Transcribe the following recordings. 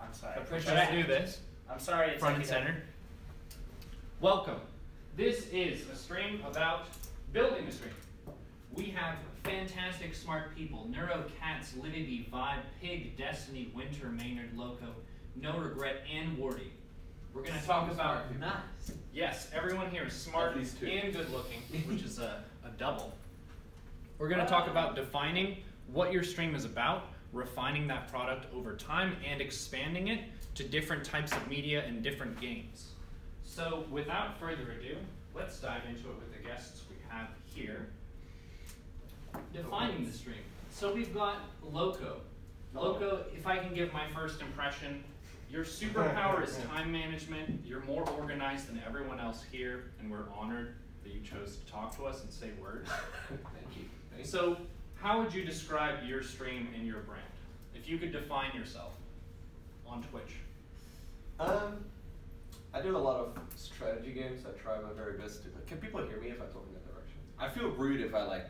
I'm sorry. Let's do this. I'm sorry. It's front and center. Welcome. This is a stream about building a stream. We have fantastic smart people. Neuro, Cats, Livibee, Vibe, Pig, Destiny, Winter, Maynard, Lowko, No Regret, and Wardi. We're going to talk about... Nice. Yes, everyone here is smart and good looking, which is a double. We're going to talk about defining what your stream is about, refining that product over time, and expanding it to different types of media and different games. So without further ado, let's dive into it with the guests we have here. Defining the stream. So we've got Lowko. Lowko, if I can give my first impression, your superpower is time management. You're more organized than everyone else here, and we're honored that you chose to talk to us and say words. Thank you. So how would you describe your stream and your brand? If you could define yourself on Twitch. I do a lot of strategy games. I try my very best to... Can people hear me if I talk in that direction? I feel rude if I like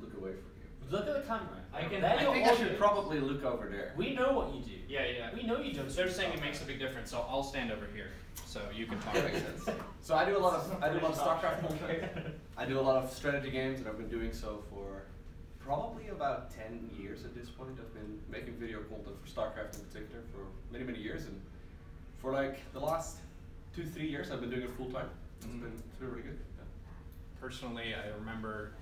look away from you. Look at the camera. I think I should probably look over there. We know what you do. Yeah, yeah. We know you do. They're saying it makes a big difference, so I'll stand over here so you can talk. That makes sense. So I do a lot of StarCraft. I do a lot of strategy games, and I've been doing so for probably about 10 years at this point. I've been making video content for StarCraft in particular for many, many years, and for like the last 2-3 years I've been doing it full time. It's been really good. Yeah. Personally, I remember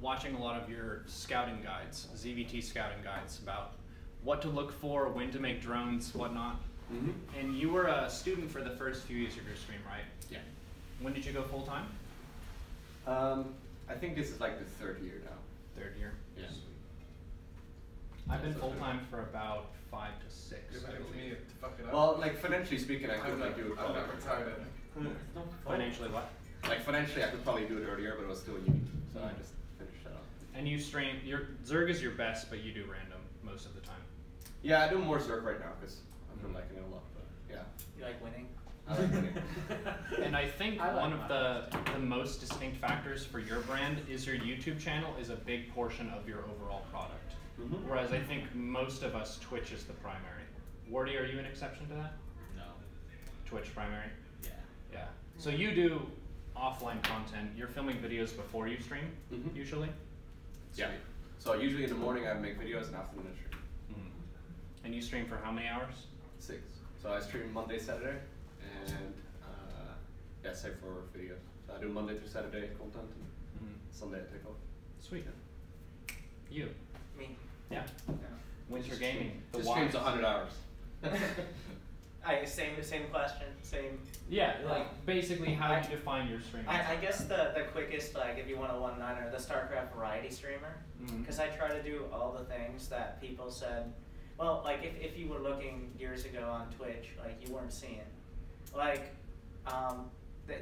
watching a lot of your scouting guides, ZVT scouting guides, about what to look for, when to make drones, whatnot. And you were a student for the first few years of your stream, right? Yeah. When did you go full time? I think this is like the third year now. Third year? Yeah. Sweet. I've been full-time for about 5 to 6. Well, like financially speaking, I could like do it. I'm not retired. Financially what? Like financially, I could probably do it earlier, but it was still uni, so I just finished that up. And you stream, Zerg is your best, but you do random most of the time. Yeah, I do more Zerg right now, because I've been liking it a lot, but yeah. You like winning? I like winning. And I think one of the most distinct factors for your brand is your YouTube channel is a big portion of your overall product. Whereas I think most of us, Twitch is the primary. Wardi, are you an exception to that? No. Twitch primary? Yeah. Yeah. So you do offline content. You're filming videos before you stream, usually? Yeah. So usually in the morning I make videos and after the stream. And you stream for how many hours? 6. So I stream Monday, Saturday, and yeah, save for videos. So I do Monday through Saturday content, and Sunday I take off. Sweet. Yeah. You? Me. Yeah. Winter gaming. The stream's 100 hours. Same question. Same. Yeah, like basically how do you define your stream? I guess the quickest, like if you want a one-liner, the StarCraft variety streamer, because I try to do all the things that people said. Well, like if you were looking years ago on Twitch, like you weren't seeing. Like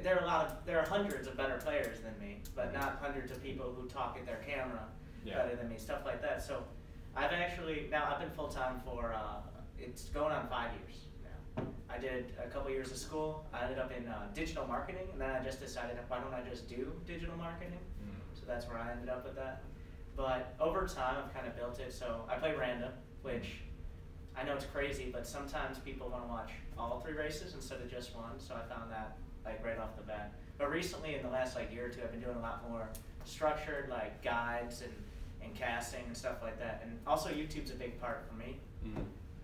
there are hundreds of better players than me, but not hundreds of people who talk at their camera. Yeah. Better than me, stuff like that. So I've actually, now I've been full-time for, it's going on 5 years now. I did a couple years of school. I ended up in digital marketing, and then I just decided, why don't I just do digital marketing? So that's where I ended up with that. But over time, I've kind of built it. So I play random, which I know it's crazy, but sometimes people want to watch all 3 races instead of just one. So I found that like right off the bat. But recently, in the last like year or two, I've been doing a lot more structured like guides and casting and stuff like that. And also YouTube's a big part for me.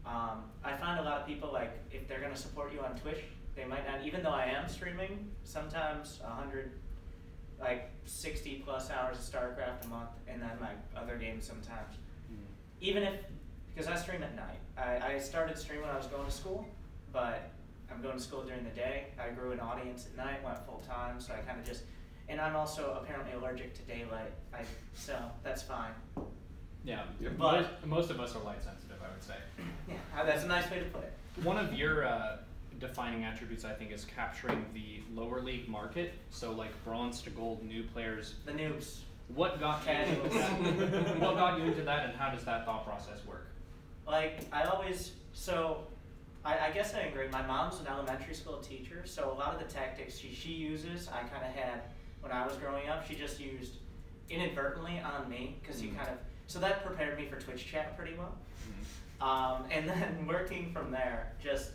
I find a lot of people, like if they're gonna support you on Twitch, they might not, even though I am streaming sometimes 60+ hours of StarCraft a month and then like other games sometimes. Even if, because I stream at night. I started streaming when I was going to school, but I'm going to school during the day. I grew an audience at night, went full time, so I kind of just, and I'm also apparently allergic to daylight, so that's fine. Yeah, but most of us are light sensitive, I would say. Yeah, that's a nice way to put it. One of your defining attributes, I think, is capturing the lower league market. So like bronze to gold, new players. The noobs. What got you into that? What got you into that, and how does that thought process work? Like I guess I agree. My mom's an elementary school teacher, so a lot of the tactics she uses, I kind of had. When I was growing up, she just used inadvertently on me, because you kind of, so that prepared me for Twitch chat pretty well. And then working from there, just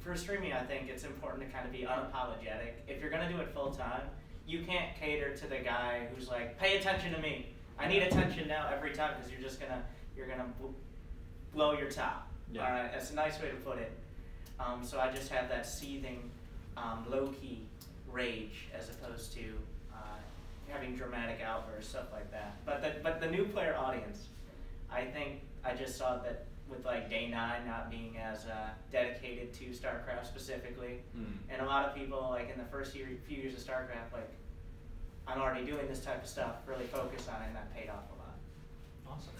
for streaming, I think it's important to kind of be unapologetic. If you're going to do it full time, you can't cater to the guy who's like, pay attention to me. I need attention now every time, because you're just going to blow your top. Yeah. All right? That's a nice way to put it. So I just have that seething, low-key rage as opposed to having dramatic outbursts, stuff like that. But the new player audience, I think I just saw that with like Day 9 not being as dedicated to StarCraft specifically, and a lot of people like in the first few years of StarCraft, like I'm already doing this type of stuff, really focus on it, and that paid off a lot. Awesome.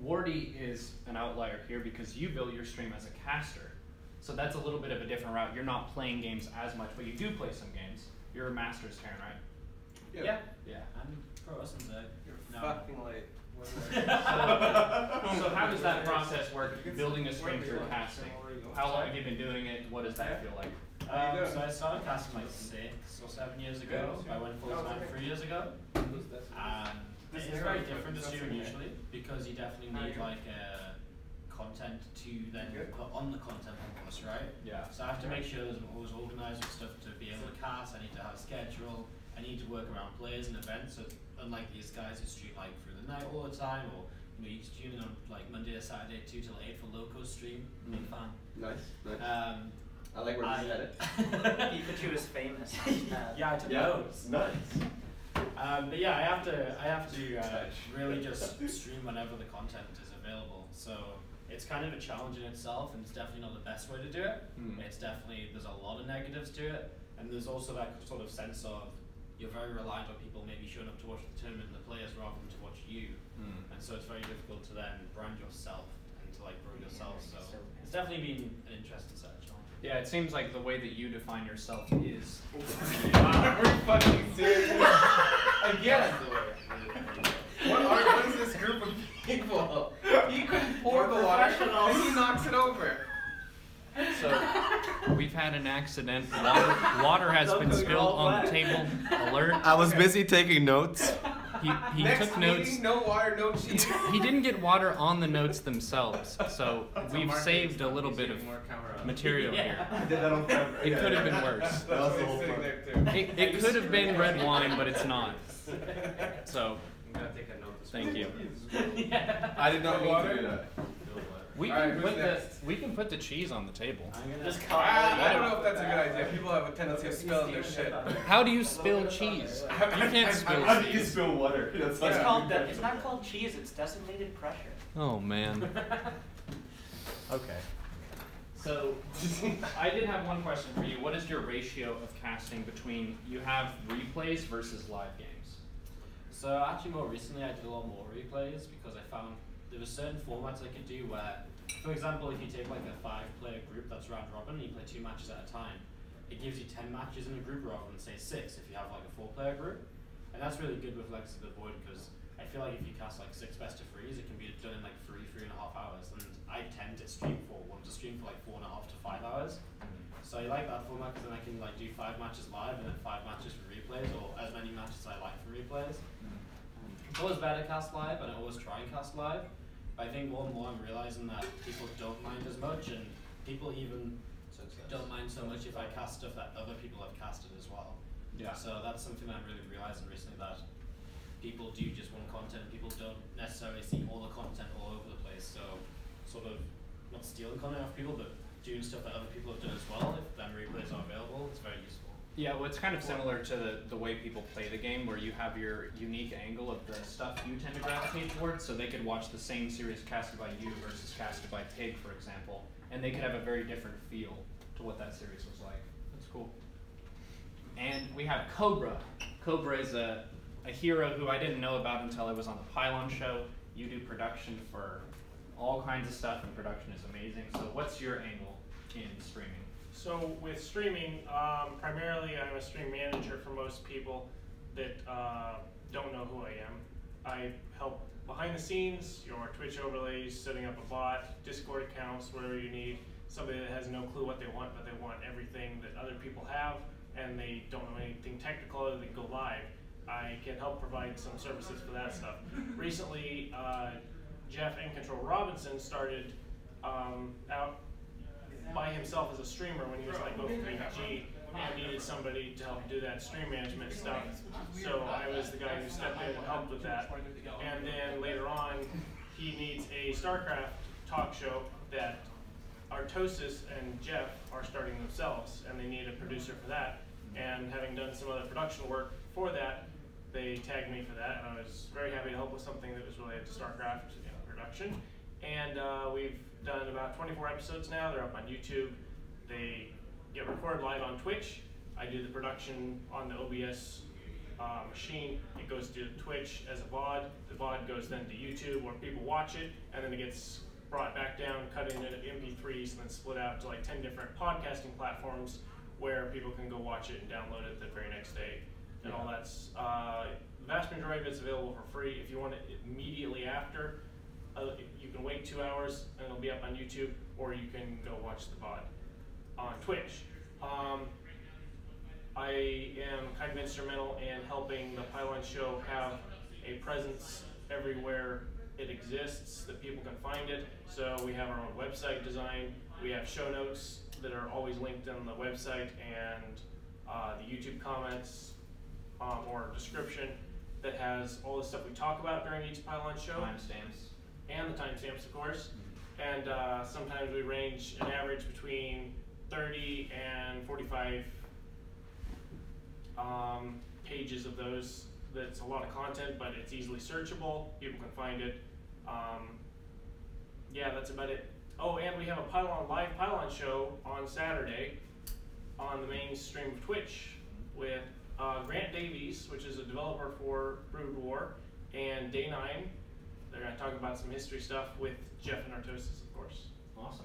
Wardi is an outlier here because you built your stream as a caster. So that's a little bit of a different route. You're not playing games as much, but you do play some games. You're a master's, Karen, right? Yeah. Yeah. I'm pro. You're fucking late. So how does that process work, building a stream through casting? How long have you been doing it? What does that feel like? So I started casting like 6 or 7 years ago. I went full-time 3 years ago. It's very different to streaming usually, because you definitely need like a content to then put on the content course, right? Yeah. So I have to make sure that I'm always organized with stuff to be able to cast. I need to have a schedule. I need to work around players and events. So unlike these guys who stream like through the night all the time, or you know, you just tune in on like Monday or Saturday 2 till 8 for Lowko stream. Big fan. Nice, nice. I like where he's headed. Pikachu is famous. Yeah, I don't know. Nice. But yeah, I have to really just stream whenever the content is available. So it's kind of a challenge in itself, and it's definitely not the best way to do it. It's definitely, there's a lot of negatives to it, and there's also that sort of sense of you're very reliant on people maybe showing up to watch the tournament and the players rather than to watch you. And so it's very difficult to then brand yourself and to like grow yourself. So it's definitely been an interesting set of challenges. Yeah, it seems like the way that you define yourself is. We're fucking serious. Again. What is this group of people? He couldn't pour the water, and he knocks it over. So we've had an accident. Water has been spilled on the table. Alert! I was busy taking notes. He took notes. Meeting, no water, no cheese. He didn't get water on the notes themselves, so we've saved a little bit of material here. I did that on camera. It could have been worse. That was the whole thing. It could have been red wine, but it's not. So I'm gonna take a note. Thank you. I did not mean to do that. We can put the cheese on the table. I don't know if that's a good idea. People have a tendency of spilling their shit. How do you spill cheese? You can't spill cheese. How do you spill water? It's not called cheese, it's designated pressure. Oh, man. Okay. So, I did have one question for you. What is your ratio of casting between you have replays versus live games? So, actually, more recently, I did a lot more replays because I found there were certain formats I could do where, for example, if you take like a 5-player group that's round robin and you play 2 matches at a time, it gives you 10 matches in a group rather than say 6 if you have like a 4-player group. And that's really good with Legs of the Void, because I feel like if you cast like 6 best-of-3s, it can be done in like 3, 3.5 hours. And I tend to stream for like 4.5 to 5 hours. So I like that format because then I can like do 5 matches live and then 5 matches for replays, or as many matches as I like for replays. It's always better to cast live, and I always try and cast live. But I think more and more I'm realizing that people don't mind as much, and people even don't mind so much if I cast stuff that other people have casted as well. Yeah. So that's something that I'm really realizing recently, that people do just want content. People don't necessarily see all the content all over the place. So sort of not stealing content off people, but doing stuff that other people have done as well. If then replays are available, it's very useful. Yeah, well, it's kind of similar to the way people play the game, where you have your unique angle of the stuff you tend to gravitate towards, so they could watch the same series casted by you versus casted by Pig, for example, and they could have a very different feel to what that series was like. That's cool. And we have Cobra. Cobra is a hero who I didn't know about until I was on the Pylon Show. You do production for all kinds of stuff, and production is amazing. So what's your angle in streaming? So with streaming, primarily I'm a stream manager for most people that don't know who I am. I help behind the scenes, your Twitch overlays, setting up a bot, Discord accounts, whatever you need. Somebody that has no clue what they want, but they want everything that other people have, and they don't know anything technical other than go live. I can help provide some services for that stuff. Recently, Jeff and Control Robinson started out by himself as a streamer when he was like over 3G and needed somebody to help do that stream management stuff. So I was the guy who stepped in and helped with that. And then later on, he needs a StarCraft talk show that Artosis and Jeff are starting themselves, and they need a producer for that. And having done some other production work for that, they tagged me for that, and I was very happy to help with something that was related to StarCraft production. And we've done about 24 episodes now. They're up on YouTube. They get recorded live on Twitch. I do the production on the OBS machine. It goes to Twitch as a VOD. The VOD goes then to YouTube where people watch it, and then it gets brought back down, cut into MP3s, and then split out to like 10 different podcasting platforms where people can go watch it and download it the very next day. And all that's, the vast majority of it's available for free. If you want it immediately after, you can wait 2 hours and it'll be up on YouTube, or you can go watch the VOD on Twitch. I am kind of instrumental in helping the Pylon Show have a presence everywhere it exists, that people can find it. So we have our own website design. We have show notes that are always linked on the website and the YouTube comments or description that has all the stuff we talk about during each Pylon Show. Timestamps. And the timestamps, of course. And sometimes we range an average between 30 and 45 pages of those. That's a lot of content, but it's easily searchable. People can find it. Yeah, that's about it. Oh, and we have a live Pylon show on Saturday on the mainstream of Twitch with Grant Davies, which is a developer for Brood War, and Day 9. They're going to talk about some history stuff with Jeff and Artosis, of course. Awesome.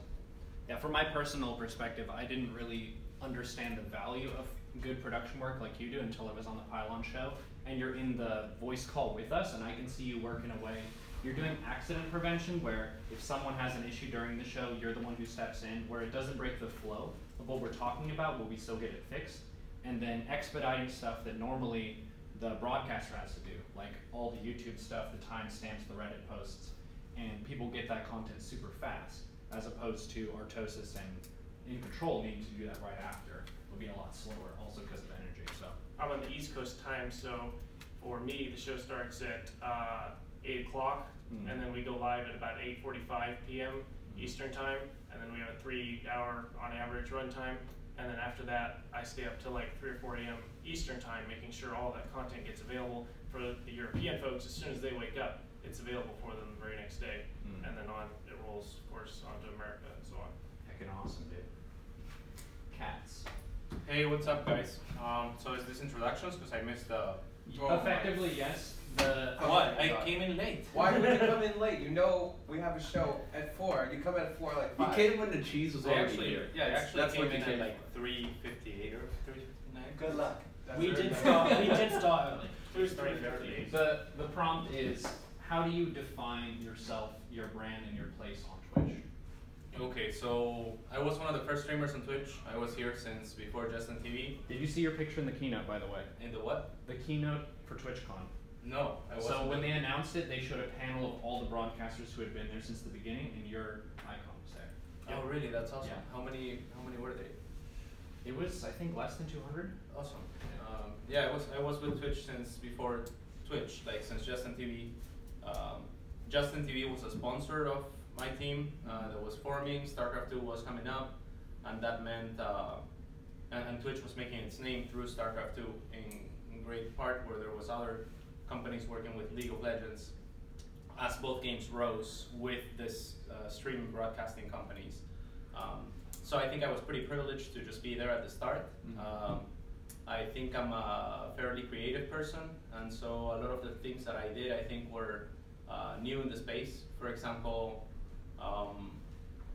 Yeah, from my personal perspective, I didn't really understand the value of good production work like you do until I was on the Pylon show. And you're in the voice call with us, and I can see you working away. You're doing accident prevention, where if someone has an issue during the show, you're the one who steps in, where it doesn't break the flow of what we're talking about, but we still get it fixed. And then expediting stuff that normally the broadcaster has to do, like all the YouTube stuff, the timestamps, the Reddit posts, and people get that content super fast, as opposed to Artosis and In Control needing to do that right after. It'll be a lot slower, also because of energy. So I'm on the East Coast time, so for me, the show starts at 8 o'clock, and then we go live at about 8:45 p.m. Eastern time, and then we have a 3-hour, on average, run time. And then after that, I stay up till like 3 or 4 a.m. Eastern time, making sure all that content gets available for the European folks. As soon as they wake up, it's available for them the very next day. And then on it rolls, of course, onto America and so on. Heckin' awesome, dude. Cats. Hey, what's up, guys? So is this introductions? Because I missed the... Effectively, yes. What? I came in late. Why would you come in late? You know we have a show at 4. You come at 4 like 5. You came when the cheese was already here. Yeah, actually that's came in at like 3:58 or 3:59. Good luck. We did start early. It was 3:58. The prompt is, how do you define yourself, your brand, and your place on Twitch? Okay, so I was one of the first streamers on Twitch. I was here since before Justin TV. Did you see your picture in the keynote, by the way? In the what? The keynote for TwitchCon. No, I wasn't. So when they announced it, they showed a panel of all the broadcasters who had been there since the beginning, and your icon was there. Oh, yeah. Really? That's awesome. Yeah. How many were they? It was, I think, less than 200. Awesome. Yeah, I was with Twitch since before Twitch, like since Justin TV. Justin TV was a sponsor of my team that was forming. StarCraft 2 was coming up, and that meant and Twitch was making its name through StarCraft 2 in great part, where there was other companies working with League of Legends as both games rose with this streaming broadcasting companies. So I think I was pretty privileged to just be there at the start. I think I'm a fairly creative person, and so a lot of the things that I did I think were new in the space. For example,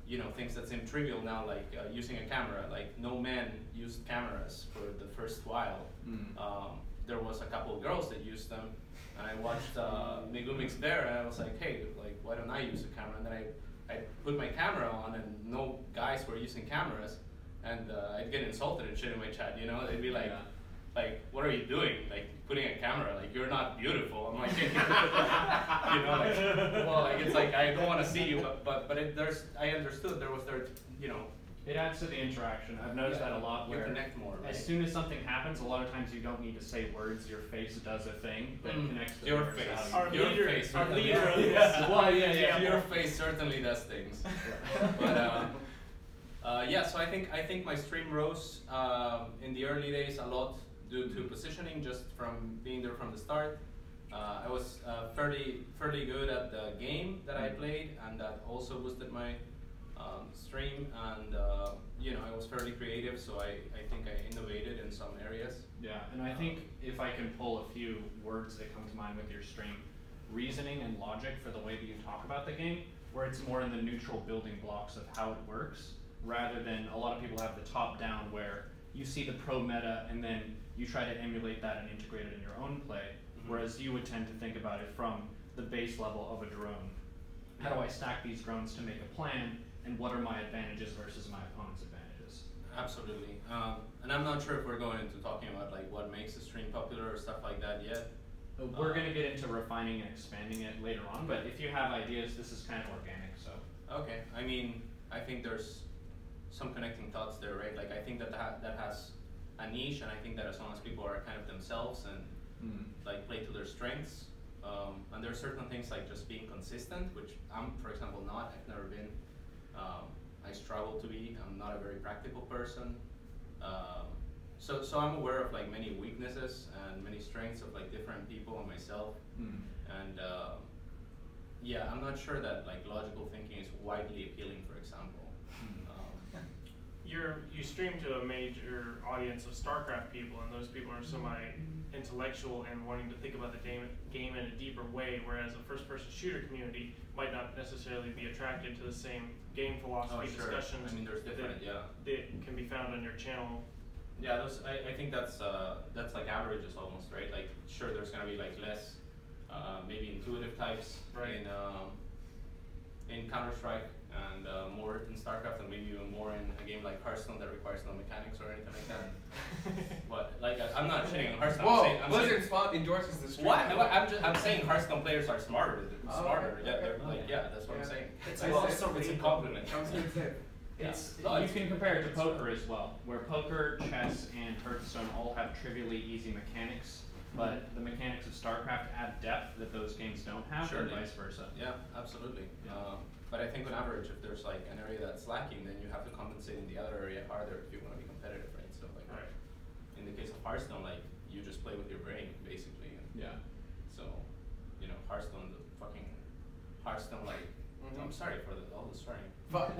you know, things that seem trivial now, like using a camera. Like no men used cameras for the first while. There was a couple of girls that used them, and I watched Megumix there, and I was like, hey, like why don't I use a camera? And then I put my camera on, and no guys were using cameras, and I'd get insulted and shit in my chat. You know, they'd be like, like, what are you doing? Like, putting a camera, like, you're not beautiful. I'm like, you know, like, well, like, it's like, I don't want to see you, but it, there's, I understood there was there, you know. It adds to the interaction. I've noticed that a lot where, connect more, right? As soon as something happens, a lot of times you don't need to say words, your face does a thing that connects to your face. Your face certainly does things. But, yeah, so I think my stream rose in the early days a lot due to positioning, just from being there from the start. I was fairly good at the game that I played, and that also boosted my stream. And you know, I was fairly creative, so I think I innovated in some areas. Yeah, and I think if I can pull a few words that come to mind with your stream, reasoning and logic for the way that you talk about the game, where it's more in the neutral building blocks of how it works, rather than a lot of people have the top down where you see the pro meta and then you try to emulate that and integrate it in your own play, whereas you would tend to think about it from the base level of a drone. How do I stack these drones to make a plan, and what are my advantages versus my opponent's advantages? Absolutely. And I'm not sure if we're going into talking about like what makes a stream popular or stuff like that yet. We're going to get into refining and expanding it later on, but if you have ideas, this is kind of organic, so. Okay, I mean, I think there's some connecting thoughts there, right? Like, I think that that has a niche, and I think that as long as people are kind of themselves and like play to their strengths, and there are certain things like just being consistent, which I'm, for example, not. I've never been. I struggle to be. I'm not a very practical person. So I'm aware of like many weaknesses and many strengths of like different people and myself. And yeah, I'm not sure that like logical thinking is widely appealing, for example. You stream to a major audience of StarCraft people, and those people are semi-intellectual and wanting to think about the game in a deeper way, whereas a first-person shooter community might not necessarily be attracted to the same game philosophy discussions. I mean, there's different, that can be found on your channel. Yeah, those, I think that's like averages almost, right? Like, sure, there's going to be like less maybe intuitive types in Counter-Strike, and more in StarCraft, and maybe even more in a game like Hearthstone that requires no mechanics or anything like that. But like, I'm not shitting on Hearthstone. Whoa, Blizzard spot endorses the stream. What? I'm saying Hearthstone players are smarter. Yeah, that's what I'm saying. It's a compliment. You can compare it to poker as well, where poker, chess, and Hearthstone all have trivially easy mechanics, but the mechanics of StarCraft add depth that those games don't have, and vice versa. Yeah, absolutely. Yeah. But I think on average, if there's like an area that's lacking, then you have to compensate in the other area harder if you want to be competitive, right? So like, in the case of Hearthstone, like you just play with your brain, basically. And so, you know, Hearthstone, the fucking Hearthstone, like I'm sorry for all the swearing. But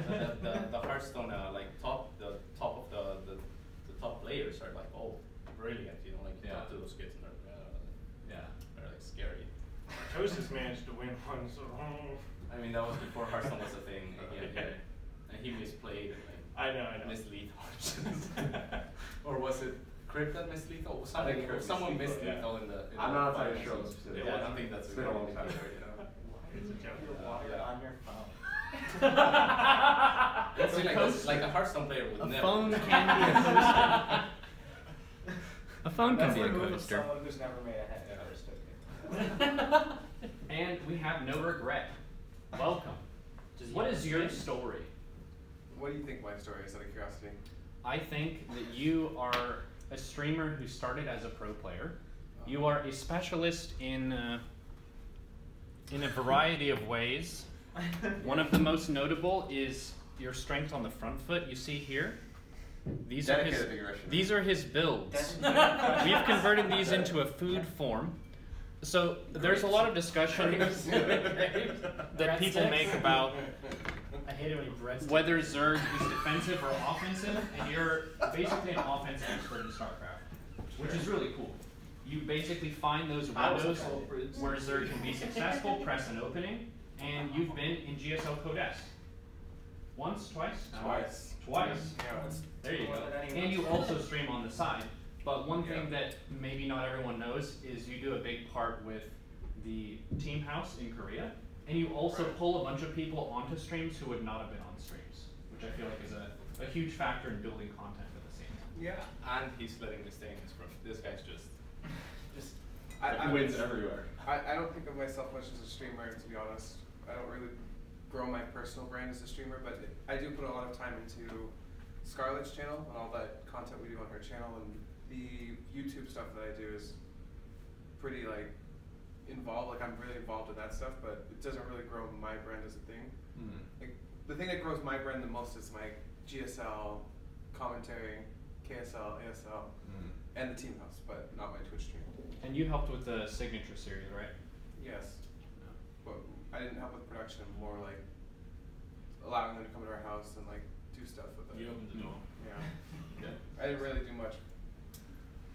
the Hearthstone, like the top players are like all brilliant, you know, like you talk to those kids and they're like scary. Artosis managed to win one, so. I mean, that was before Hearthstone was a thing. And he misplayed. I know. Mislethal. Or was it Crypt that mislethal? Someone mislethal in the. I'm not entirely sure. I don't think that's a long time. It's a joke. Your water on your phone. It's like a Hearthstone player would never. A phone can be a coaster. A phone can be a coaster. Someone who's never made a head coaster. And we have no regret. Welcome. What is your story? What do you think my story is, out of curiosity? I think that you are a streamer who started as a pro player. You are a specialist in a variety of ways. One of the most notable is your strength on the front foot. You see here. These are his builds. We've converted these into a food form. So there's a lot of discussion that people make about whether Zerg is defensive or offensive, and you're basically an offense expert in StarCraft, which is really cool. You basically find those windows where Zerg can be successful, press an opening, and you've been in GSL Code S. Once, twice? Twice. Yeah, there you go. And you also stream on the side. But one thing that maybe not everyone knows is you do a big part with the team house in Korea, and you also pull a bunch of people onto streams who would not have been on streams, which I feel like is a huge factor in building content at the same time. Yeah. And he's letting me stay in his room. This guy's just I wins everywhere. I don't think of myself much as a streamer, to be honest. I don't really grow my personal brand as a streamer, but I do put a lot of time into Scarlett's channel and all that content we do on her channel, and the YouTube stuff that I do is pretty like involved. Like I'm really involved in that stuff, but it doesn't really grow my brand as a thing. Mm-hmm. Like the thing that grows my brand the most is my GSL commentary, KSL, ASL, mm-hmm. and the team house, but not my Twitch stream. And you helped with the signature series, right? Yes, yeah. But I didn't help with production. More like allowing them to come to our house and like do stuff with them. You opened the door. Yeah. Yeah. I didn't really do much.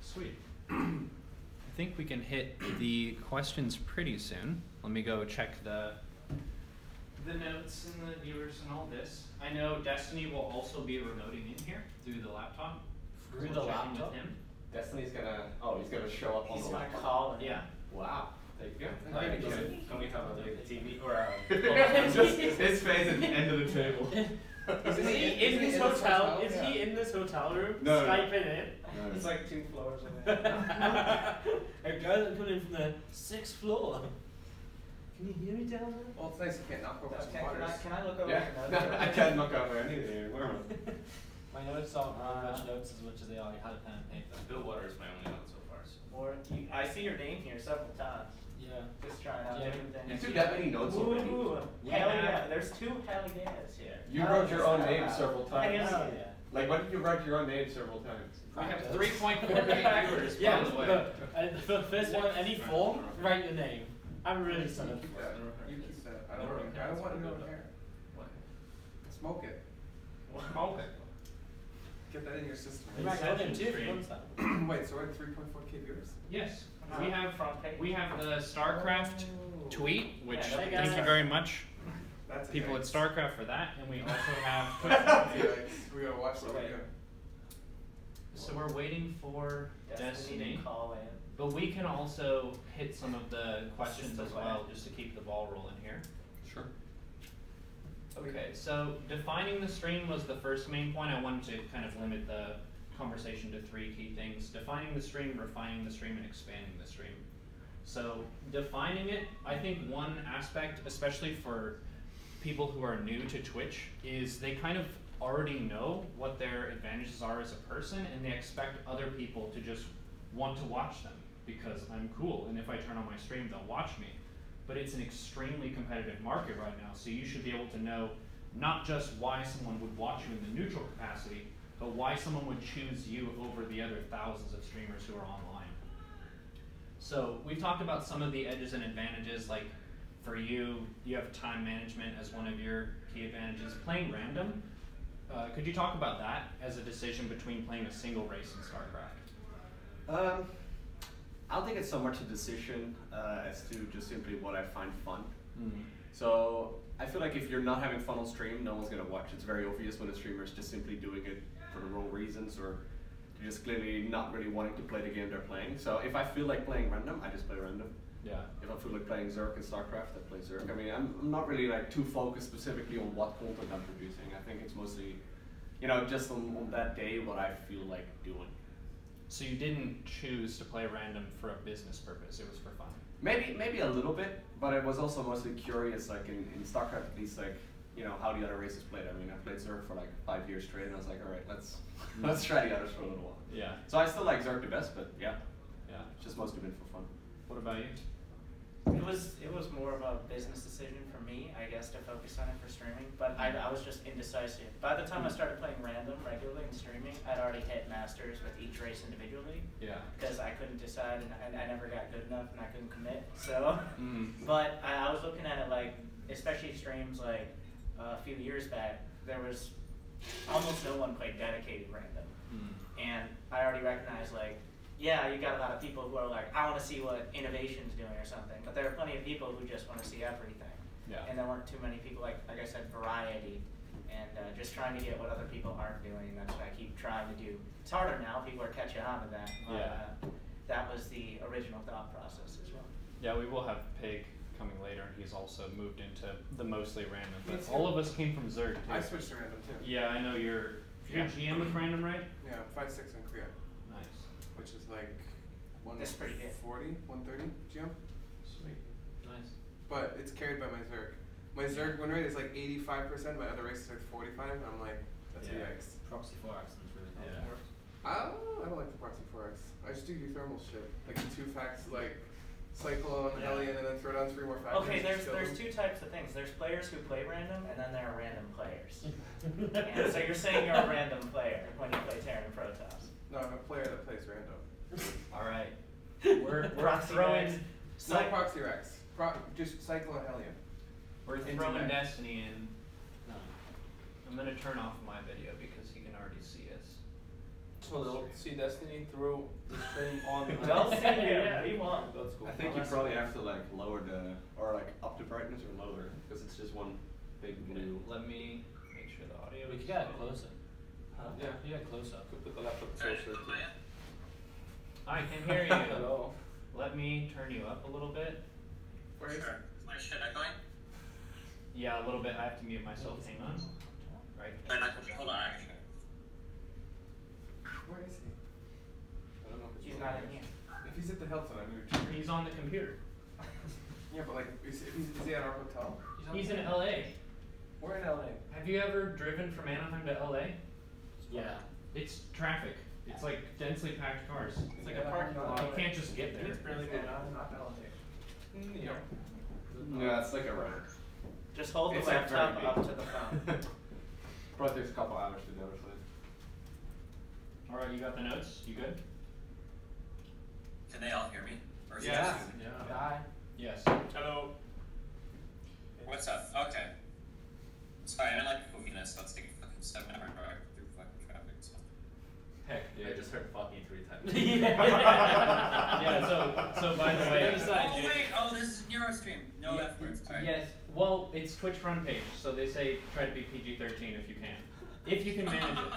Sweet. I think we can hit the questions pretty soon. Let me go check the notes and the viewers and all this. I know Destiny will also be remoting in here through the laptop. Through the laptop? With him. Destiny's gonna, oh, he's gonna show up on the laptop. He's gonna call in. Yeah. Wow. There you go. Like, can we have a TV or his face at the end of the table. Is he in this hotel room? No. Skyping in? No. It's like 2 floors away. A guy that put in from the 6th floor. Can you hear me down there? Well, it's nice you can't knock over some waters. Can I look over your notes? I can't knock over anything. Where am I? My notes aren't as much notes as much as they are. You had a pen and paper. Bill Water is my only note so far. So. Or I see your name here several times. Yeah. Just trying out different things. You took that many notes already? Yeah. Hell yeah. There's 2 hell yeahs here. You wrote your own name several times. Hell yeah. Like, why did you write your own name several times? We have 3.4 million viewers, by the way. For the first one, any form, write your name. I'm really sorry. You keep that. I don't want to know hair. What? Smoke it. Smoke it. Get that in your system. Right. Wait, so we're at 3.4K viewers? Yes. We have the StarCraft tweet, which thank you very much, people at StarCraft, for that. And we also have... we gotta watch the video. So we're waiting for Destiny. But we can also hit some of the questions as well, just to keep the ball rolling here. Sure. Okay, so defining the stream was the first main point. I wanted to kind of limit the conversation to 3 key things. Defining the stream, refining the stream, and expanding the stream. So defining it, I think one aspect, especially for people who are new to Twitch, is they kind of already know what their advantages are as a person, and they expect other people to just want to watch them because I'm cool, and if I turn on my stream, they'll watch me. But it's an extremely competitive market right now, so you should be able to know not just why someone would watch you in the neutral capacity, but why someone would choose you over the other thousands of streamers who are online. So we've talked about some of the edges and advantages, like for you, you have time management as one of your key advantages. Playing random, could you talk about that as a decision between playing a single race in StarCraft? I don't think it's so much a decision as to just simply what I find fun. Mm-hmm. So I feel like if you're not having fun on stream, no one's gonna watch. It's very obvious when a streamer is just simply doing it for the wrong reasons, or they're just clearly not really wanting to play the game they're playing. So if I feel like playing random, I just play random. Yeah. If I feel like playing Zerg in StarCraft, I play Zerg. I mean, I'm not really like too focused specifically on what content I'm producing. I think it's mostly, you know, just on that day what I feel like doing. So you didn't choose to play random for a business purpose, it was for fun? Maybe a little bit, but I was also mostly curious, like in StarCraft at least, like, you know, how the other races played. I mean, I played Zerg for like 5 years straight, and I was like, all right, let's try the others for a little while. Yeah. So I still like Zerg the best, but yeah, it's just mostly been for fun. What about you? It was more of a business decision for me, I guess, to focus on it for streaming, but I was just indecisive. By the time I started playing random regularly and streaming, I'd already hit masters with each race individually. Yeah. Because I couldn't decide, and I never got good enough, and I couldn't commit, so. Mm. But I was looking at it like, especially streams like a few years back, there was almost no one played dedicated random. Mm. And I already recognized, like, yeah, you got a lot of people who are like, I want to see what innovation's doing or something. But there are plenty of people who just want to see everything. Yeah. And there weren't too many people, like I said, variety. And just trying to get what other people aren't doing. That's what I keep trying to do. It's harder now. People are catching on to that. Yeah. That was the original thought process as well. Yeah, we will have Pig coming later. And he's also moved into the mostly random. But all of us came from Zerg, too. I switched to random, too. Yeah, I know you're... You're GM with random, right? Yeah, 5'6" in Korea. Nice. Which is like 140, 130 GM. Sweet. Nice. But it's carried by my Zerg. My Zerg win rate is like 85%. My other race is like 45%. I'm like, that's a yikes. Proxy 4x is really not work. I don't like the proxy 4x. I just do thermal shit. Like the 2 facts, like cycle on Hellion and then throw down 3 more factors. Okay, there's 2 types of things. There's players who play random, and then there are random players. And so you're saying you're a random player when you play Terran and Protoss. No, I'm a player that plays random. All right. We're throwing no proxy Rex. Just cycle on Hellion. We're throwing Destiny in. No. I'm gonna turn off my video because he can already see us. So they'll see Destiny through the stream on the he won. That's cool. I think you probably have to like lower the, or like up the brightness or lower, because it's just one big new. Let me make sure the audio is... We can get closer. Huh? Yeah, you got closer. Could put the laptop closer too. I can hear you. At all. Let me turn you up a little bit. Where is my shit echoing? Yeah, a little bit. I have to mute myself. Hang on. Right. Hold on, actually. Where is he? I don't know if he's not in here. If he's at the Hilton, I moved. He's on the computer. Yeah, but like, is he at our hotel? He's in LA. We're in LA. Have you ever driven from Anaheim to LA? Yeah. It's traffic. It's like densely packed cars. It's like a parking lot. You can't just get there. It's really good. Not LA. No. Yeah, it's like a road. Just hold the laptop up to the phone. Probably takes a couple hours to do it. All right, you got the notes? You good? Can they all hear me? Or yeah. Hi. Yes. Hello. What's up? Okay. Sorry, I don't like goofiness, so let's take a fucking 7-hour drive through fucking traffic. So. Heck, dude. I just heard fucking 3 times. Yeah, so by the way... Oh, wait. Oh, this is Neuro stream. No F words. Right. Yes. Well, it's Twitch front page, so they say try to be PG-13 if you can. If you can manage it.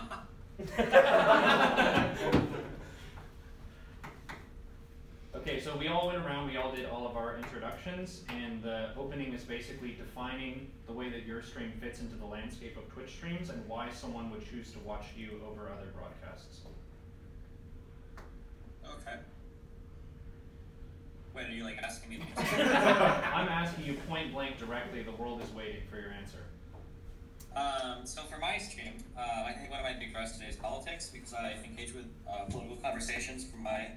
Okay, so we all went around, we all did all of our introductions, and the opening is basically defining the way that your stream fits into the landscape of Twitch streams and why someone would choose to watch you over other broadcasts. Okay. Wait, are you like asking me? I'm asking you point blank directly, the world is waiting for your answer. So for my stream, I think one of my big thrusts today is politics, because I engage with political conversations from my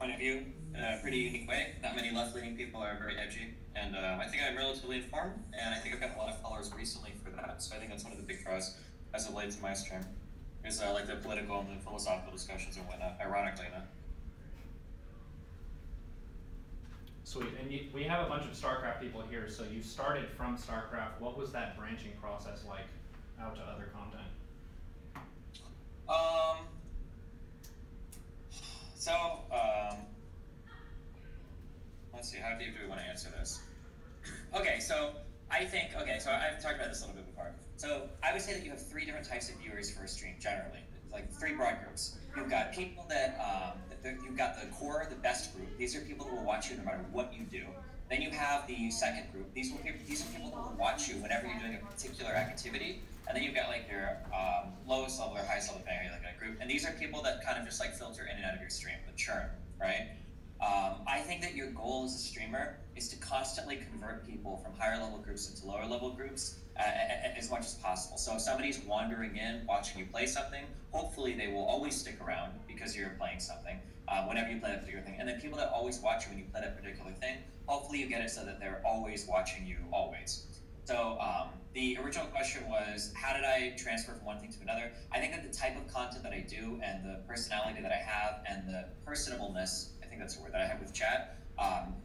point of view in a pretty unique way. Not many left-leaning people are very edgy, and I think I'm relatively informed, and I think I've got a lot of followers recently for that, so I think that's one of the big thrusts as it relates to my stream, is like the political and the philosophical discussions and whatnot, ironically enough. Sweet, and we have a bunch of StarCraft people here, so you started from StarCraft. What was that branching process like out to other content? Let's see, how deep do we want to answer this? Okay, so I think, so I've talked about this a little bit before. So I would say that you have 3 different types of viewers for a stream, generally. Like 3 broad groups. You've got people that, you've got the core, the best group. These are people that will watch you no matter what you do. Then you have the second group. These are people that will watch you whenever you're doing a particular activity. And then you've got like your lowest level or highest level thing, like a group. And these are people that kind of just like filter in and out of your stream, the churn, right? I think that your goal as a streamer is to constantly convert people from higher level groups into lower level groups as much as possible. So if somebody's wandering in, watching you play something, hopefully they will always stick around because you're playing something, whenever you play that particular thing. And then people that always watch you when you play that particular thing, hopefully you get it so that they're always watching you, always. So the original question was, how did I transfer from one thing to another? I think that the type of content that I do and the personality that I have and the personableness, I think that's a word that I have with chat.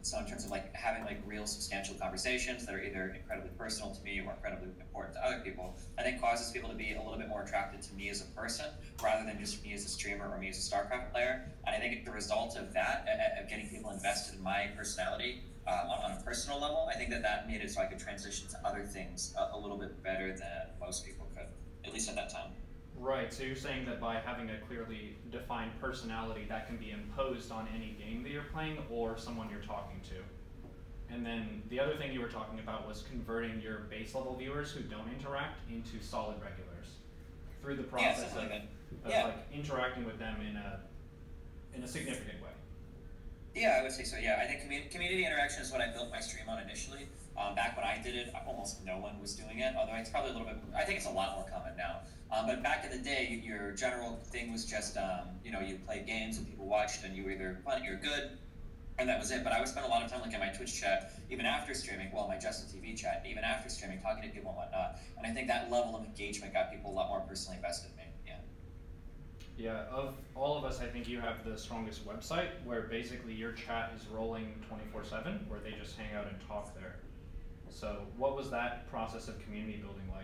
So in terms of like having like real substantial conversations that are either incredibly personal to me or incredibly important to other people, I think causes people to be a little bit more attracted to me as a person rather than just me as a streamer or me as a StarCraft player. And I think the result of that, of getting people invested in my personality on a personal level, I think that that made it so I could transition to other things a little bit better than most people could, at least at that time. Right, so you're saying that by having a clearly defined personality that can be imposed on any game that you're playing or someone you're talking to. And then the other thing you were talking about was converting your base level viewers who don't interact into solid regulars. through the process of interacting with them in a significant way. Yeah, I would say so. Yeah, I think community interaction is what I built my stream on initially. Back when I did it, almost no one was doing it, although it's probably a little bit, I think it's a lot more common now. But back in the day, your general thing was just, you know, you played games and people watched and you were either funny or good, and that was it. But I would spend a lot of time, like, in my Twitch chat, even after streaming, well, my Justin TV chat, even after streaming, talking to people and whatnot. And I think that level of engagement got people a lot more personally invested in me. Yeah, of all of us, I think you have the strongest website, where basically your chat is rolling 24/7, where they just hang out and talk there. So what was that process of community building like?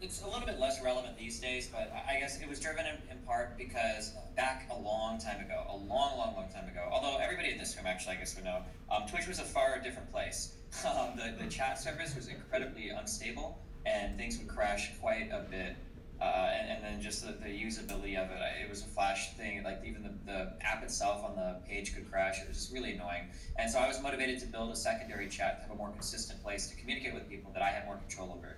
It's a little bit less relevant these days, but I guess it was driven in part because back a long time ago, a long time ago, although everybody in this room actually, I guess, would know, Twitch was a far different place. The chat service was incredibly unstable, and things would crash quite a bit. And then just the usability of it. It was a flash thing, like even the app itself on the page could crash. It was just really annoying. And so I was motivated to build a secondary chat to have a more consistent place to communicate with people that I had more control over.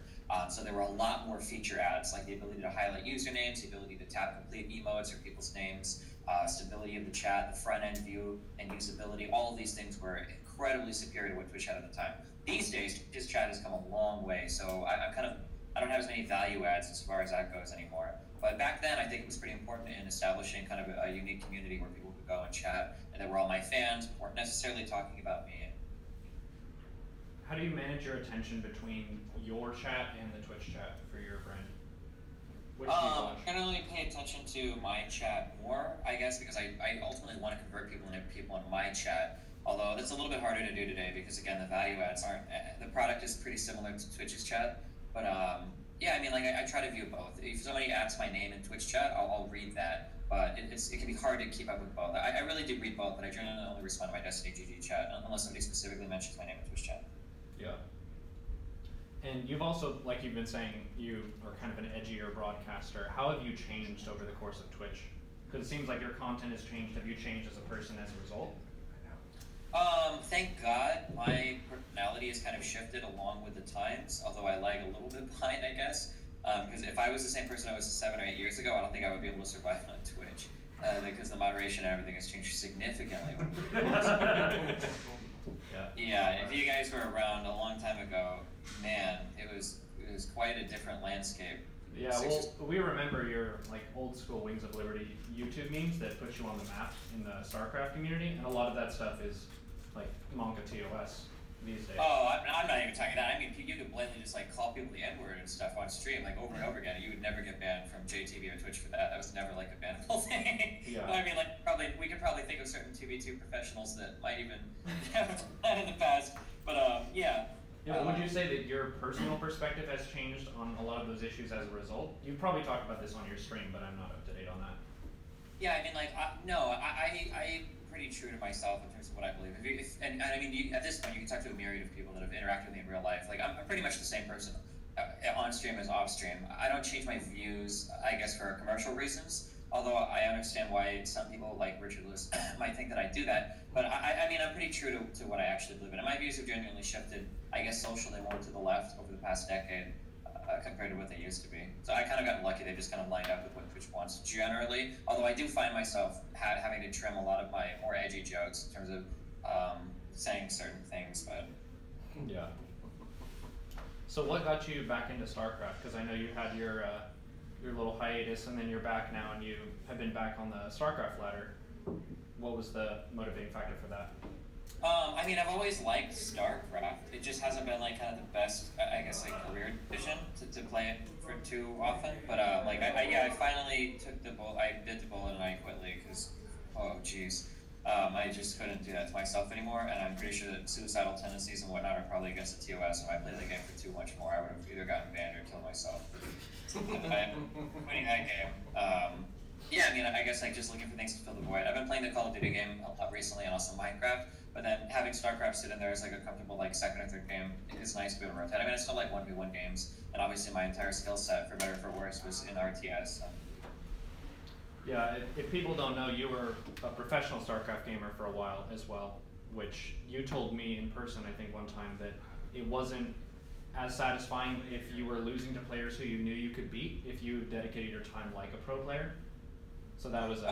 So there were a lot more feature adds, like the ability to highlight usernames, the ability to tap complete emotes or people's names, stability of the chat, the front end view, and usability. All of these things were incredibly superior to what Twitch had at the time. These days, Twitch's chat has come a long way, so I'm kind of, I don't have as many value adds as far as that goes anymore. But back then, I think it was pretty important in establishing kind of a unique community where people could go and chat, and they were all my fans, weren't necessarily talking about me. How do you manage your attention between your chat and the Twitch chat for your brand? I generally pay attention to my chat more, I guess, because I ultimately want to convert people into people in my chat. Although that's a little bit harder to do today because, again, the value adds aren't, the product is pretty similar to Twitch's chat. But yeah, I mean, like I try to view both. If somebody adds my name in Twitch chat, I'll read that. But it can be hard to keep up with both. I really do read both, but I generally only respond to my Destiny GG chat unless somebody specifically mentions my name in Twitch chat. Yeah. And you've also, like you've been saying, you are kind of an edgier broadcaster. How have you changed over the course of Twitch? Because it seems like your content has changed. Have you changed as a person as a result? Thank God, my personality has kind of shifted along with the times, although I lag a little bit behind, I guess, because if I was the same person I was 7 or 8 years ago, I don't think I would be able to survive on Twitch, because the moderation and everything has changed significantly. Yeah, if you guys were around a long time ago, man, it was quite a different landscape. Yeah, well, we remember your like old school Wings of Liberty YouTube memes that put you on the map in the StarCraft community, and a lot of that stuff is like manga TOS these days. Oh, I'm not even talking that. I mean, you could blatantly just like call people the N-word and stuff on stream, like over and over again. You would never get banned from JTV or Twitch for that. That was never like a bannable thing. Yeah. But I mean, like we could probably think of certain 2v2 professionals that might even have done in the past. But yeah. Yeah, would you say that your personal perspective has changed on a lot of those issues as a result? You've probably talked about this on your stream, but I'm not up to date on that. Yeah, I mean, like, I'm pretty true to myself in terms of what I believe. And I mean, at this point, you can talk to a myriad of people that have interacted with me in real life. Like, I'm pretty much the same person on stream as off stream. I don't change my views, I guess, for commercial reasons. Although I understand why some people like Richard Lewis might think that I do that, but I mean, I'm pretty true to what I actually believe in. And my views have genuinely shifted, I guess, socially more to the left over the past decade compared to what they used to be. So I kind of got lucky. They just kind of lined up with what Twitch wants generally. Although I do find myself having to trim a lot of my more edgy jokes in terms of saying certain things, but yeah. So what got you back into StarCraft? Because I know you had your little hiatus, and then you're back now, and you have been back on the StarCraft ladder. What was the motivating factor for that? I mean, I've always liked StarCraft. It just hasn't been like kind of the best, I guess, like career decision to play it for too often. But like, I finally took the bullet. I bit the bullet and I quit League because, oh jeez, I just couldn't do that to myself anymore. And I'm pretty sure that suicidal tendencies and whatnot are probably against the TOS. If I played the game for too much more, I would have either gotten banned or killed myself. I'm winning that game. Yeah, I mean, I guess like just looking for things to fill the void. I've been playing the Call of Duty game a lot recently, and also Minecraft. But then having StarCraft sit in there as like a comfortable like second or third game is nice to be able to rotate. I mean, it's still like 1v1 games, and obviously my entire skill set, for better or for worse, was in RTS. So. Yeah, if people don't know, you were a professional StarCraft gamer for a while as well, which you told me in person, I think, one time that it wasn't as satisfying if you were losing to players who you knew you could beat if you dedicated your time like a pro player. So that was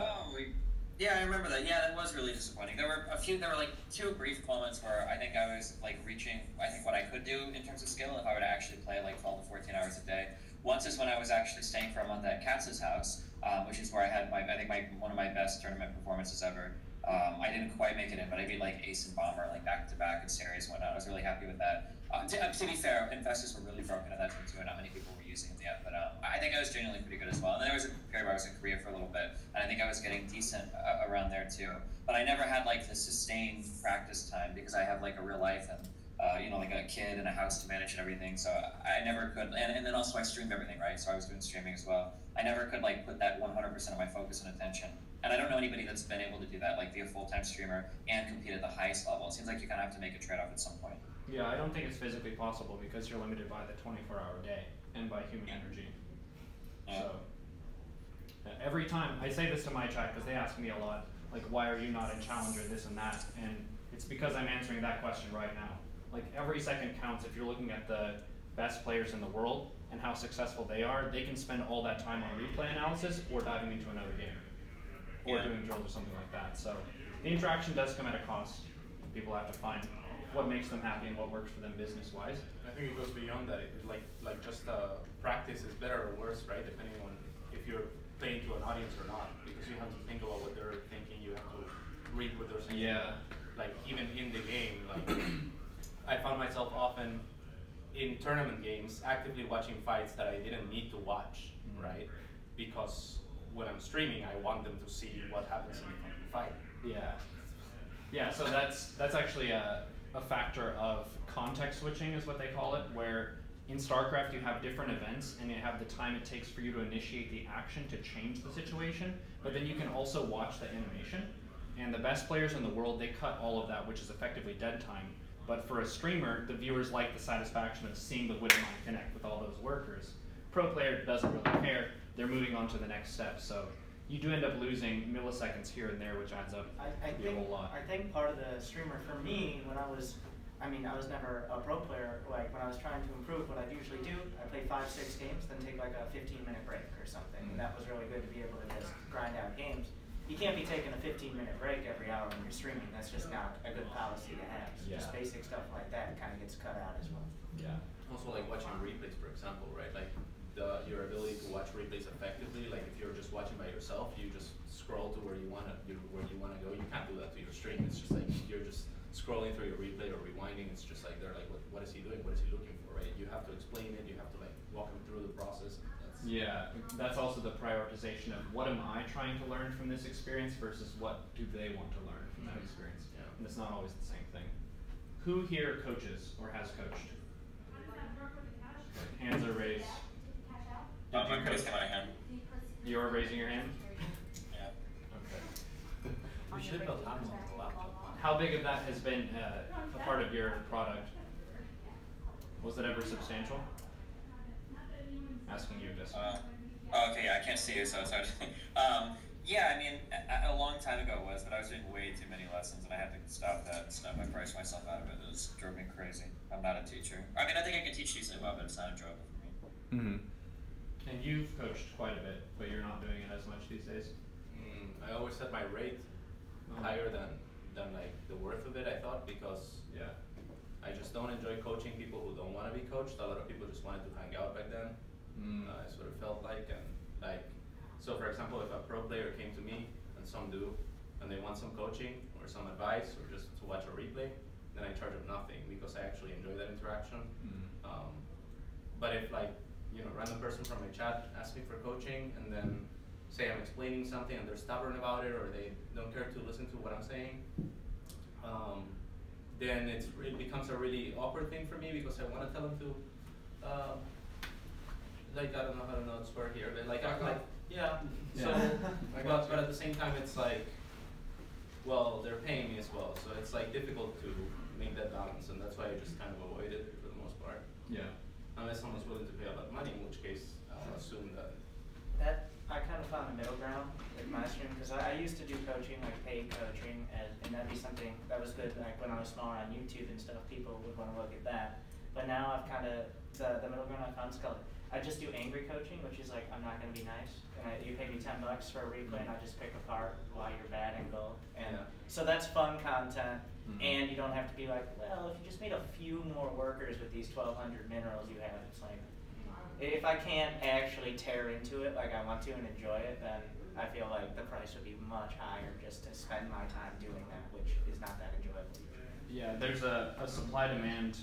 yeah, I remember that. Yeah, that was really disappointing. There were a few, there were like two brief moments where I think I was like reaching, I think what I could do in terms of skill if I would actually play like 12 to 14 hours a day. Once is when I was actually staying for a month at Katz's house, which is where I had my, I think my, one of my best tournament performances ever. I didn't quite make it in, but I beat like Ace and Bomber like back to back in series and whatnot. I was really happy with that. To be fair, investors were really broken at that time too, and not many people were using it yet. But I think I was genuinely pretty good as well. And then there was a period where I was in Korea for a little bit, and I think I was getting decent around there too. But I never had like the sustained practice time because I have like a real life and you know, like a kid and a house to manage and everything. So I never could. And then also I streamed everything, right? So I was doing streaming as well. I never could like put that 100% of my focus and attention. And I don't know anybody that's been able to do that, like be a full-time streamer and compete at the highest level. It seems like you kind of have to make a trade-off at some point. Yeah, I don't think it's physically possible because you're limited by the 24-hour day and by human energy. Yeah. So every time, I say this to my chat because they ask me a lot, like, why are you not in Challenger, this and that? And it's because I'm answering that question right now. Like, every second counts. If you're looking at the best players in the world and how successful they are, they can spend all that time on replay analysis or diving into another game. Or doing drills or something like that. So the interaction does come at a cost. People have to find what makes them happy and what works for them business-wise. I think it goes beyond that. It, like just practice is better or worse, right? Depending on if you're playing to an audience or not, because you have to think about what they're thinking. You have to read what they're saying. Yeah. Like even in the game, like I found myself often in tournament games actively watching fights that I didn't need to watch, right? Because when I'm streaming, I want them to see what happens in the fight. Yeah. Yeah, so that's actually a factor of context switching is what they call it, where in StarCraft you have different events and you have the time it takes for you to initiate the action to change the situation, but then you can also watch the animation. And the best players in the world, they cut all of that, which is effectively dead time. But for a streamer, the viewers like the satisfaction of seeing the Widowmine connect with all those workers. Pro player doesn't really care. They're moving on to the next step, so you do end up losing milliseconds here and there, which adds up a whole lot. I think part of the streamer for me, when I was, I mean, I was never a pro player, like when I was trying to improve what I'd usually do, I'd play 5, 6 games, then take like a 15-minute break or something, and that was really good to be able to just grind out games. You can't be taking a 15-minute break every hour when you're streaming, that's just not a good policy to have. So just basic stuff like that kind of gets cut out as well. Yeah. Also like watching replays, for example, right? Like, your ability to watch replays effectively, like if you're just watching by yourself, you just scroll to where you want to go. You can't do that to your stream. It's just like you're just scrolling through your replay or rewinding. It's just like they're like, what is he doing? What is he looking for? Right? You have to explain it. You have to like walk him through the process. That's also the prioritization of what am I trying to learn from this experience versus what do they want to learn from that experience. Yeah. And it's not always the same thing. Who here coaches or has coached? Hands are raised. I'm raising my hand. You're raising your hand? Yeah. Okay. We should build on the laptop. How big of that has been a part of your product? Was it ever substantial? Asking you this. Okay, yeah, I can't see you, so it's hard to think. Yeah, I mean, a long time ago it was, but I was doing way too many lessons, and I had to stop that and snub. I priced myself out of it. It was drove me crazy. I'm not a teacher. I mean, I think I can teach decently well, but it's not enjoyable for me. And you've coached quite a bit, but you're not doing it as much these days? I always set my rate higher than like the worth of it, I thought, because I just don't enjoy coaching people who don't want to be coached. A lot of people just wanted to hang out back then, I sort of felt like. And like, so for example, if a pro player came to me, and some do, and they want some coaching or some advice or just to watch a replay, then I charge them nothing because I actually enjoy that interaction. But if like, you know, random person from my chat asks me for coaching, and then say I'm explaining something and they're stubborn about it or they don't care to listen to what I'm saying, then it becomes a really awkward thing for me because I want to tell them to, like, I don't know how to know it's word here, but like, I'm like, so, but at the same time, it's like, well, they're paying me as well, so it's like difficult to make that balance, and that's why I just kind of avoid it for the most part. Yeah. Unless someone's willing to pay a lot of money, in which case I'll assume that I kind of found a middle ground with my stream, because I used to do coaching, like paid coaching, and that'd be something that was good. Like when I was smaller on YouTube and stuff, people would want to look at that. But now I've kind of, the middle ground I found is called, I just do angry coaching, which is like, I'm not going to be nice. And you pay me $10 for a replay, and I just pick apart why you're bad and go. And so that's fun content. And you don't have to be like, well, if you just made a few more workers with these 1,200 minerals you have, it's like, if I can't actually tear into it like I want to and enjoy it, then I feel like the price would be much higher just to spend my time doing that, which is not that enjoyable. Yeah, there's a supply-demand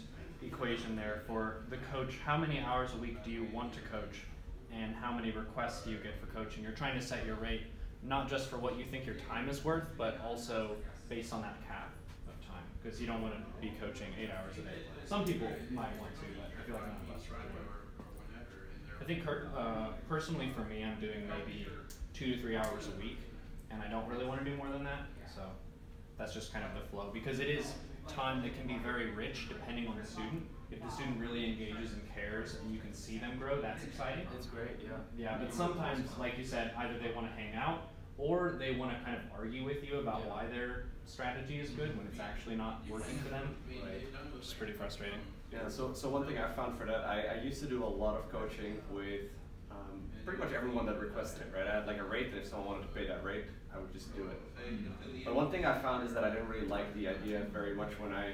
equation there for the coach. How many hours a week do you want to coach, and how many requests do you get for coaching? You're trying to set your rate, not just for what you think your time is worth, but also based on that cap. Because you don't want to be coaching 8 hours a day. Some people might want to, but I feel like none of us would. I think personally for me, I'm doing maybe 2 to 3 hours a week, and I don't really want to do more than that. So that's just kind of the flow, because it is time that can be very rich depending on the student. If the student really engages and cares, and you can see them grow, that's exciting. It's great, yeah. Yeah, but sometimes, like you said, either they want to hang out, or they want to kind of argue with you about why their strategy is good when it's actually not working for them, which is pretty frustrating. Yeah, so one thing I found for that, I used to do a lot of coaching with pretty much everyone that requested it, right? I had like a rate, and if someone wanted to pay that rate, I would just do it. But one thing I found is that I didn't really like the idea very much when I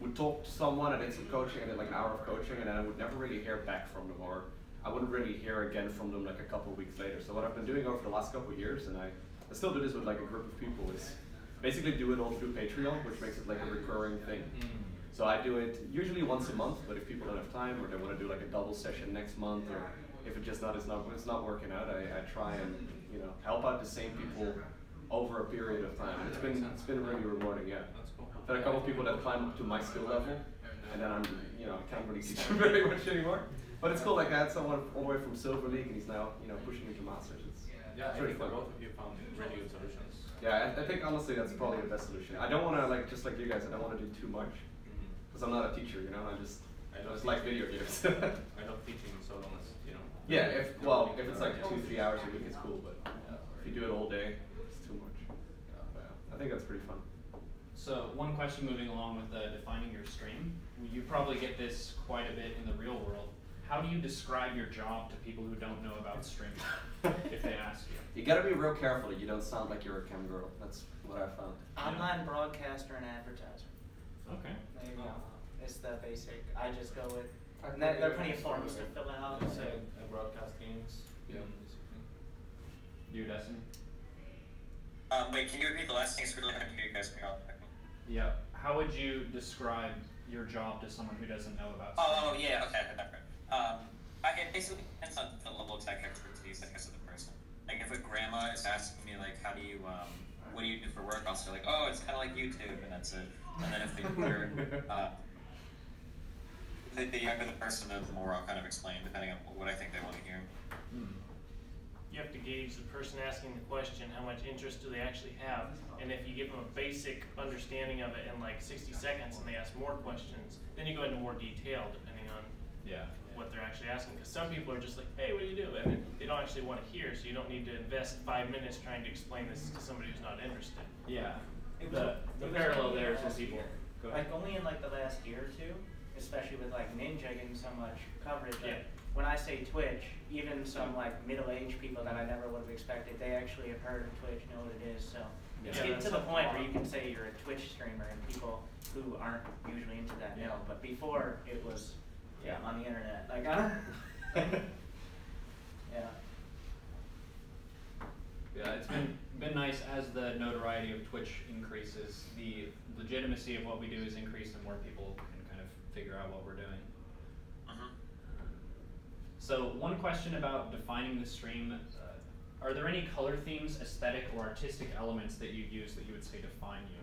would talk to someone, I did some coaching, I did like an hour of coaching, and then I would never really hear back from them, or I wouldn't really hear again from them like a couple of weeks later. So what I've been doing over the last couple of years, and I still do this with like a group of people, is basically do it all through Patreon, which makes it like a recurring thing. So I do it usually once a month, but if people don't have time, or they want to do like a double session next month, or if it's not working out, I try and, you know, help out the same people over a period of time. It's been really rewarding, yeah. There are a couple of people that climb up to my skill level, and then I'm, you know, I can't really teach them very much anymore. But it's cool, like I had someone all the way from Silver League, and he's now, you know, pushing into Masters. Yeah, I think both of you found really good solutions. Yeah, I think honestly that's probably the best solution. I don't want to, like, just like you guys, I don't want to do too much. Because I'm not a teacher, you know, I just like video games. I love teaching, so long as, you know. Yeah, if it's like 2-3 hours a week, it's cool, but if you do it all day, it's too much. I think that's pretty fun. So one question moving along with defining your stream, you probably get this quite a bit in the real world. How do you describe your job to people who don't know about streaming, if they ask you? You gotta be real careful. You don't sound like you're a chem girl. That's what I found. Online broadcaster and advertiser. Okay. There you go. It's the basic. I just go with. And there are plenty of forms to fill out. So broadcast games. Yeah. You, Destiny. Wait, can you repeat the last thing? So we don't have to hear you guys. Yeah. How would you describe your job to someone who doesn't know about streaming? Oh yeah. Okay. It basically depends on the level of tech expertise, I guess, of the person. Like, if a grandma is asking me, like, how do you, what do you do for work? I'll say, like, oh, it's kind of like YouTube, and that's it. And then if the younger the person, the more I'll kind of explain, depending on what I think they want to hear. You have to gauge the person asking the question, how much interest do they actually have? And if you give them a basic understanding of it in, like, 60 seconds, and they ask more questions, then you go into more detail, depending on what they're actually asking, because some people are just like, hey, what do you do? And they don't actually want to hear, so you don't need to invest 5 minutes trying to explain this to somebody who's not interested. Yeah. The parallel there is just people. Like, only in like the last year or two, especially with like Ninja getting so much coverage, like, when I say Twitch, even some like middle-aged people that I never would have expected, they actually have heard of Twitch, know what it is, so it's getting to the point where you can say you're a Twitch streamer, and people who aren't usually into that know, but before it was on the internet. Like, I don't. Yeah, it's been nice as the notoriety of Twitch increases. The legitimacy of what we do is increased, and more people can kind of figure out what we're doing. So one question about defining the stream: are there any color themes, aesthetic, or artistic elements that you use that you would say define you?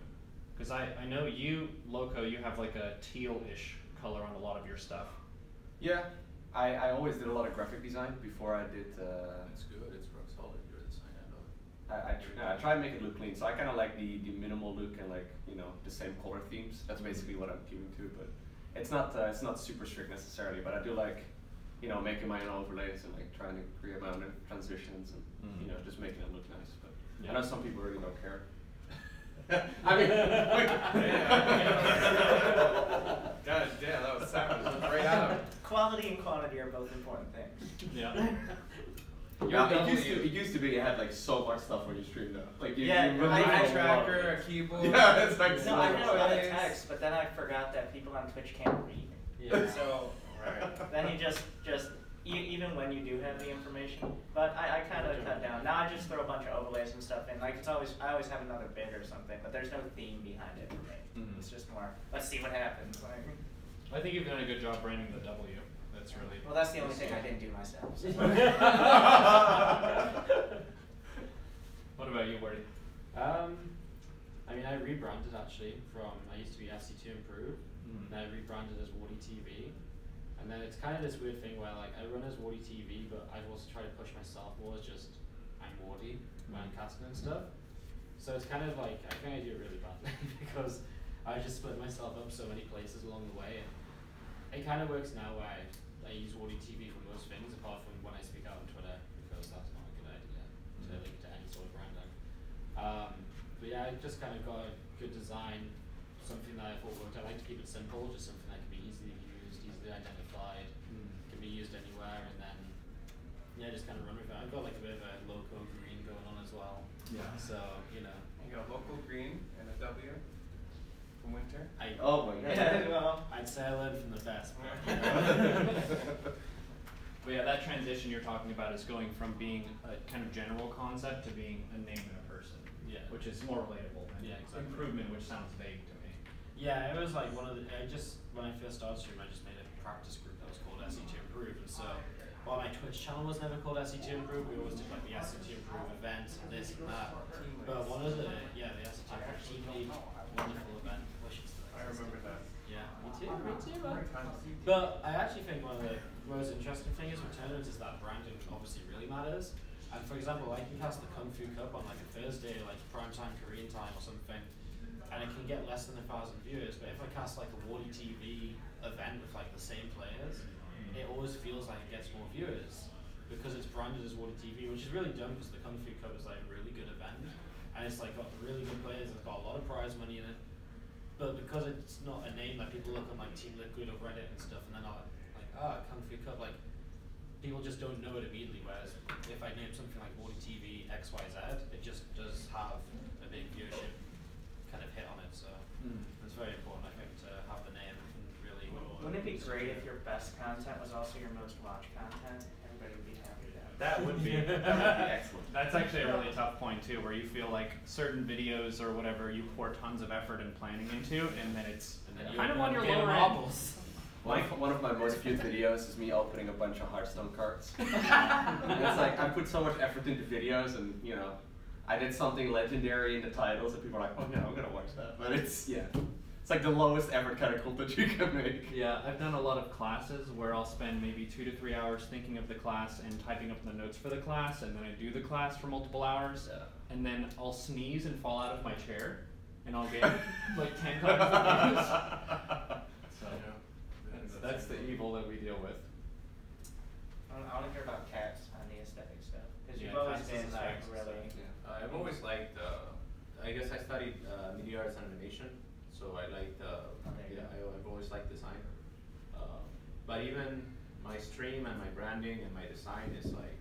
Because I know you, Lowko, you have like a teal-ish color on a lot of your stuff. Yeah, I always did a lot of graphic design before I did. It's good. It's rock solid. You're the design I try to make it look clean, so I kind of like the minimal look and, like, you know, the same color themes. That's basically what I'm keeping to, but it's not super strict necessarily. But I do like, you know, making my own overlays and like trying to create my own transitions and you know, just making it look nice. But I know some people really don't care. I mean, God damn, that was savage. Right out of it. Quality and quantity are both important things. Yeah. Yeah, it used to be it had like so much stuff when you streamed though. Like you, yeah, you really had a tracker, a keyboard. Yeah, it's like no, I had a lot of text, but then I forgot that people on Twitch can't read. Yeah. So right. Then you even when you do have the information, but I kind of cut down. Now I just throw a bunch of overlays and stuff in. Like I always have another bit or something, but there's no theme behind it for me. Mm-hmm. It's just more let's see what happens. Like, I think you've done a good job branding the W. That's really well. That's the only thing I didn't do myself. So. What about you, Wardi? I mean, I rebranded actually from I used to be SC2 Improve, and I rebranded as Wardi TV. And then it's kind of this weird thing where like I run as Wardi TV, but I've also tried to push myself more as just I'm Wardi when I'm casting and stuff. So it's kind of like I think I do it really badly because I just split myself up so many places along the way. And it kind of works now where I use Wardi TV for most things apart from when I speak out on Twitter because that's not a good idea to link to any sort of branding. But yeah, I just kind of got a good design, something that I thought worked. I like to keep it simple, just something that can be easily used, easily identified, can be used anywhere, and then yeah, just kind of run with it. I've got like a bit of a Lowko green going on as well. Yeah. So you know. You got Lowko green and a W. From Winter? Oh my god. Yeah, well, I'd say I learned from the best. But yeah, that transition you're talking about is going from being a kind of general concept to being a name and a person. Yeah. Which is more relatable than improvement, which sounds vague to me. Yeah, it was like one of the, when I first started stream, I just made a practice group that was called SC2 Improve. And so, while my Twitch channel was never called SC2 Improve, we always did like the SC2 Improve events and this and that. But one of the, the SC2 Improve wonderful event. I remember that. Yeah, me too. But I actually think one of the most interesting things with tournaments is that branding obviously really matters. And for example, I can cast the Kung Fu Cup on like a Thursday, like prime time Korean time or something, and it can get less than 1,000 viewers. But if I cast like a Wardi TV event with like the same players, it always feels like it gets more viewers because it's branded as Wardi TV, which is really dumb because the Kung Fu Cup is like a really good event and it's like got really good players. It's got a lot of prize money in it. But because it's not a name that like people look at like Team Liquid or Reddit and stuff and they're not like, Kung Fu Cup, like people just don't know it immediately, whereas if I name something like Wardi TV XYZ, it just does have a big viewership kind of hit on it, so it's very important I think to have the name and really Wouldn't it be great if your best content was also your most watched content? Everybody would be happy. That would be, that would be excellent. That's actually a really tough point too, where you feel like certain videos or whatever you pour tons of effort and planning into, and then it's kind of on your lower levels. Like one of my most viewed videos is me opening a bunch of Hearthstone cards. It's like I put so much effort into videos, and you know, I did something legendary in the titles, and people are like, "Oh yeah, I'm gonna watch that." But it's it's like the lowest effort kind of cult that you can make. Yeah, I've done a lot of classes where I'll spend maybe 2 to 3 hours thinking of the class and typing up the notes for the class, and then I do the class for multiple hours, and then I'll sneeze and fall out of my chair, and I'll get like 10 comments of views. So that's the evil that we deal with. I want to hear about cats on the aesthetic stuff, because you've always been like really. Yeah. I've always liked. I guess I studied media arts and animation. So I liked, I've always liked design, but even my stream and my branding and my design is like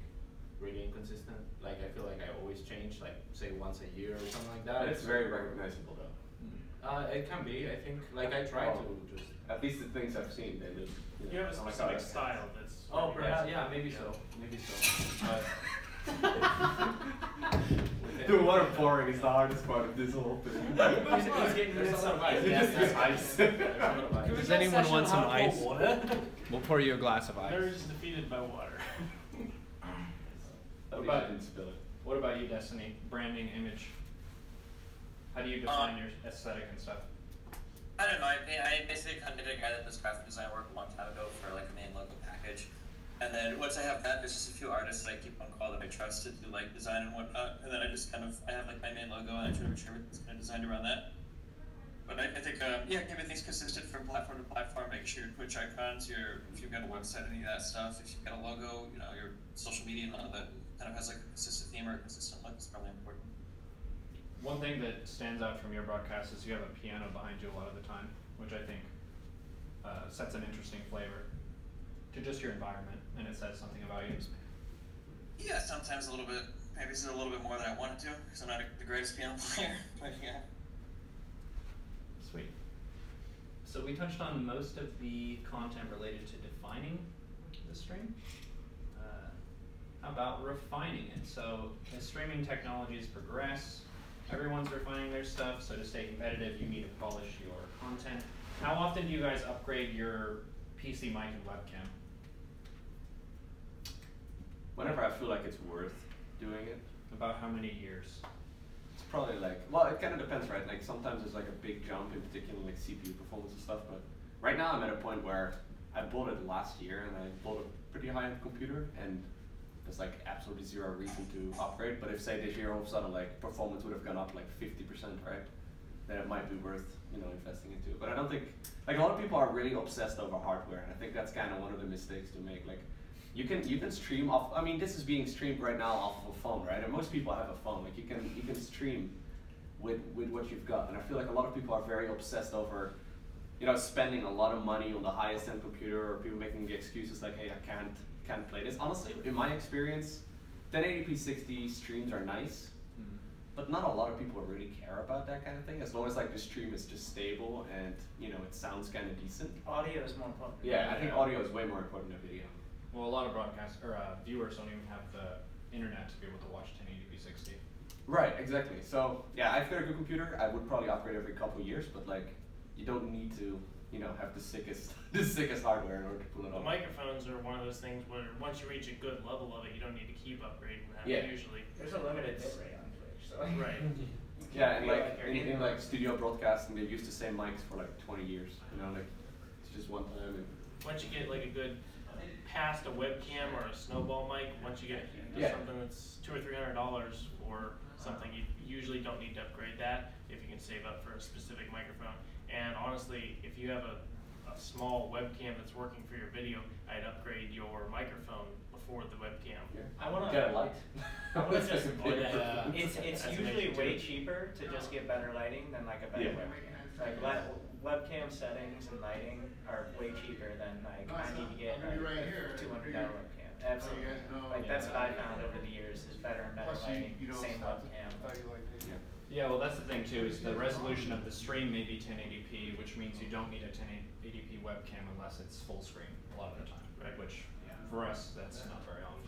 really inconsistent. Like I feel like I always change, like say once a year or something like that. It's very recognizable though. It can be, I think. Like I try to just at least the things I've seen. They just you have a specific style that's. Oh, perhaps maybe so. But dude, what a boring is the hardest part of this whole thing. Does anyone want some ice? Water? We'll pour you a glass of ice. They're just defeated by water. What about you, Destiny? Branding, image. How do you define your aesthetic and stuff? I don't know. I basically kind of did a guy that does graphic design work a long time ago for like a main local package. And then once I have that, there's just a few artists that I keep on call that I trust to do like design and whatnot. And then I just kind of, I have like my main logo and I try to make sure everything's kind of designed around that. But I think, keeping things consistent from platform to platform, make sure your Twitch icons, if you've got a website, any of that stuff, if you've got a logo, you know, your social media and all of that kind of has like a consistent theme or a consistent look is probably important. One thing that stands out from your broadcast is you have a piano behind you a lot of the time, which I think sets an interesting flavor to just your environment, and it says something about you. Yeah, sometimes a little bit. Maybe it's a little bit more than I wanted to, because I'm not the greatest piano player, but yeah. Sweet. So we touched on most of the content related to defining the stream. How about refining it? So as streaming technologies progress, everyone's refining their stuff, so to stay competitive, you need to polish your content. How often do you guys upgrade your PC mic and webcam? Whenever I feel like it's worth doing it. About how many years? It's probably like, well, it kind of depends, right? Like sometimes there's like a big jump, in particular like CPU performance and stuff, but right now I'm at a point where I bought it last year and I bought a pretty high-end computer, and there's like absolutely zero reason to upgrade, but if say this year all of a sudden like performance would have gone up like 50%, right? Then it might be worth, you know, investing into it. But I don't think, like a lot of people are really obsessed over hardware, and I think that's kind of one of the mistakes to make. Like you can stream off, I mean this is being streamed right now off of a phone, right? And most people have a phone. Like you can stream with what you've got. And I feel like a lot of people are very obsessed over, you know, spending a lot of money on the highest end computer, or people making the excuses like, hey, I can't play this. Honestly, in my experience, 1080p 60 streams are nice, but not a lot of people really care about that kind of thing. As long as like the stream is just stable and you know it sounds kind of decent. Audio is more important. Yeah, I think audio is way more important than video. Well, a lot of broadcast or viewers don't even have the internet to be able to watch 1080p 60. Right, exactly. So yeah, I've got a good computer. I would probably upgrade every couple of years, but like you don't need to. You know, have the sickest hardware in order to pull it off. Microphones are one of those things where once you reach a good level of it, you don't need to keep upgrading that. Yeah. Usually, there's a limited bit rate on Twitch, so right. Yeah, and like in like studio broadcasting, they use the same mics for like 20 years. You know, like it's just one time. And once you get like a good past a webcam or a snowball mic, once you get into something that's $200 or $300 for something, you usually don't need to upgrade that if you can save up for a specific microphone. And honestly, if you have a small webcam that's working for your video, I'd upgrade your microphone before the webcam. Yeah. I want to get a light. I want to just. It's usually way cheaper to just get better lighting than like a better webcam. Like webcam settings and lighting are way cheaper than like I need to get a $200 webcam. Absolutely. Like that's what I found over the years is better and better lighting, same webcam. Yeah, well that's the thing too, is the resolution of the stream may be 1080p, which means you don't need a 1080p webcam unless it's full screen a lot of the time, right? Which, for us, that's not very often.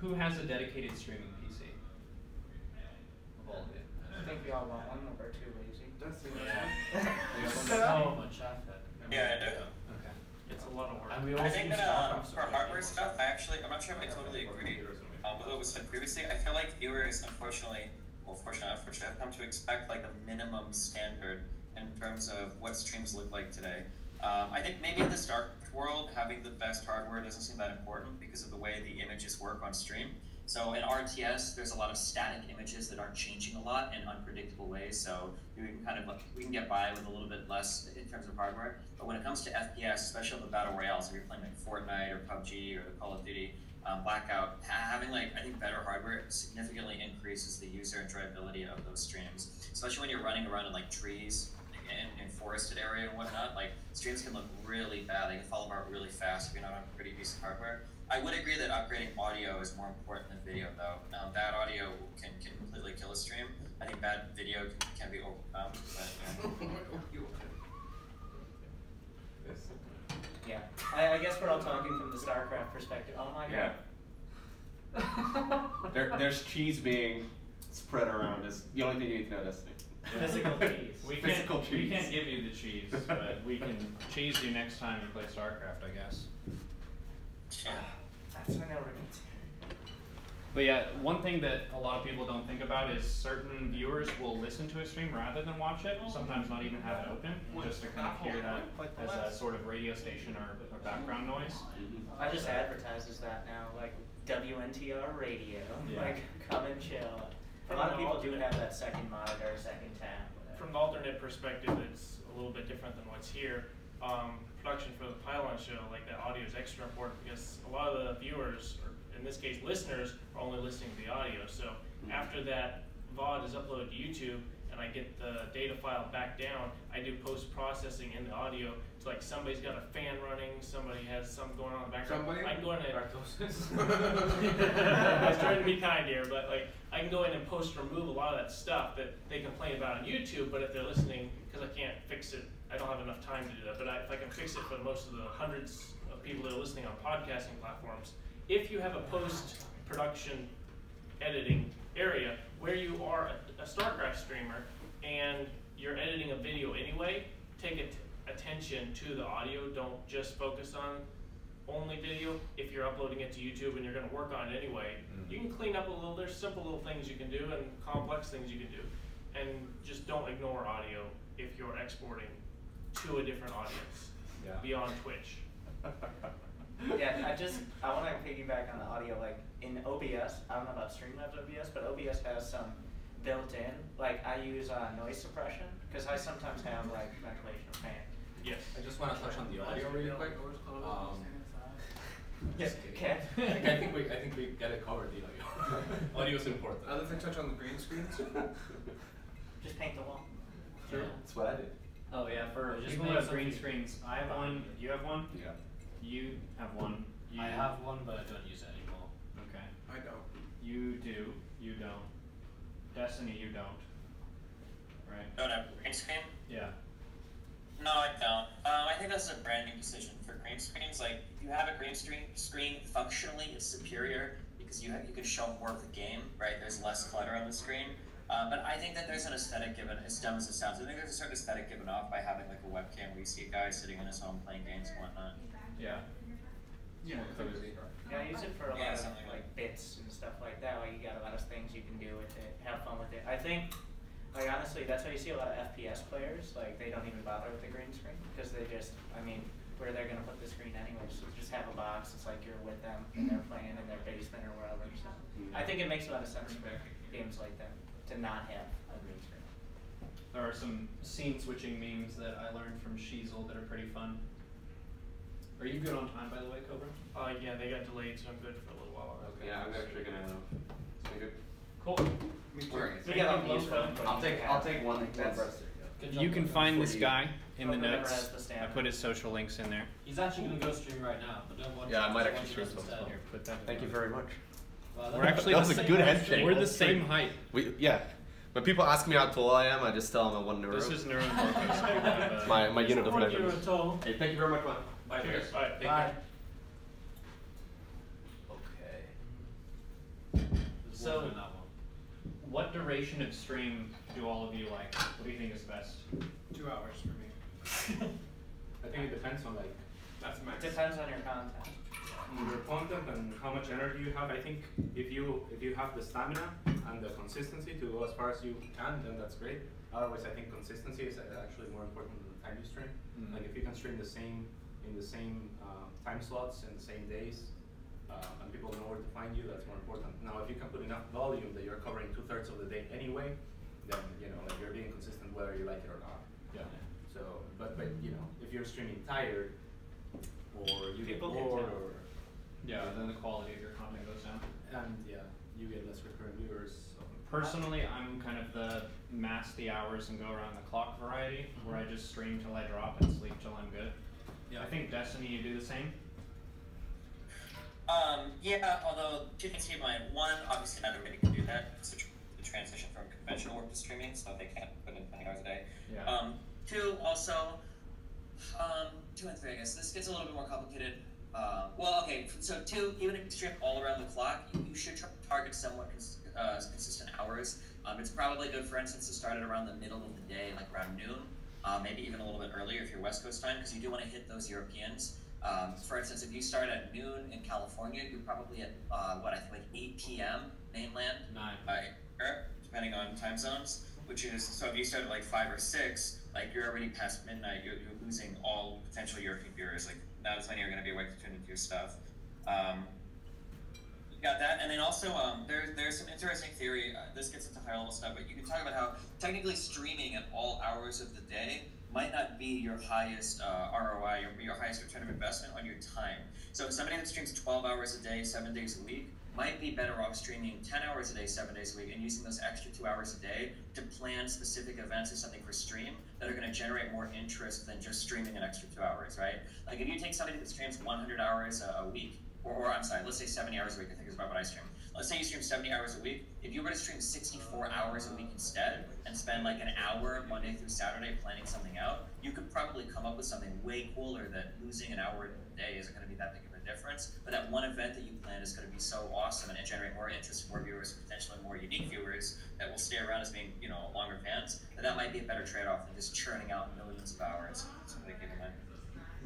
Who has a dedicated streaming PC? Of all of you. I think we all want one, but we're too lazy. That's the so much effort. Yeah, I do. It's a lot of work. I think that for hardware stuff, I'm not sure if I totally agree with what was said previously. I feel like viewers, unfortunately, have come to expect like a minimum standard in terms of what streams look like today. I think maybe in the StarCraft world, having the best hardware doesn't seem that important because of the way the images work on stream. So in RTS, there's a lot of static images that aren't changing a lot in unpredictable ways. So we can kind of get by with a little bit less in terms of hardware. But when it comes to FPS, especially the battle royales, if you're playing like Fortnite or PUBG or Call of Duty, Blackout, having like I think better hardware significantly increases the user enjoyability of those streams, especially when you're running around in like trees and forested area and whatnot. Like streams can look really bad; they can fall apart really fast if you're not on pretty decent hardware. I would agree that upgrading audio is more important than video, though. Bad audio can completely kill a stream. I think bad video can be overcome. Yeah, I guess we're all talking from the StarCraft perspective. Oh my god. Yeah. There's cheese being spread around. It's the only thing you need to know, Destiny. Physical cheese. We can't give you the cheese, but we can cheese you next time you play StarCraft, I guess. Yeah. That's my No Regrets. But yeah, one thing that a lot of people don't think about is certain viewers will listen to a stream rather than watch it, sometimes not even have it open, just to kind of hear that as a sort of radio station or background noise. I just advertises that now, like WNTR radio, like come and chill. A lot of people do have that second monitor, second tab. Whatever. From the alternate perspective, it's a little bit different than what's here. production for the Pylon Show, like that audio is extra important because a lot of the viewers, or in this case listeners, are only listening to the audio. So after that VOD is uploaded to YouTube and I get the data file back down, I do post-processing in the audio. It's like somebody's got a fan running, somebody has something going on in the background. Somebody? I can go in and... Artosis. I was trying to be kind here, but like I can go in and post-remove a lot of that stuff that they complain about on YouTube, but if they're listening, because I can't fix it, I don't have enough time to do that, but if I can fix it for most of the hundreds of people that are listening on podcasting platforms, if you have a post-production editing area where you are a StarCraft streamer and you're editing a video anyway, take attention to the audio. Don't just focus on only video. If you're uploading it to YouTube and you're going to work on it anyway, you can clean up a little. There's simple little things you can do and complex things you can do. And just don't ignore audio if you're exporting to a different audience beyond Twitch. Yeah, I want to piggyback on the audio. Like in OBS, I don't know about Streamlabs OBS, but OBS has some built-in. Like I use noise suppression because I sometimes have like ventilation or fan. Yes. I just want to touch on the audio really quick. Yes, okay. I think we get it covered. The audio. Audio is important. I'd like to touch on the green screens. Just paint the wall. Sure. Yeah. That's what I did. Oh yeah, for just one of green screens. I have one. You have one. Yeah. You have one. You I have one, but I don't use it anymore. Okay. I don't. You do. You don't. Destiny, you don't. Right. Don't have green screen? Yeah. No, I don't. I think that's a brand new decision for green screens. Like, if you have a green screen functionally, it's superior because you can show more of the game, right? There's less clutter on the screen. But I think that there's an aesthetic given, as dumb as it sounds, I think there's a certain aesthetic given off by having like a webcam where you see a guy sitting in his home playing games and whatnot. Yeah. Yeah. Yeah, I use it for a lot of like bits and stuff like that. Like you got a lot of things you can do with it, have fun with it. I think, like honestly, that's why you see a lot of FPS players. Like they don't even bother with the green screen because they just, I mean, where they're gonna put the screen anyway? So just have a box. It's like you're with them and they're playing in their basement or wherever. So I think it makes a lot of sense for games like that to not have a green screen. There are some scene switching memes that I learned from Sheezel that are pretty fun. Are you good on time, by the way, Cobra? Yeah, they got delayed, so I'm good for a little while. Okay. Yeah, I'm actually gonna have. Cool. I'll take one. You can find this guy in the notes. I put his social links in there. He's actually gonna go stream right now, but don't watch. Yeah, I might actually stream something. Here, put that. Thank you very much. Wow, we're actually that was a good head shake. We're the same height. Yeah. When people ask me how tall I am, I just tell them I'm one Neuro. This is Neuro. My unit of measurement. Hey, thank you very much, man. Bye. Cheers. Bye. Bye. Okay. So, what duration of stream do all of you like? What do you think is best? 2 hours for me. I think it depends on like. That's max. It depends on your content. Your content and how much energy you have. I think if you have the stamina and the consistency to go as far as you can, then that's great. Otherwise, I think consistency is actually more important than the time you stream. Like if you can stream in the same time slots and the same days, and people know where to find you, that's more important. Now, if you can put enough volume that you're covering 2/3 of the day anyway, then you know like you're being consistent whether you like it or not. Yeah. So, but you know if you're streaming tired or you people get bored or then the quality of your content goes down. And yeah, you get less recurrent viewers. So. Personally, I'm kind of the mask the hours and go around the clock variety, where I just stream till I drop and sleep till I'm good. Yeah, I think Destiny, you do the same. Yeah, although two things to keep in mind. One, obviously not everybody can do that. It's the transition from conventional work to streaming, so they can't put in 20 hours a day. Yeah. Two, also, 2 and 3, I guess. This gets a little bit more complicated. Well, okay, so 2, even if you stream all around the clock, you should target somewhat consistent hours. It's probably good, for instance, to start at around the middle of the day, like around noon. Maybe even a little bit earlier if you're West Coast time, because you do want to hit those Europeans. For instance, if you start at noon in California, you're probably at, what, I think like 8 p.m. mainland? 9. Europe, depending on time zones, which is, so if you start at like 5 or 6, like you're already past midnight, you're losing all potential European viewers. Like, not as many are going to be awake to tune into your stuff. Got that, and then also there's some interesting theory. This gets into higher level stuff, but you can talk about how technically streaming at all hours of the day might not be your highest ROI, your highest return of investment on your time. So somebody that streams 12 hours a day, 7 days a week, might be better off streaming 10 hours a day, 7 days a week, and using those extra 2 hours a day to plan specific events or something for stream that are going to generate more interest than just streaming an extra 2 hours, right? Like if you take somebody that streams 100 hours a week, or I'm sorry, let's say 70 hours a week, I think is about what I stream. Let's say you stream 70 hours a week. If you were to stream 64 hours a week instead and spend like an hour Monday through Saturday planning something out, you could probably come up with something way cooler than losing an hour a day isn't going to be that big of a difference. But that one event that you planned is going to be so awesome and generate more interest, more viewers, potentially more unique viewers that will stay around as being, you know, longer fans. But that might be a better trade-off than just churning out millions of hours.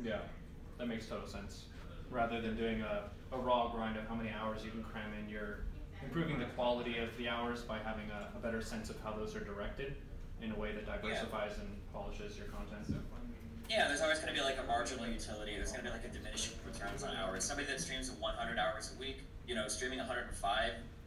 Yeah, that makes total sense. Rather than doing a raw grind of how many hours you can cram in, you're improving the quality of the hours by having a better sense of how those are directed in a way that diversifies and polishes your content. Yeah, there's always going to be like a marginal utility. There's going to be like a diminishing returns on hours. Somebody that streams 100 hours a week, you know, streaming 105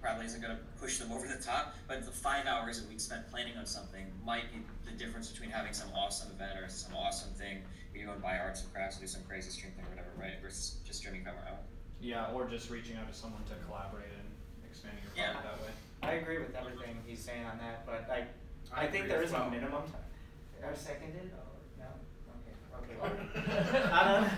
probably isn't going to push them over the top, but the 5 hours a week spent planning on something might be the difference between having some awesome event or some awesome thing where you go and buy arts and crafts or do some crazy stream thing or whatever, right? Versus just streaming that out. Yeah, or just reaching out to someone to collaborate and expanding your product that way. I agree with everything he's saying on that, but I think there is a minimum time. Or seconded? Oh, no? Okay. I don't know.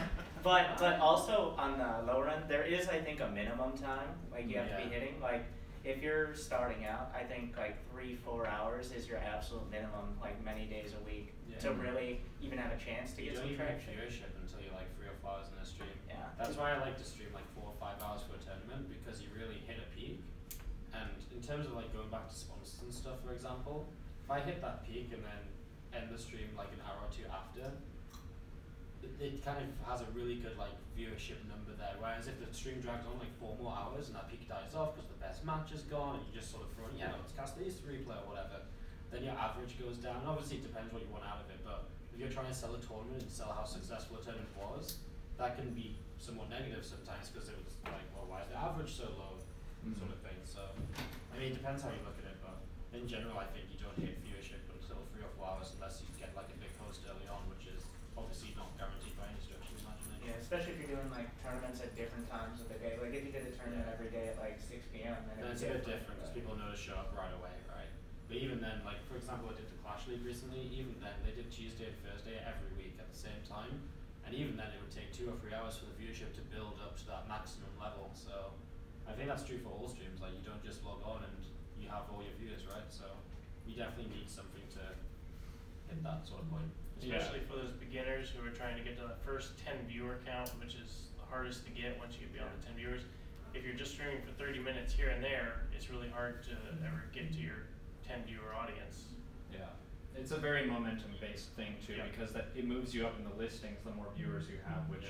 But also on the lower end, there is, I think, a minimum time like you have to be hitting. Like if you're starting out, I think like 3-4 hours is your absolute minimum, like many days a week to really even have a chance to get some traction. You don't even have viewership until you're like 3 or 4 hours in a stream. Yeah. That's why I like to stream like 4 or 5 hours for a tournament, because you really hit a peak. And in terms of like going back to sponsors and stuff, for example, if I hit that peak and then end the stream like an hour or two after, it kind of has a really good like viewership number there, whereas if the stream drags on like 4 more hours and that peak dies off because the best match is gone and you just sort of throw in, yeah, let's cast these three play or whatever, then your average goes down. Obviously it depends what you want out of it, but if you're trying to sell a tournament and sell how successful a tournament was, that can be somewhat negative sometimes because it was like, well, why is the average so low, sort of thing. So I mean, it depends how you look at it, but in general I think you don't hit viewership until 3 or 4 hours unless you get like a big host early on, which is obviously not guaranteed by any stretch of the imagination. Yeah, especially if you're doing like tournaments at different times of the day. Like if you did a tournament every day at like 6 p.m, then it's a bit different because people know to show up right away, right? But even then, like for example, I did the Clash League recently. Even then, they did Tuesday and Thursday every week at the same time, and even then, it would take 2 or 3 hours for the viewership to build up to that maximum level. So I think that's true for all streams. Like you don't just log on and you have all your viewers, right? So you definitely need something to hit that sort of point. Especially for those beginners who are trying to get to that first 10-viewer count, which is the hardest to get once you get beyond the 10 viewers. If you're just streaming for 30 minutes here and there, it's really hard to ever get to your 10-viewer audience. Yeah. It's a very momentum-based thing, too, because it moves you up in the listings the more viewers you have, which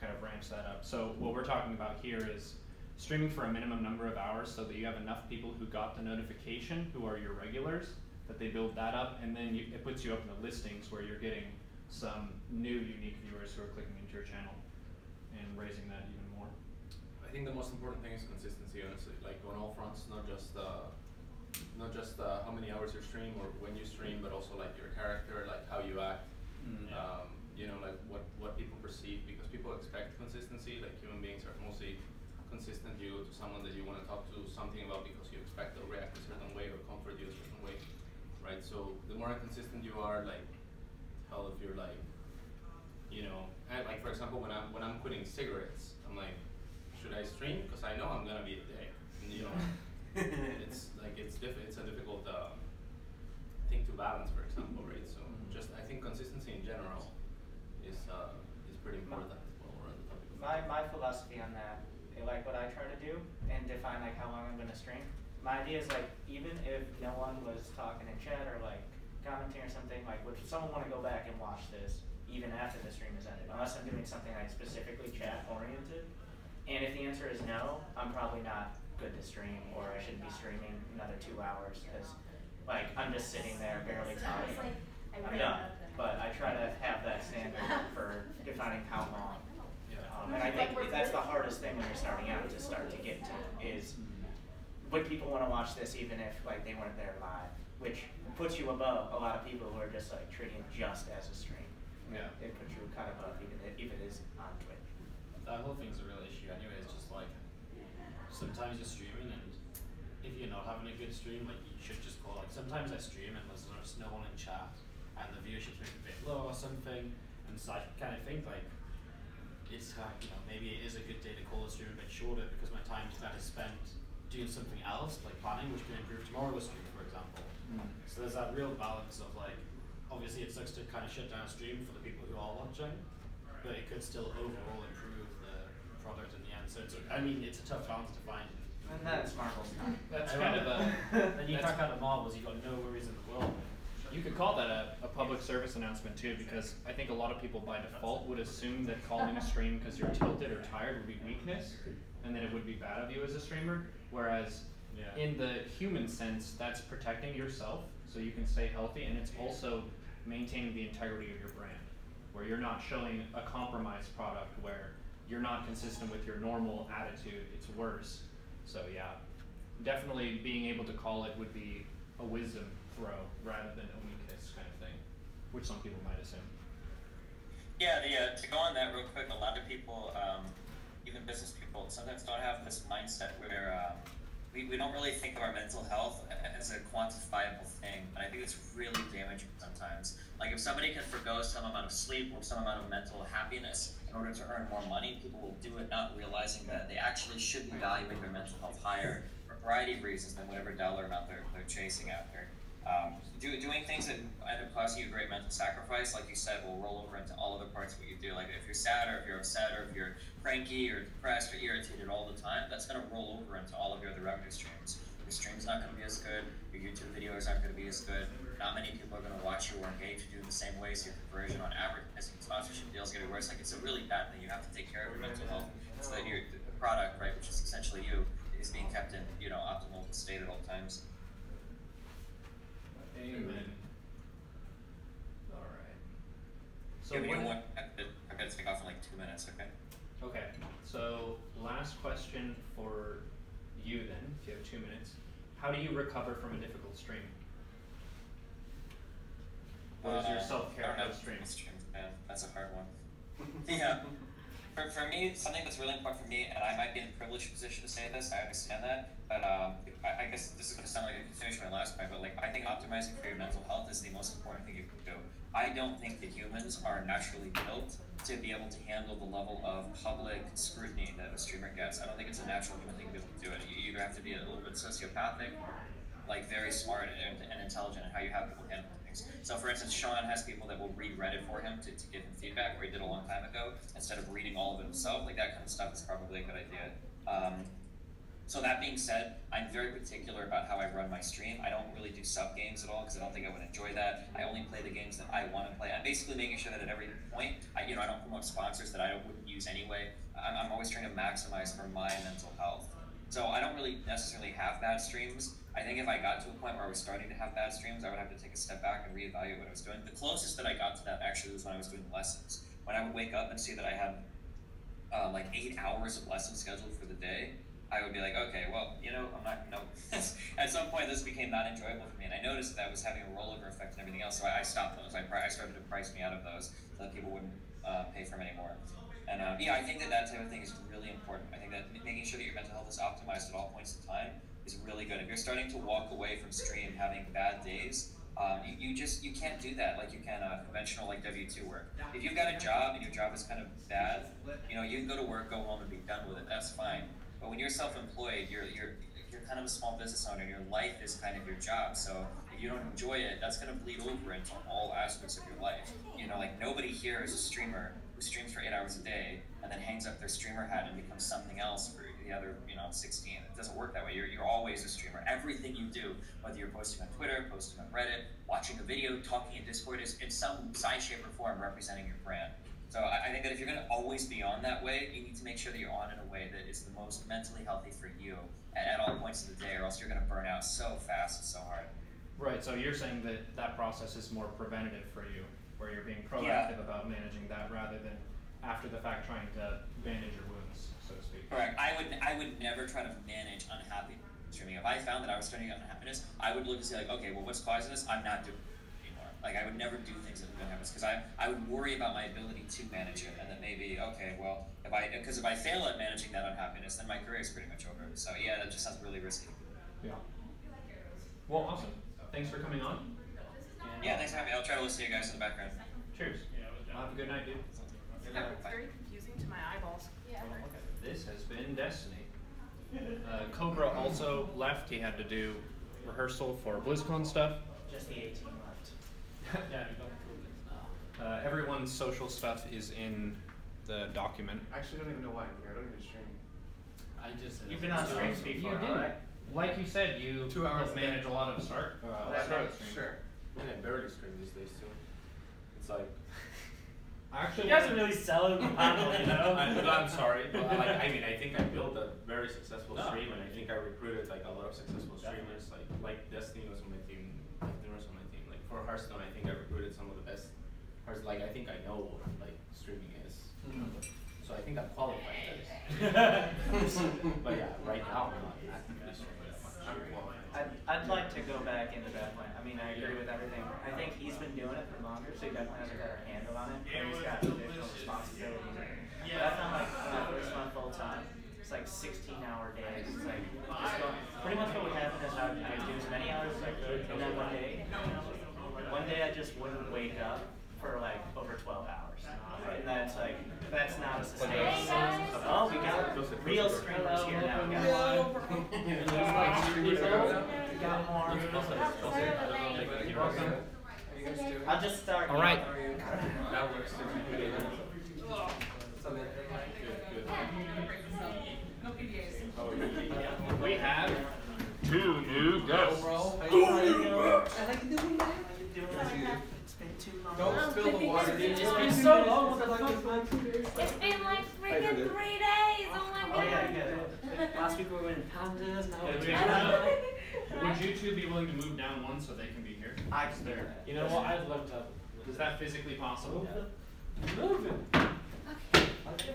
kind of ramps that up. So what we're talking about here is streaming for a minimum number of hours so that you have enough people who got the notification, who are your regulars, that they build that up, and then it puts you up in the listings where you're getting some new unique viewers who are clicking into your channel and raising that even more. I think the most important thing is consistency, honestly, like on all fronts, not just how many hours you stream or when you stream, but also like your character, like how you act, you know, like what people perceive, because people expect consistency. Like human beings are mostly consistent. You go to someone that you want to talk to something about because you expect they'll react a certain way or comfort you a certain way. Right, so the more inconsistent you are, like, hell, if you're like, you know, like for example, when I'm quitting cigarettes, I'm like, should I stream? Because I know I'm gonna be a dick, and, you know, it's like it's a difficult thing to balance, for example, right? So just I think consistency in general is pretty important. My philosophy on that, like what I try to do, and define like how long I'm gonna stream. My idea is like, even if no one was talking in chat or like commenting or something, like would someone want to go back and watch this even after the stream is ended? Unless I'm doing something like specifically chat oriented. And if the answer is no, I'm probably not good to stream, or I shouldn't be streaming another 2 hours because like I'm just sitting there barely talking. I'm done. But I try to have that standard for defining how long. And I think that's the hardest thing when you're starting out to start to get to is, would people want to watch this even if like they weren't there live? Which puts you above a lot of people who are just like treating it just as a stream. Yeah. It puts you kind of above even if it is on Twitch. That whole thing's a real issue anyway. It's just like sometimes you're streaming and if you're not having a good stream, like you should just call it. Sometimes I stream and there's no one in chat and the viewership's maybe a bit low or something, and so I kind of think like it's you know, maybe it is a good day to call the stream a bit shorter because my time is better spent doing something else, like planning, which can improve tomorrow's stream, for example. Mm. So there's that real balance of like, obviously it sucks to kind of shut down a stream for the people who are watching, but it could still overall improve the product in the end. So it's, I mean, it's a tough balance to find. And that's Marvel's time. That's kind of a, and you talk about the Marvels, you've got no worries in the world. You could call that a public service announcement too, because I think a lot of people by default would assume that calling a stream because you're tilted or tired would be weakness, and then it would be bad of you as a streamer. Whereas in the human sense, that's protecting yourself so you can stay healthy, and it's also maintaining the integrity of your brand, where you're not showing a compromised product, where you're not consistent with your normal attitude, it's worse. So yeah, definitely being able to call it would be a wisdom throw rather than a weakness kind of thing, which some people might assume. Yeah, to go on that real quick, a lot of people, even business people, sometimes don't have this mindset where we don't really think of our mental health as a quantifiable thing, but I think it's really damaging sometimes. Like if somebody can forgo some amount of sleep or some amount of mental happiness in order to earn more money, people will do it not realizing that they actually should be valuing their mental health higher for a variety of reasons than whatever dollar amount they're chasing after. Doing things that end up causing you great mental sacrifice, like you said, will roll over into all other parts of what you do. Like if you're sad or if you're upset or if you're cranky or depressed or irritated all the time, that's going to roll over into all of your other revenue streams. Your stream's not going to be as good, your YouTube videos aren't going to be as good, not many people are going to watch you or engage you in the same way, so your conversion on advertising sponsorship deals is going to be worse. Like it's a really bad thing. You have to take care of your mental health so that your the product, right, which is essentially you, is being kept in, you know, optimal state at all times. Amen. All right. So yeah, I've got to take off in like 2 minutes, okay? Okay. So last question for you then, if you have 2 minutes. How do you recover from a difficult stream? What is your self-care on stream? That's a hard one. Yeah. For me, something that's really important for me, and I might be in a privileged position to say this, I understand that, but I guess this is going to sound like a continuation of my last point, but like, I think optimizing for your mental health is the most important thing you can do. I don't think that humans are naturally built to be able to handle the level of public scrutiny that a streamer gets. I don't think it's a natural human thing to be able to do it. You either have to be a little bit sociopathic, or like very smart and intelligent in how you have people handle it. So for instance, Sean has people that will read Reddit for him to give him feedback, where he did a long time ago, instead of reading all of it himself. Like that kind of stuff is probably a good idea. So that being said, I'm very particular about how I run my stream. I don't really do sub games at all because I don't think I would enjoy that. I only play the games that I want to play. I'm basically making sure that at every point, I don't promote sponsors that I wouldn't use anyway. I'm always trying to maximize for my mental health. So I don't really necessarily have bad streams. I think if I got to a point where I was starting to have bad streams, I would have to take a step back and reevaluate what I was doing. The closest that I got to that actually was when I was doing lessons. When I would wake up and see that I had like 8 hours of lessons scheduled for the day, I would be like, okay, well, you know, I'm not, no. At some point, this became not enjoyable for me, and I noticed that I was having a rollover effect and everything else, so I stopped those. I started to price me out of those so that people wouldn't pay for them anymore. And yeah, I think that that type of thing is really important. I think that making sure that your mental health is optimized at all points in time is really good. If you're starting to walk away from stream having bad days, you can't do that like you can conventional like W2 work. If you've got a job and your job is kind of bad, you know, you can go to work, go home, and be done with it. That's fine. But when you're self-employed, you're kind of a small business owner. Your life is kind of your job. So if you don't enjoy it, that's going to bleed over into all aspects of your life. You know, like nobody here is a streamer who streams for 8 hours a day and then hangs up their streamer hat and becomes something else for the other, 16. It doesn't work that way. You're always a streamer. Everything you do, whether you're posting on Twitter, posting on Reddit, watching a video, talking in Discord, is in some size, shape, or form representing your brand. So I think that if you're going to always be on that way, you need to make sure that you're on in a way that is the most mentally healthy for you at all points of the day, or else you're going to burn out so fast and so hard. Right, so you're saying that that process is more preventative for you, where you're being proactive about managing that rather than after the fact trying to bandage your wounds, so to speak. Correct. I would never try to manage unhappiness. streaming. If I found that I was turning unhappiness, I would look and say, like, okay, well, what's causing this? I'm not doing it anymore. Like, I would never do things that would happiness because I would worry about my ability to manage it, and then maybe, okay, well, because if I fail at managing that unhappiness, then my career is pretty much over. So yeah, that just sounds really risky. Yeah. Well, awesome. Thanks for coming on. And yeah, thanks for having me. I'll try to listen to you guys in the background. Cheers. Yeah, have a good night, dude. It's very confusing to my eyeballs. Yeah. Okay. This has been Destiny. Cobra also left. He had to do rehearsal for BlizzCon stuff. Just the 18 left. Yeah. Everyone's social stuff is in the document. I actually don't even know why I'm here. I don't even stream. You've been on streams before. You did. Like you said, you 2 hours manage a lot of start. Sure. Man, I barely stream these days too. It's like. Actually, you guys are really selling the model, you know? I'm sorry, but I mean, I think I built a very successful stream, and I think I recruited like a lot of successful streamers. Like Destiny was on my team, was on my team. Like for Hearthstone, I think I recruited some of the best. Like I think I know what like streaming is, so I think I'm qualified for this. But yeah, right now I'm not actively streaming that much. I'd like to go back into that plan. I mean, I agree with everything. I think he's been doing it for longer, so he definitely has a better handle on it. He's got additional responsibilities. But I found like when I first went full time, it's like 16-hour days. It's like just going, pretty much what would happen is I do as many hours as I could, and then one day I just wouldn't wake up for like over 12 hours. And that's like, that's not a sustainable. Oh, we got real streamers here now. We got more. I'll just start. All right. That works. We have 2 new guests. I like the Been too long. Don't spill the water. It's been so long. It's been like freaking 3 days. Oh my god. Last week we were in pandas. Now would you two be willing to move down one so they can be here? I can. You know what? I'd love to. Is that physically possible? Move it. Okay.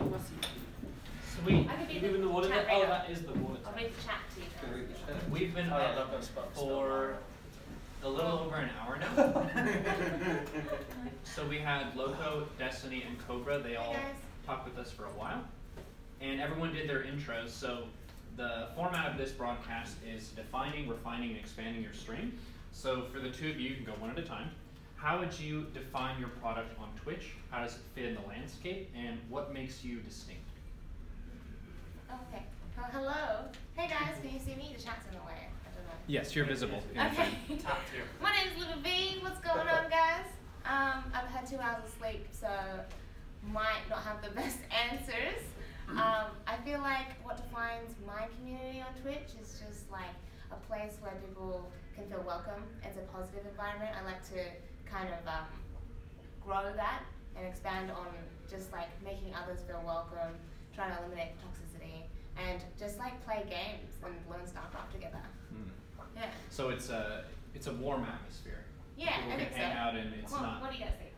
Sweet. I could be in the water. Oh, that is the water. I'll read the chat to you. We've been up for a little over an hour now. So we had Lowko, Destiny, and Cobra. They all talked with us for a while. And everyone did their intros. So the format of this broadcast is defining, refining, and expanding your stream. So for the 2 of you, you can go one at a time. How would you define your product on Twitch? How does it fit in the landscape? And what makes you distinct? OK. Well, hello. Hey, guys. Can you see me? The chat's in the way. Yes, you're visible. Okay. Top tier. My name's Livibee. What's going on, guys? I've had 2 hours of sleep, so might not have the best answers. I feel like what defines my community on Twitch is just like a place where people can feel welcome. It's a positive environment. I like to kind of grow that and expand on just like making others feel welcome, trying to eliminate toxicity, and just like play games and learn StarCraft together. Yeah. So it's a warm atmosphere. Yeah, I think so. People can hang out and it's not. What do you guys think?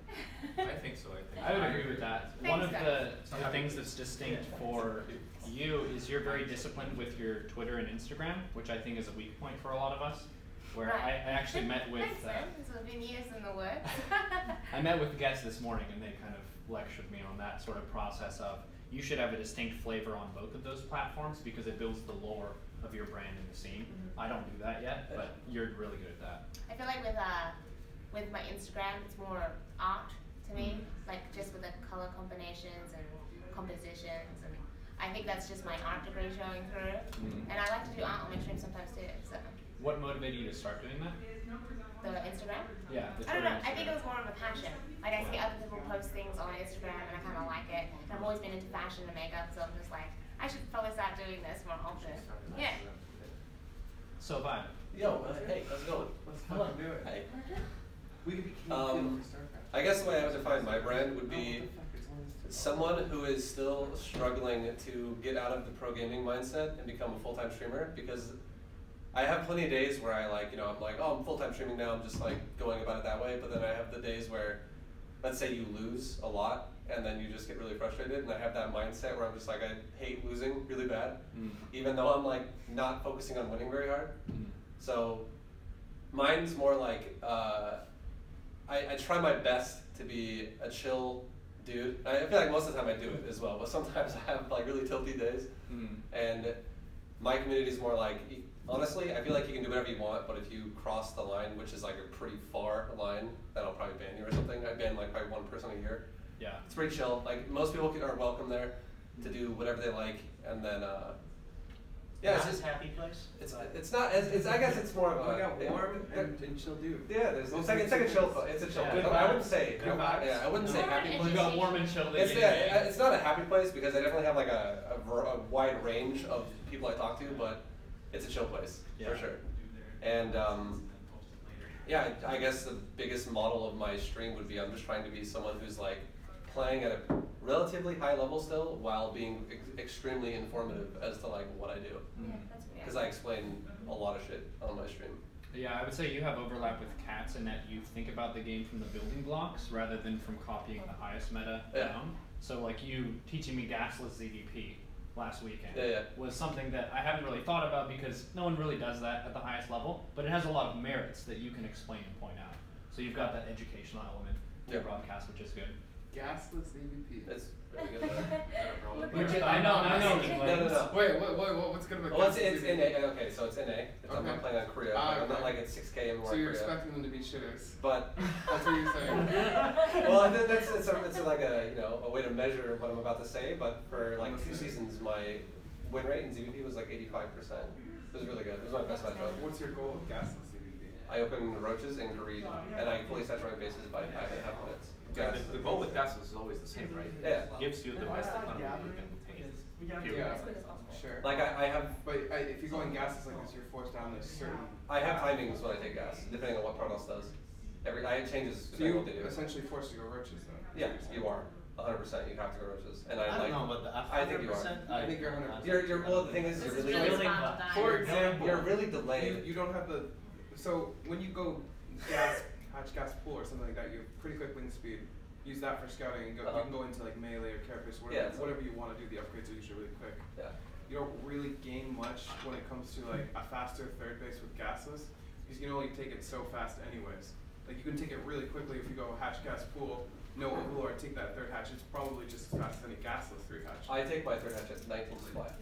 I think so. I would agree with that. One of the things that's distinct for you is you're very disciplined with your Twitter and Instagram, which I think is a weak point for a lot of us. Where I actually met with. It's been years in the works. I met with the guests this morning, and they kind of lectured me on that sort of process of you should have a distinct flavor on both of those platforms because it builds the lore of your brand in the scene. I don't do that yet, but you're really good at that. I feel like with my Instagram, it's more art to me, like just with the color combinations and compositions, and I think that's just my art degree showing through. And I like to do art on my stream sometimes too. So. What motivated you to start doing that? The Instagram? Yeah. The I don't know. Instagram. I think it was more of a passion. Like I see other people post things on Instagram, and I kind of like it. And I've always been into fashion and makeup, so I'm just like, I should probably start doing this more often. Yeah. So Vibe. Yo, hey, how's it going? Let's fucking do it. Hey. I guess the way I would define my brand would be someone who is still struggling to get out of the pro gaming mindset and become a full-time streamer, because I have plenty of days where I like, you know, I'm like, oh, I'm full-time streaming now, I'm just like going about it that way, but then I have the days where, let's say you lose a lot, and then you just get really frustrated. And I have that mindset where I'm just like, I hate losing really bad, even though I'm like not focusing on winning very hard. So mine's more like, I try my best to be a chill dude. I feel like most of the time I do it as well, but sometimes I have like really tilty days. And my community is more like, honestly, I feel like you can do whatever you want, but if you cross the line, which is like a pretty far line, then I'll probably ban you or something. I ban like probably one person a year. Yeah. It's pretty chill. Like most people are welcome there to do whatever they like, and then yeah, it's just happy place. It's not as I guess it's more of a warm and chill dude. Yeah, there's it's like a chill place. It's a chill place. I wouldn't say I wouldn't say happy place. You got warm and chill. It's not a happy place because I definitely have like a wide range of people I talk to, but it's a chill place, for sure. And yeah, I guess the biggest model of my stream would be I'm just trying to be someone who's like playing at a relatively high level still while being extremely informative as to like what I do. Because I explain a lot of shit on my stream. Yeah, I would say you have overlap with Cats in that you think about the game from the building blocks rather than from copying the highest meta down. So like you teaching me Gassless ZDP last weekend was something that I haven't really thought about because no one really does that at the highest level, but it has a lot of merits that you can explain and point out. So you've got that educational element to your broadcast, which is good. Gasless EVP. That's really good. I know. Wait, what's good about Gasless EVP? It's NA. Okay, so it's NA. I'm not playing on Korea. I'm not like at 6K anymore. So you're expecting them to be shitters. But that's what you're saying. Well, it's like a a way to measure what I'm about to say. But for like 2 seasons, my win rate in ZVP was like 85%. It was really good. It was my best match. What's your goal with Gasless EVP? I open roaches and greed, and I fully saturate bases by 5.5 minutes. Yeah, the goal with Gassless is always the same, right? Yeah. It gives you the best economy you can obtain. Yeah, sure. Like I have, but if you go in Gassless like this, you're forced down a certain. I have timings when I take gas, depending on what Protoss does. It changes. So you essentially forced to go roaches, though. Yeah, you are. 100%, you have to go roaches, and I like. I don't know, but I think you are. I think you're 100%. Well, the thing is, you're really delayed. For example, you're really delayed. You don't have the. So when you go gas. Hatch gas pool or something like that, you have pretty quick wing speed. Use that for scouting and go, you can go into like melee or carapace, whatever you want to do. The upgrades are usually really quick. Yeah. You don't really gain much when it comes to like a faster third base with gasless because you can only take it so fast anyways. Like you can take it really quickly if you go hatch gas pool, no overlord, take that third hatch. It's probably just as fast as any gasless three hatch. I take my third hatch at 19 supply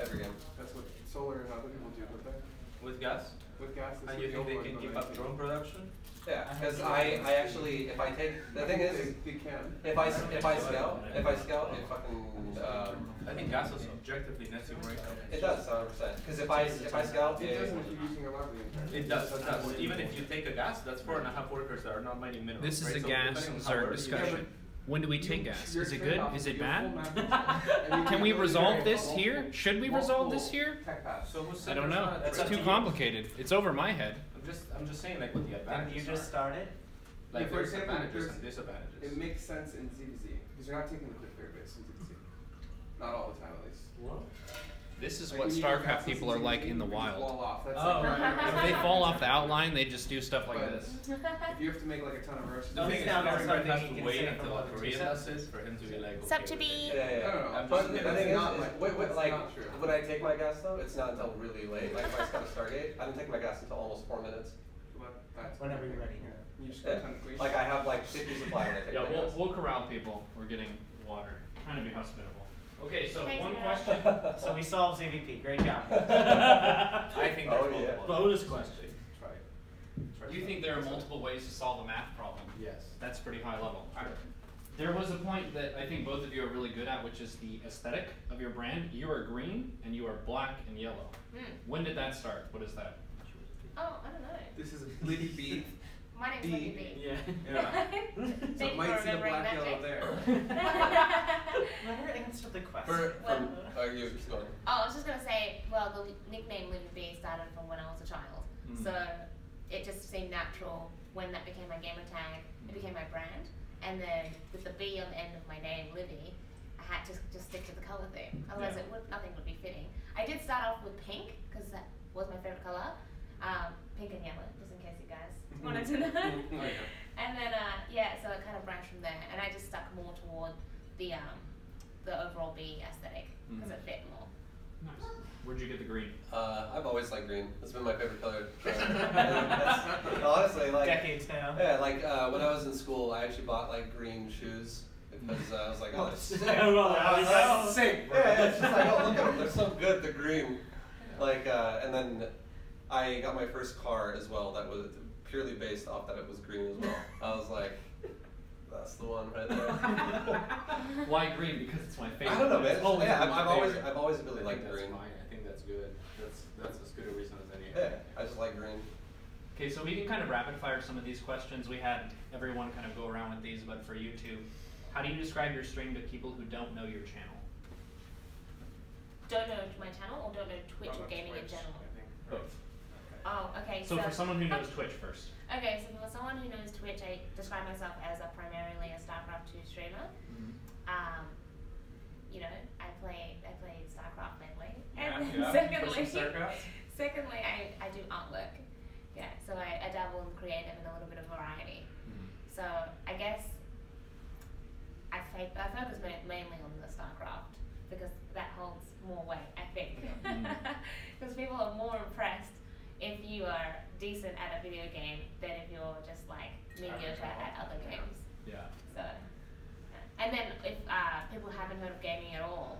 every game. That's what Solar and other people do, don't they? With gas? With gas. And you think they can give up drone production? Yeah, because I actually, if I take, the thing is, if I scout, it fucking, I think gas is objectively necessary right now. It does, 100%, because if I scout, it does. Even if you take a gas, that's 4.5 workers, there are not many minerals. This is a gas zerg discussion. When do we take gas? Is it good? Is it bad? Can we resolve this here? Should we resolve this here? I don't know. It's too complicated. It's over my head. I'm just saying like with the advantages. Didn't you just start it? Like for example, advantages and disadvantages. It makes sense in ZDZ because you're not taking the quick third base in ZDZ. Not all the time at least. What? This is like what StarCraft people are like in the wild. If they fall off the outline, they just do stuff like this. If you have to make like a ton of roaches, I think StarCraft has to wait until Korea does this for him to be like. It's up to be. Yeah. But the thing is, like, when I take my gas though, it's not until really late. Like if I scout a Stargate, I don't take my gas until almost 4 minutes. Whenever you're ready. You just got a ton of grease. Like I have like 50 supply when I take my gas. Yeah, we'll corral people. We're getting water. Trying to be hospitable. Okay, so one question. So we solved ZVP. Great job. I think that's bonus question. Try Do you think there are multiple ways to solve a math problem? Yes. That's pretty high level. Sure. There was a point that I think both of you are really good at, which is the aesthetic of your brand. You are green, and you are black and yellow. When did that start? What is that? Oh, I don't know. This is a Livibee. My name's Livibee. Yeah. So it might see the black yellow there. Never answered the question. You keep going. Oh, I was just gonna say, well, the nickname Livibee started from when I was a child, so it just seemed natural when that became my gamer tag. It became my brand, and then with the B on the end of my name, Livy, I had to just stick to the color theme. Otherwise, nothing would be fitting. I did start off with pink because that was my favorite color, pink and yellow, just in case you guys wanted to know. And then, yeah, so it kind of branched from there, and I just stuck more toward the overall bee aesthetic, because it fit more. Nice. Where'd you get the green? I've always liked green. It's been my favorite color. Honestly, like decades now. Yeah, like when I was in school, I actually bought like green shoes because I was like, oh, that's sick. That's sick. Yeah, it's just like, oh, look at them. They're so good. The green. Like, and then I got my first car as well. That was purely based off that it was green as well. I was like, that's the one right there. Why green? Because it's my favorite. I don't know, man. Well, yeah, I've always really liked green. Fine. I think that's good. That's as good a reason as any. Yeah, I just like green. Okay, so we can kind of rapid fire some of these questions. We had everyone kind of go around with these, but for YouTube, how do you describe your stream to people who don't know your channel? Don't know my channel, or don't know Twitch or gaming Twitch, in general? I think. Both. Oh, okay. So for someone who knows Twitch first. Okay, so for someone who knows Twitch, I describe myself as primarily a StarCraft 2 streamer. You know, I play StarCraft mainly, and secondly, I do artwork. Yeah, so I dabble in creative and a little bit of variety. So I guess I focus mainly on the StarCraft because that holds more weight, I think, because people are more impressed if you are decent at a video game than if you're just like mediocre at other games. Yeah. So, and then if people haven't heard of gaming at all,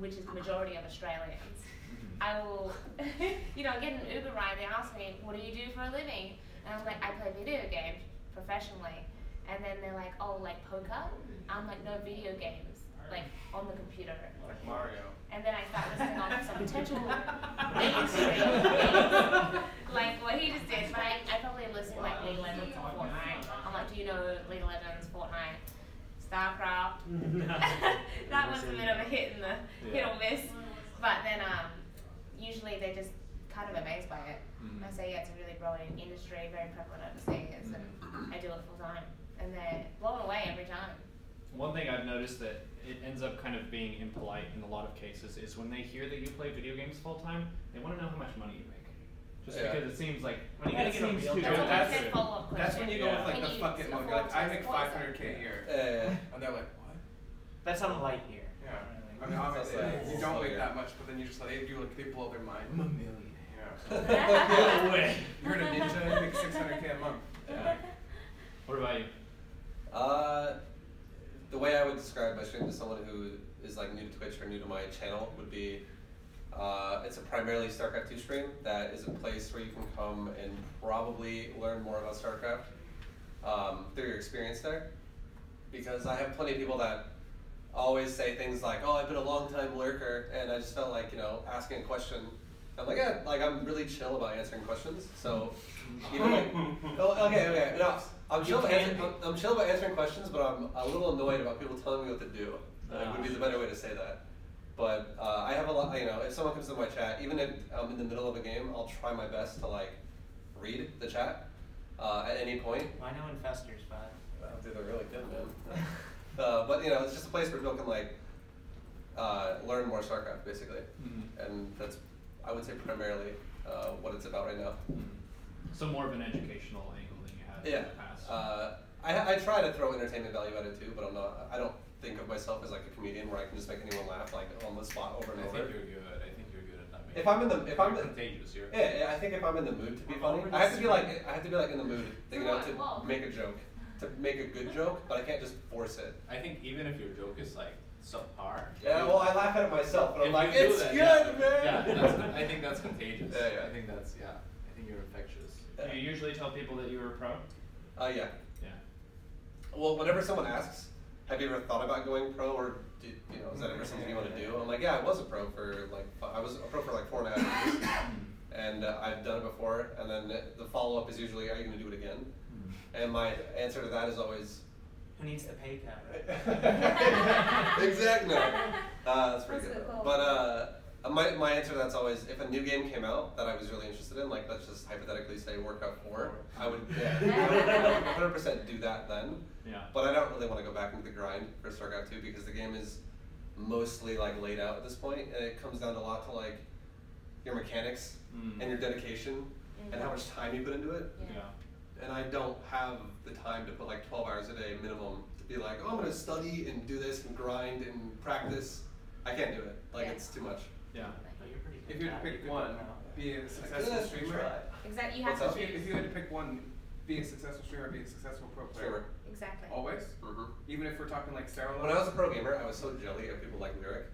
which is the majority of Australians, I will, you know, get an Uber ride. They ask me, "What do you do for a living?" And I'm like, "I play video games professionally." And then they're like, "Oh, like poker?" I'm like, "No, video games, like on the computer." Like Mario. And then I start listing off some potential games, like what he just did. But I probably listed like League of Legends and Fortnite. I'm like, do you know League of Legends, Fortnite, StarCraft? That was a bit of a hit and hit or miss. But then usually they're just kind of amazed by it. I say, yeah, it's a really broad industry, very prevalent overseas, and I do it full time. And they're blown away every time. One thing I've noticed that it ends up kind of being impolite in a lot of cases is when they hear that you play video games full time, they want to know how much money you make. Just because it seems like when you get a real job, that's when you go with like the fuck it mode. Like, I make 500K a year, and they're like, what? That's how light here. Yeah, I mean obviously you don't make that much, but then you just like they blow their mind. I'm a millionaire. Yeah. No way. You're in a Ninja, you make 600K a month. Yeah. What about you? The way I would describe my stream to someone who is like new to Twitch or new to my channel would be, it's a primarily StarCraft 2 stream that is a place where you can come and probably learn more about StarCraft through your experience there. Because I have plenty of people that always say things like, oh, I've been a long time lurker, and I just felt like, you know, asking a question. I'm like, yeah, like I'm really chill about answering questions. So, even like, oh, okay, no, I'm chill about answering questions, but I'm a little annoyed about people telling me what to do. Would be the better way to say that. But I have a lot, you know, if someone comes to my chat, even if I'm in the middle of a game, I'll try my best to like read the chat at any point. Well, I know investors, but dude, they're really good, man. But you know, it's just a place where people can like learn more StarCraft, basically, and that's. I would say primarily what it's about right now. So more of an educational angle than you had in the past. I try to throw entertainment value at it too, but I'm not. I don't think of myself as like a comedian where I can just make anyone laugh like on the spot over and over. I think you're good. I think you're good at that. If I'm in the, I think if I'm in the mood to be funny, I have to be like, in the mood, you know, to make a joke, to make a good joke, but I can't just force it. I think even if your joke is like. Subpar. Yeah, well, I laugh at it myself, but I'm like, it's good, man! Yeah, that's, I think that's contagious. Yeah, yeah. I think that's, yeah, I think you're infectious. Do you usually tell people that you were a pro? Yeah. Yeah. Well, whenever someone asks, have you ever thought about going pro, or, you know, is that ever something you want to do? I'm like, yeah, I was a pro for, like, I was a pro for, like, 4.5 years, and I've done it before, and then the follow-up is usually, are you going to do it again? And my answer to that is always, who needs the pay cut, right? Exactly. That's pretty good. Cool. But my answer to that's always, if a new game came out that I was really interested in, like let's just hypothetically say Warcraft 4, I would 100% do that then. Yeah. But I don't really want to go back into the grind for StarCraft 2 because the game is mostly like laid out at this point, and it comes down a lot to like your mechanics and your dedication and how much time you put into it. Yeah. and I don't have the time to put like 12 hours a day minimum to be like, oh, I'm gonna study and do this and grind and practice. I can't do it. Like, yeah. It's too much. Yeah. But you're pretty good. If you had to pick one, be a successful streamer. Exactly. You have to choose. If you had to pick one, be a successful streamer, be a successful pro player. Sure. Exactly. Always. Mm-hmm. Even if we're talking like sterile. When I was a pro gamer, I was so jelly of people like Lyric,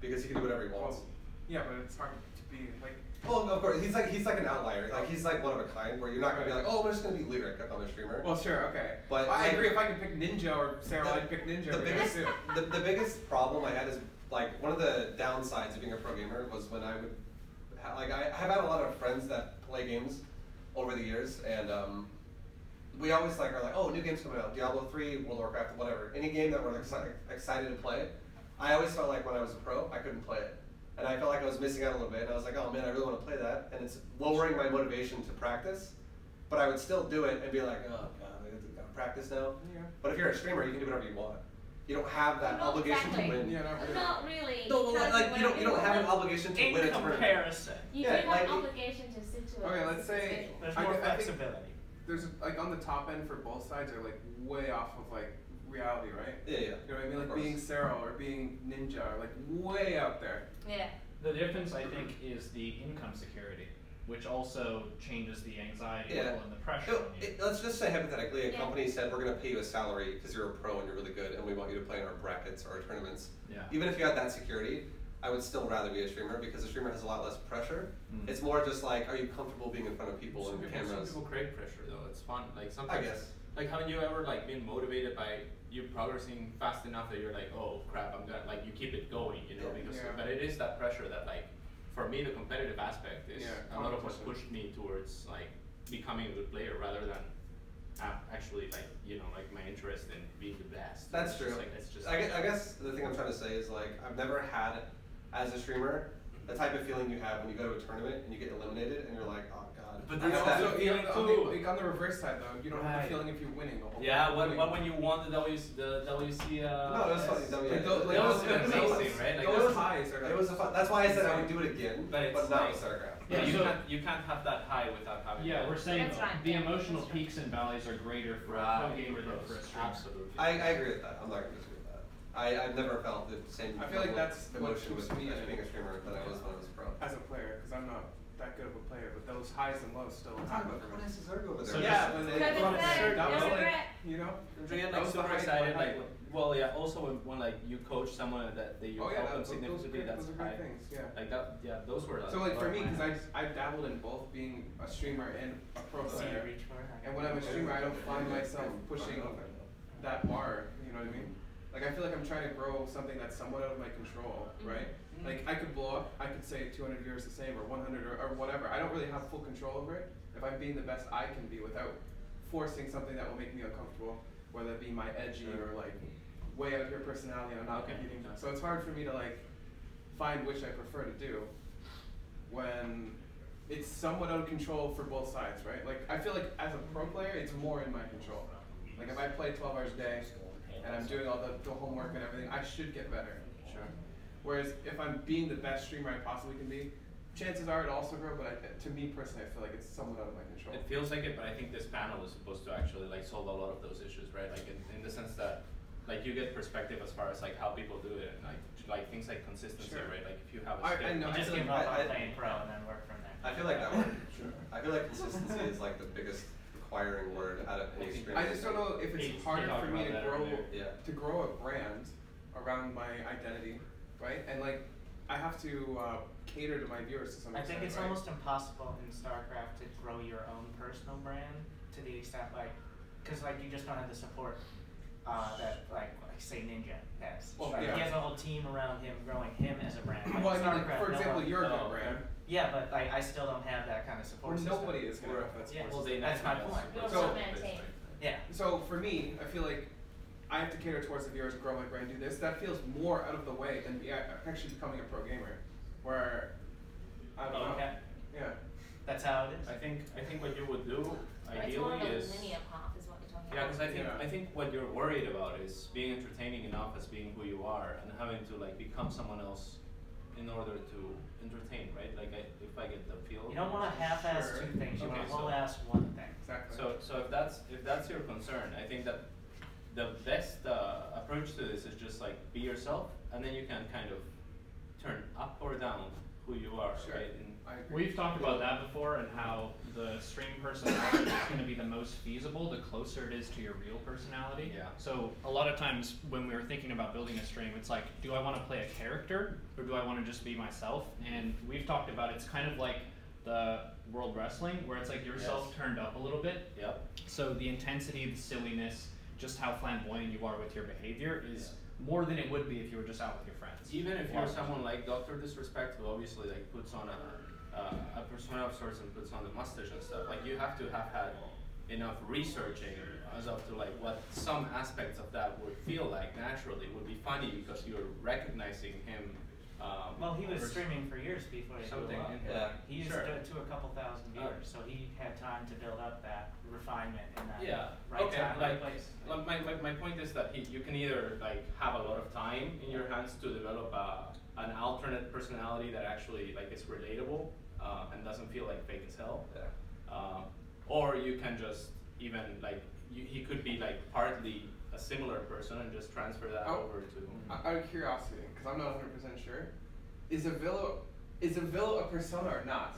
because he can do whatever he wants. Well, yeah, but it's hard to be like. Well, no, of course, he's like an outlier. Like he's like one of a kind, where you're not gonna be like, oh, we're just gonna be Lyric on the streamer. Well, sure, okay. But I agree. If I could pick Ninja or Sarah, I'd pick Ninja. The biggest problem I had is like one of the downsides of being a pro gamer was when I would like I have had a lot of friends that play games over the years, and we always like are like, oh, new games coming out, Diablo 3, World of Warcraft, whatever, any game that we're excited to play. I always felt like when I was a pro, I couldn't play it. And I felt like I was missing out a little bit, and I was like, oh man, I really want to play that, and it's lowering my motivation to practice, but I would still do it and be like, oh god, I've got to practice now. Yeah. But if you're a streamer, you can do whatever you want. You don't have that obligation to win. Yeah, not really. No, like you don't have an obligation to win a tournament. In comparison. You do have an obligation to situate. Okay, let's say there's more flexibility. There's like on the top end for both sides are like way off of like reality, right? Yeah, yeah. You know what I mean? Like being Sarah or being Ninja are like way out there. Yeah. The difference, I think, is the income security, which also changes the anxiety level and the pressure on you. Let's just say hypothetically, a company said, we're going to pay you a salary because you're a pro and you're really good and we want you to play in our brackets or our tournaments. Yeah. Even if you had that security, I would still rather be a streamer because a streamer has a lot less pressure. Mm. It's more just like, are you comfortable being in front of people and cameras? Some people crave pressure, though. It's fun. Like sometimes, I guess. Like, haven't you ever like been motivated by you progressing fast enough that you're like, oh crap, I'm gonna like you keep it going, you know? Because but it is that pressure that like, for me the competitive aspect is a lot of what pushed me towards like becoming a good player rather than actually like you know like my interest in being the best. That's true. Just, like, it's just I guess the thing I'm trying to say is like I've never had as a streamer the type of feeling you have when you go to a tournament and you get eliminated and you're like, oh god. But there's also that feeling on the reverse side though, you don't have the feeling if you're winning the whole time. Yeah, what when you won the WC no, that's funny. That was amazing, right? Like those highs are like, that's why I said I would do it again, but not with StarCraft. Yeah, you can't have that high without having we're saying the emotional peaks and valleys are greater for a gamer than for a streamer. Absolutely. I agree with that. I'm not gonna disagree. I've never felt the same. I feel like that's emotion with me as being a streamer that I was when I was a pro. As a player, because I'm not that good of a player, but those highs and lows still. What else is there over there? Yeah, that was like, you know, I was super excited. Like, well, yeah. Also, when like you coach someone that you help them significantly, that's high. Yeah. Like that. Yeah, those were. So like for me, because I dabbled in both being a streamer and a pro player. And when I'm a streamer, I don't find myself pushing that bar. You know what I mean? Like, I feel like I'm trying to grow something that's somewhat out of my control, right? Mm-hmm. Like, I could blow up, I could say 200 viewers the same, or 100, or whatever. I don't really have full control over it. If I'm being the best I can be without forcing something that will make me uncomfortable, whether it be my edgy or, like, way out here personality, I'm not competing. So it's hard for me to, like, find which I prefer to do when it's somewhat out of control for both sides, right? Like, I feel like as a pro player, it's more in my control. Like, if I play 12 hours a day, and I'm doing all the homework and everything, I should get better. Sure. Whereas if I'm being the best streamer I possibly can be, chances are it also grow, but to me personally, I feel like it's somewhat out of my control. It feels like it, but I think this panel is supposed to actually like solve a lot of those issues, right? Like in the sense that like you get perspective as far as like how people do it, and like things like consistency, right? Like if you have a skill, you just give up on playing pro and then work from there. I feel like that one. Sure. I feel like consistency is like the biggest acquiring word out of any stream. I just don't know if it's harder for me to grow a brand around my identity, right? And like, I have to cater to my viewers to some extent. I think it's almost impossible in StarCraft to grow your own personal brand to the extent like, because like you just don't have the support that like say Ninja has. Well, he has a whole team around him growing him as a brand. Like well, I mean, like, for example, you're a good brand. Yeah, but like, I still don't have that kind of support system. Nobody is going to have that support system. That's my point. So, so for me, I feel like I have to cater towards the viewers, grow my brand, do this. That feels more out of the way than actually becoming a pro gamer, where I don't know. Okay. Yeah. That's how it is. I think what you would do ideally is because I think what you're worried about is being entertaining enough as being who you are and having to like become someone else in order to entertain, right? Like if I get the feel. You don't want to half-ass two things. You want to whole-ass one thing. Exactly. So if that's your concern, I think that the best approach to this is just like be yourself, and then you can kind of turn up or down who you are, right? And we've talked about that before and how the stream personality is going to be the most feasible the closer it is to your real personality. Yeah. So a lot of times when we were thinking about building a stream, it's like, do I want to play a character or do I want to just be myself? And we've talked about it's kind of like the World Wrestling where it's like yourself turned up a little bit. Yep. So the intensity, the silliness, just how flamboyant you are with your behavior is more than it would be if you were just out with your friends. Even if you're someone like Dr. Disrespect, who obviously like puts on a persona of sorts and puts on the mustache and stuff, like you have to have had enough researching as up to like what some aspects of that would feel like naturally. It would be funny because you're recognizing him. Well, he was streaming for years before he blew up. Yeah. He used to a couple thousand viewers, so he had time to build up that refinement and that right time, right place. Like my point is that you can either like have a lot of time in your hands to develop an alternate personality that actually like is relatable and doesn't feel like fake as hell, or you can just even like he could be like partly a similar person and just transfer that over to out of curiosity, because I'm not 100% sure, is Avilo a persona or not?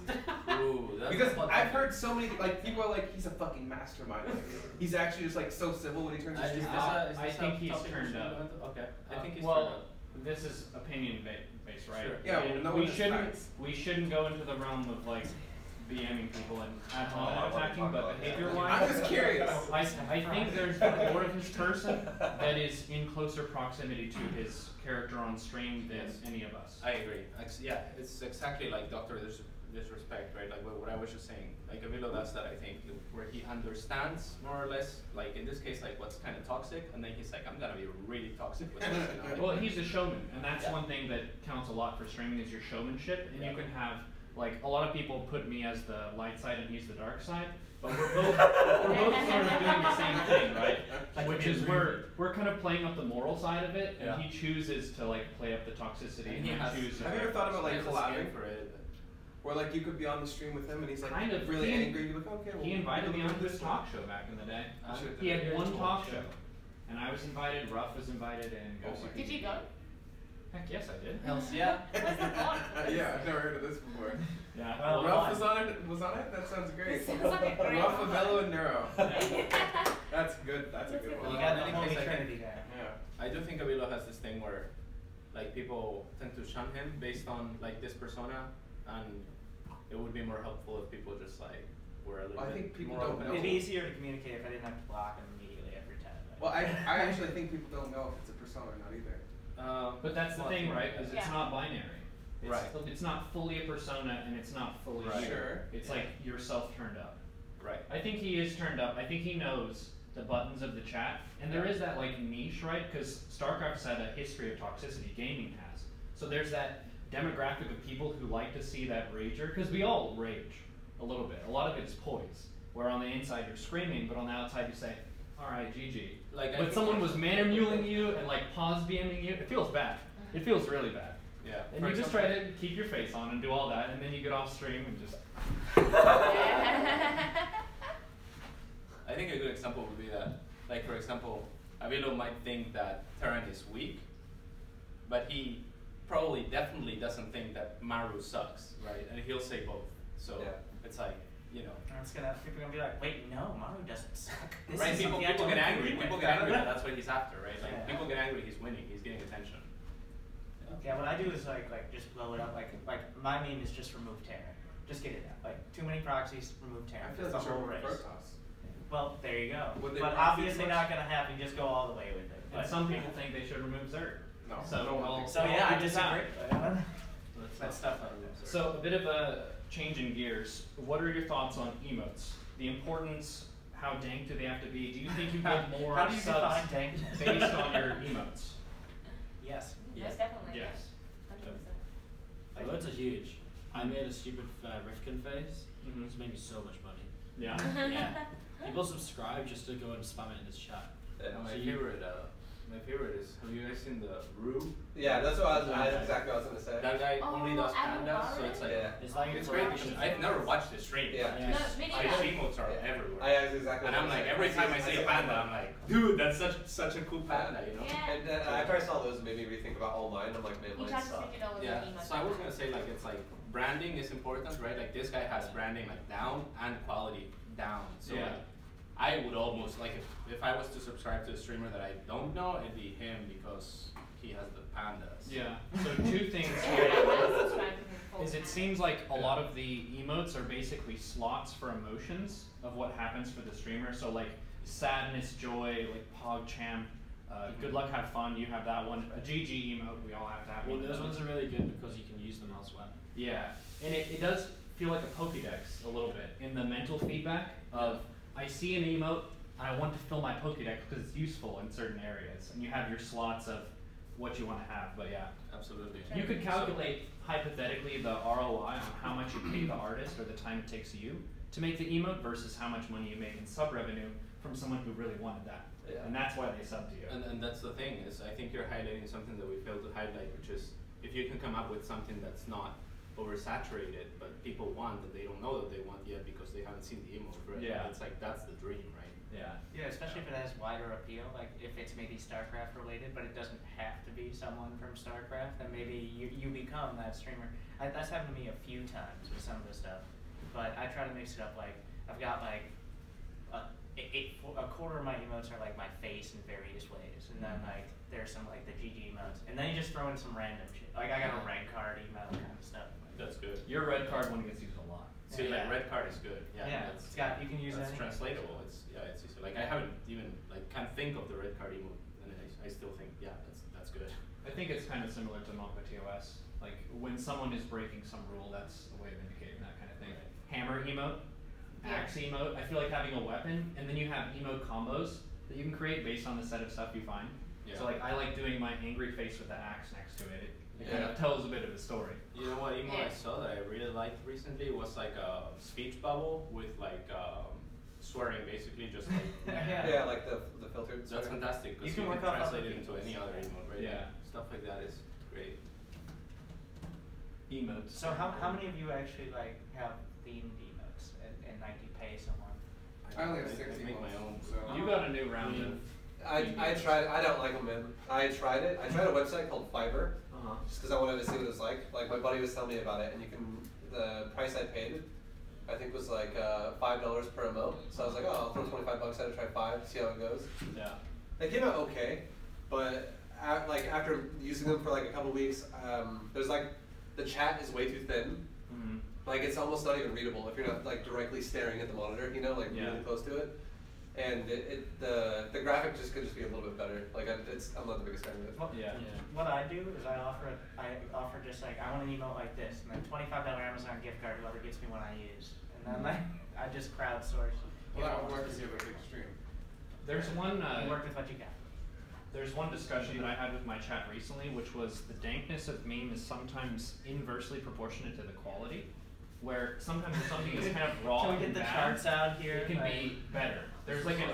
Ooh, that's because I've heard so many like people are like he's a fucking mastermind. Like, he's actually just like so civil when he turns his I think he's turned up. Okay, I think he's turned up. This is opinion based, right? Sure. Yeah, well, no we shouldn't go into the realm of like DMing people and attacking, but behavior-wise, I'm just curious. I think there's more of his person that is in closer proximity to his character on stream than any of us. I agree. Yeah, it's exactly like Dr. Disrespect, right? Like what I was just saying. Like Avilo does that, I think, where he understands more or less, like in this case, like what's kind of toxic, and then he's like, I'm gonna be really toxic with this. You know? Well, he's a showman, and that's one thing that counts a lot for streaming is your showmanship, and you can have. Like a lot of people put me as the light side and he's the dark side, but we're both sort of doing the same thing, right? Which is we're kind of playing up the moral side of it, and he chooses to like play up the toxicity. And have you ever thought about like collabing for it? Or like you could be on the stream with him and he's like kind of really angry. You're like, okay, well, he invited me onto this talk show back in the day. He had one talk show, and I was invited. Ruff was invited, and did you go? Heck yes, I did. Yeah. Yeah, I've never heard of this before. Yeah. Well, Ruff was on it. That sounds great. Ruff, Avilo, and Neuro. That's good. That's a good one. You got the Holy Trinity there. Yeah. I do think Avilo has this thing where, like, people tend to shun him based on like this persona, and it would be more helpful if people just like were a little bit more open. It'd be easier to communicate if I didn't have to block him immediately every time. Like. Well, I actually think people don't know if it's a persona or not either. But that's the thing, right? Because it's not binary. It's not fully a persona, and it's not fully It's like yourself turned up. Right. I think he is turned up. I think he knows the buttons of the chat, and there is that like niche, right? Because StarCraft's had a history of toxicity. Gaming has. So there's that demographic of people who like to see that rager, because we all rage a little bit. A lot of it's poise, where on the inside you're screaming, but on the outside you say, all right, GG. Like, but someone was manor-muling you and like pause BMing you, it feels bad. It feels really bad. Yeah. And you just try to keep your face on and do all that, and then you get off stream and just. I think a good example would be that, like for example, Avilo might think that Terran is weak, but he probably definitely doesn't think that Maru sucks, right? And he'll say both. So it's like. You know, people are gonna be like, wait, no, Maru doesn't suck. Right? People get angry. People get angry. That's what he's after, right? Like people get angry. He's winning. He's getting attention. Yeah. What I do is like just blow it up. Like my meme is just remove Terran. Just get it out. Like too many proxies. Remove Terran. That's the whole race. Well, there you go. But obviously not gonna happen. Just go all the way with it. But some people think they should remove Zerg. No. So yeah, I disagree. That's stuff. So a bit of a. Changing gears, what are your thoughts on emotes? The importance, how dank do they have to be? Do you think you get more subs based on your emotes? Yes. Yes, definitely. Yes. 100%. Emotes are huge. I made a stupid Rifkin face. It's made me so much money. Yeah. People subscribe just to go and spam it in this chat. Yeah, so you, My favorite is, have you guys seen the Rue? Yeah, that's what I was. That's exactly what I was gonna say. That guy only does pandas, so it's like it's great. I've never watched his stream. His emotes are everywhere. That's exactly. And I'm like, every time I see a panda, I'm like, dude, that's such a cool panda, you know. And then after I saw those, it made me rethink about all mine. I'm like, man, mine suck. Yeah. So I was gonna say, like, it's like branding is important, right? Like this guy has branding like down and quality down. So I would almost, like, if I was to subscribe to a streamer that I don't know, it'd be him because he has the pandas. Yeah, so two things here is it seems like a lot of the emotes are basically slots for emotions of what happens for the streamer. So like sadness, joy, like PogChamp, good luck, have fun, you have that one. A GG emote, we all have that one. Those ones are really good because you can use them elsewhere. Yeah, and it does feel like a Pokédex a little bit in the mental feedback of, I see an emote, and I want to fill my Pokédex because it's useful in certain areas. And you have your slots of what you want to have, but yeah. Absolutely. You could calculate, hypothetically, the ROI on how much you pay the artist or the time it takes you to make the emote versus how much money you make in sub-revenue from someone who really wanted that. Yeah. And that's why they sub to you. And that's the thing, is I think you're highlighting something that we failed to highlight, which is if you can come up with something that's not oversaturated, but people want that they don't know that they want yet because they haven't seen the emote, right? Yeah. It's like, that's the dream, right? Yeah. Yeah, especially if it has wider appeal, like if it's maybe StarCraft related, but it doesn't have to be someone from StarCraft, then maybe you become that streamer. That's happened to me a few times with some of this stuff, but I try to mix it up. Like, I've got like a quarter of my emotes are like my face in various ways, and then like there's some like the GG emotes, and then you just throw in some random shit. Like I got a red card emote kind of stuff. That's good. Your red card one gets used a lot. See, like red card is good. Yeah, it's got, you can use that's translatable. It's useful. Like I haven't even can't think of the red card emote, and I still think that's good. I think it's kind of similar to Monka TOS. Like when someone is breaking some rule, that's a way of indicating that kind of thing. Right. Hammer emote, axe emote. I feel like having a weapon, and then you have emote combos that you can create based on the set of stuff you find. Yeah. So like I like doing my angry face with the axe next to it. It tells a bit of a story. You know what emo I saw that I really liked recently was like a speech bubble with like swearing, basically just like like the filtered. That's fantastic because you can translate it into any other emote, right? Yeah, stuff like that is great. Emotes. So how many of you actually like have themed emotes and like you pay someone? I only have 60. I make my own. So. You got a new round of. I tried. I don't like them, man. I tried it. I tried a website called Fiverr. Just because I wanted to see what it was like. Like my buddy was telling me about it, and you can the price I paid, I think was like $5 per emote. So I was like, oh, I'll throw $25 at it, try 5, see how it goes. Yeah. They came out okay, but after using them for like a couple weeks, there's like the chat is way too thin. Mm-hmm. Like it's almost not even readable if you're not like directly staring at the monitor, you know, like really close to it. And the graphic just could be a little bit better. Like I'm not the biggest fan of it. Well, what I do is I offer just like I want an emote like this, and then $25 Amazon gift card whoever gets me one I use, and then I just crowdsource. Well, that would work if you have a big stream. There's one. Work with what you got. There's one discussion that I had with my chat recently, which was the dankness of meme is sometimes inversely proportionate to the quality. Where sometimes if something is kind of raw and bad, charts out here, it can be better. There's like an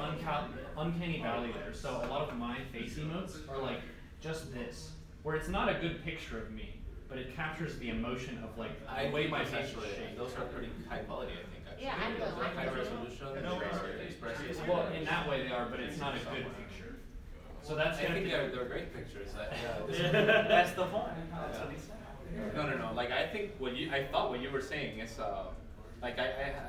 uncanny valley there. So a lot of my face emotes are like just this, where it's not a good picture of me, but it captures the emotion of like the way my face is shaped. Those are pretty high quality, I think. Actually. Yeah, I feel like high resolution. Well, in that way they are, but it's not a good picture. So that's I think they're great pictures. That's the point. That's what he said. No. Like I thought what you were saying is like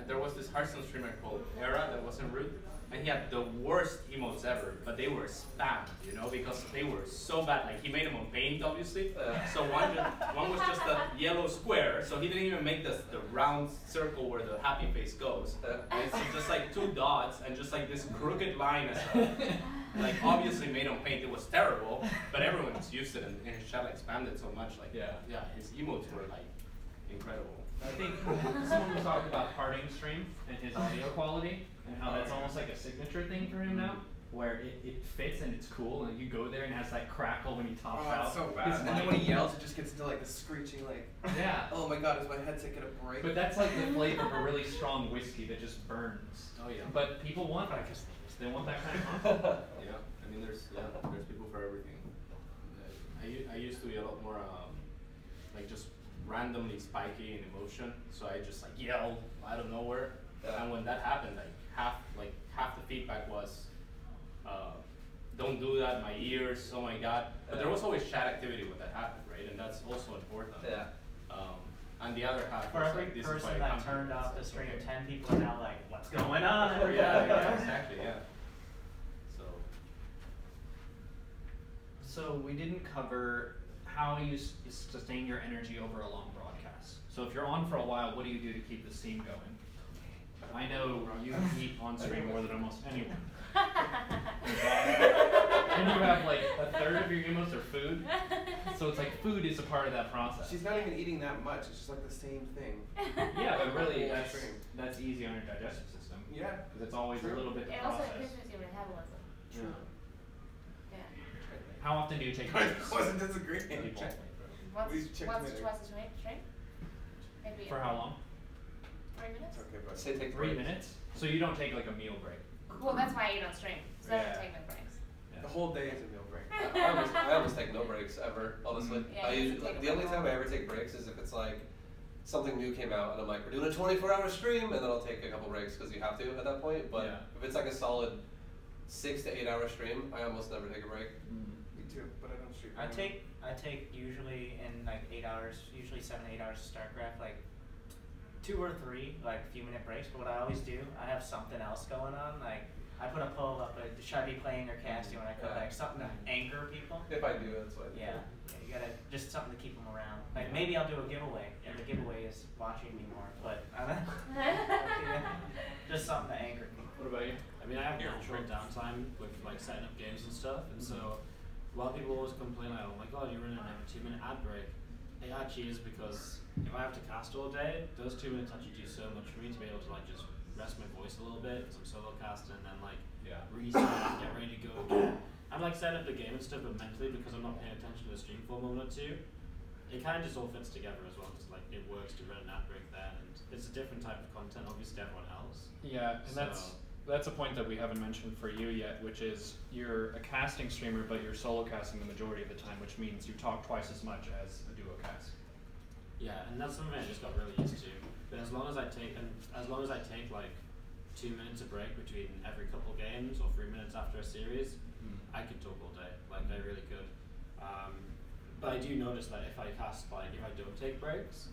there was this Hearthstone streamer called Era that was en route, and he had the worst emotes ever, but they were spammed, you know, because they were so bad. Like he made them on paint, obviously. So one was just a yellow square, so he didn't even make the round circle where the happy face goes. It's just like two dots and just like this crooked line as well. Like obviously made on paint, it was terrible, but everyone just used it and his chat expanded so much. Like his emotes were like incredible. I think someone was talking about Harding's stream and his audio quality and how that's almost like a signature thing for him now, where it fits and it's cool and you go there and it has that crackle when he tops out. So bad. And then when he yells, it just gets into like the screeching like. Yeah. Oh my God, is my headset gonna break? But that's like the flavor of a really strong whiskey that just burns. Oh yeah. But people want that. They want that kind of content. Yeah, I mean, there's people for everything. I used to be a lot more like just randomly spiky in emotion, so I just like yell out of nowhere. Yeah. And when that happened, like half the feedback was, don't do that, my ears, oh my god. But there was always chat activity when that happened, right? And that's also important. Yeah. And the other half for every like, person that turned off the stream, okay. 10 people are now like, what's going on? Yeah, yeah, exactly, yeah. So we didn't cover how you sustain your energy over a long broadcast. So if you're on for a while, what do you do to keep the steam going? I know you eat on stream more than almost anyone. And you have like a third of your emotes are food. So it's like food is a part of that process. She's not even eating that much. It's just like the same thing. Yeah, but really that's easy on your digestive system. Yeah. Because it's always a little bit the process. It also increases your metabolism. True. Yeah. How often do you take pictures? I wasn't disagreeing. Once or twice a week. For how long? 3 minutes. Okay, but so take 3 minutes? So you don't take like a meal break? Well, that's why I eat on stream. So I don't take no breaks. Yeah. The whole day is a meal break. I always take no breaks ever, honestly. Yeah, I usually, like, the only time I ever take breaks is if it's like something new came out and I'm like, we're doing a 24-hour stream, and then I'll take a couple breaks because you have to at that point. But if it's like a solid 6 to 8 hour stream, I almost never take a break. Me too, but I don't stream. I take usually in like 8 hours, usually 7 to 8 hours of StarCraft, like 2 or 3 like few-minute breaks. But what I always do, I have something else going on. Like I put a poll up, like should I be playing or casting when I come back? Something to anger people. If I do, that's what. Yeah, you gotta just something to keep them around. Like maybe I'll do a giveaway, and the giveaway is watching me more. But just something to anger people. What about you? I mean, I have natural downtime with like setting up games and stuff, and so a lot of people always complain like, oh my god, you're running a 2-minute ad break. It actually is because if I have to cast all day, those 2 minutes actually do so much for me to be able to like just rest my voice a little bit because I'm solo casting, and then like reset and get ready to go again. I'm like setting up the game and stuff, but mentally because I'm not paying attention to the stream for a moment or two, it kind of just all fits together as well because like it works to run an ad break there, and it's a different type of content obviously to everyone else. Yeah, and so, that's a point that we haven't mentioned for you yet, which is you're a casting streamer, but you're solo casting the majority of the time, which means you talk twice as much as a duo cast. Yeah, and that's something I just got really used to. But as long as I take, like 2 minutes a break between every couple games or 3 minutes after a series, I could talk all day. Like I really could. But I do notice that if I cast, like if I don't take breaks,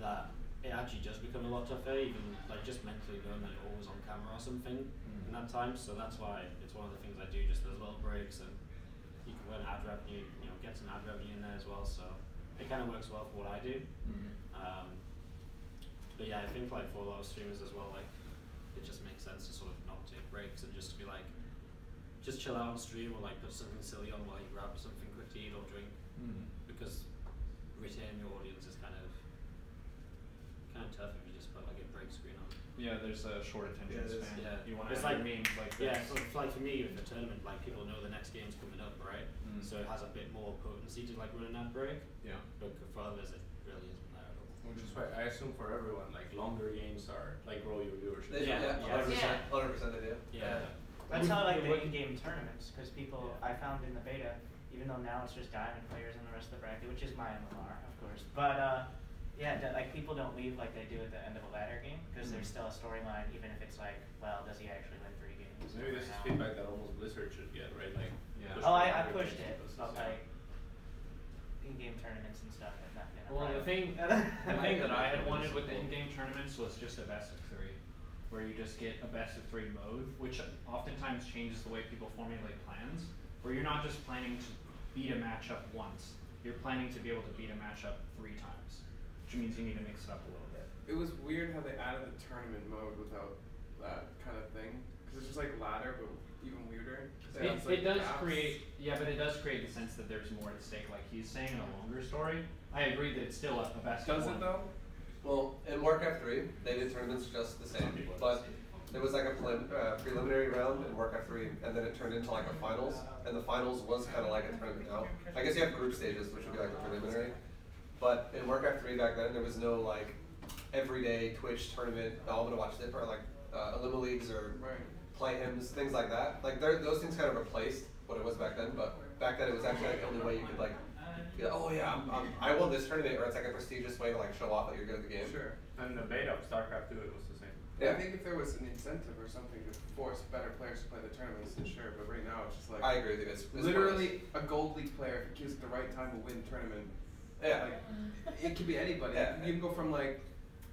that it actually does become a lot tougher, even like just mentally knowing that you're always on camera or something in that time. So that's why it's one of the things I do, just those little breaks, and you can earn ad revenue, you know, get some ad revenue in there as well. So it kind of works well for what I do. But yeah, I think like for a lot of streamers as well, like it just makes sense to sort of not take breaks and just to be like, just chill out on stream or like put something silly on while you grab something quick to eat or drink, because retaining your audience is kind of tough if you just put like a break screen on. Yeah, there's a short attention span. Yeah. You want to have like memes like this. Yeah, sort of like for me with the tournament, like people know the next game's coming up, right? So it has a bit more potency to like run an ad break. Yeah. But for others, it really isn't there at all. Which is why I assume for everyone, like longer games are like grow your viewership. Yeah, 100% they do. Yeah. That's how like the in-game tournaments, because people I found in the beta, even though now it's just diamond players and the rest of the bracket, which is my MMR, of course, but. Yeah, like people don't leave like they do at the end of a ladder game because there's still a storyline, even if it's like, well, does he actually win 3 games? Maybe this is feedback that almost Blizzard should get, right? Like, I pushed it, but like in-game tournaments and stuff. And that, well, the thing that I had wanted with the in-game tournaments was just a best of 3, where you just get a best of 3 mode, which oftentimes changes the way people formulate plans, where you're not just planning to beat a matchup once; you're planning to be able to beat a matchup 3 times. Which means you need to mix it up a little bit. It was weird how they added the tournament mode without that kind of thing. Because it's just like ladder, but even weirder. It does create, but it does create the sense that there's more at stake. Like he's saying in a longer story, I agree that it's still a best of 1. Does it though? Well, in Warcraft 3, they did tournaments just the same, but there was like a preliminary round in Warcraft 3, and then it turned into like a finals, and the finals was kind of like a tournament now. I guess you have group stages, which would be like a preliminary. But in Warcraft 3 back then, there was no like everyday Twitch tournament. Oh, I'm gonna watch this, or like Elima Leagues or play hymns, things like that. Like those things kind of replaced what it was back then, but back then it was actually like the only way you could like be like, oh yeah, I won this tournament, or it's like a prestigious way to like show off that you're good at the game. Sure. And the beta of StarCraft 2, it was the same. Yeah. I think if there was an incentive or something to force better players to play the tournaments, then sure, but right now it's just like... I agree with you. It's literally a Gold League player, if he gives it the right time, will win a tournament. Yeah. Like, it could be anybody. Yeah. You can go from like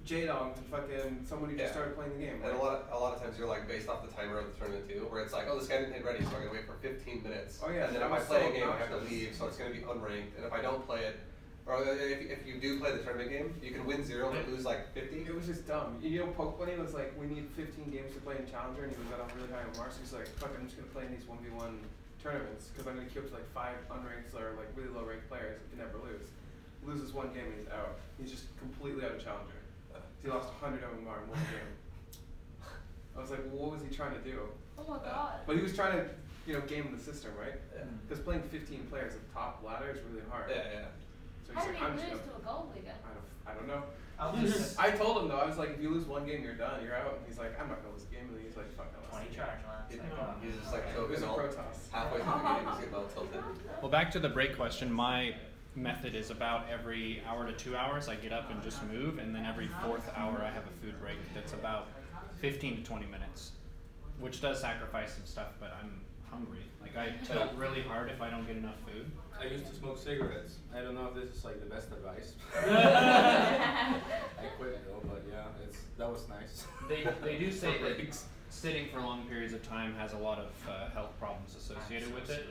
J-Dong to fucking someone who just started playing the game. Right? And a lot of times you're like based off the timer of the tournament too, where it's like, oh, this guy didn't hit ready, so I'm going to wait for 15 minutes. Oh yeah. And then if I play a game, I have to leave, so it's going to be unranked. And if I don't play it, or if you do play the tournament game, you can win 0 but lose like 50. It was just dumb. You know, Poke Bunny was like, we need 15 games to play in Challenger, and he was up really high on Mars. He's like, fuck, I'm just gonna play in these 1v1 tournaments because I'm gonna queue up to like 5 unranked or like really low ranked players who can never lose. Loses one game and he's out. He's just completely out of Challenger. He lost 100 MMR in one game. I was like, well, what was he trying to do? Oh my god. But he was trying to, you know, game the system, right? Yeah. Because playing 15 players at the top ladder is really hard. Yeah, yeah. So how did he lose to a Gold League? I don't know. I told him though, I was like, if you lose one game, you're done, you're out. And he's like, I'm not going to lose a game. And he's like, fuck, I lost. 20 charge last. He's just like, so it was a Protoss. Halfway through the game, he's getting all tilted. Well, back to the break question, my method is about every hour to 2 hours, I get up and just move. And then every 4th hour, I have a food break that's about 15 to 20 minutes, which does sacrifice some stuff, but I'm hungry. Like, I tilt really hard if I don't get enough food. I used to smoke cigarettes. I don't know if this is like the best advice. I quit though, but yeah, that was nice. They do say that sitting for long periods of time has a lot of health problems associated with it.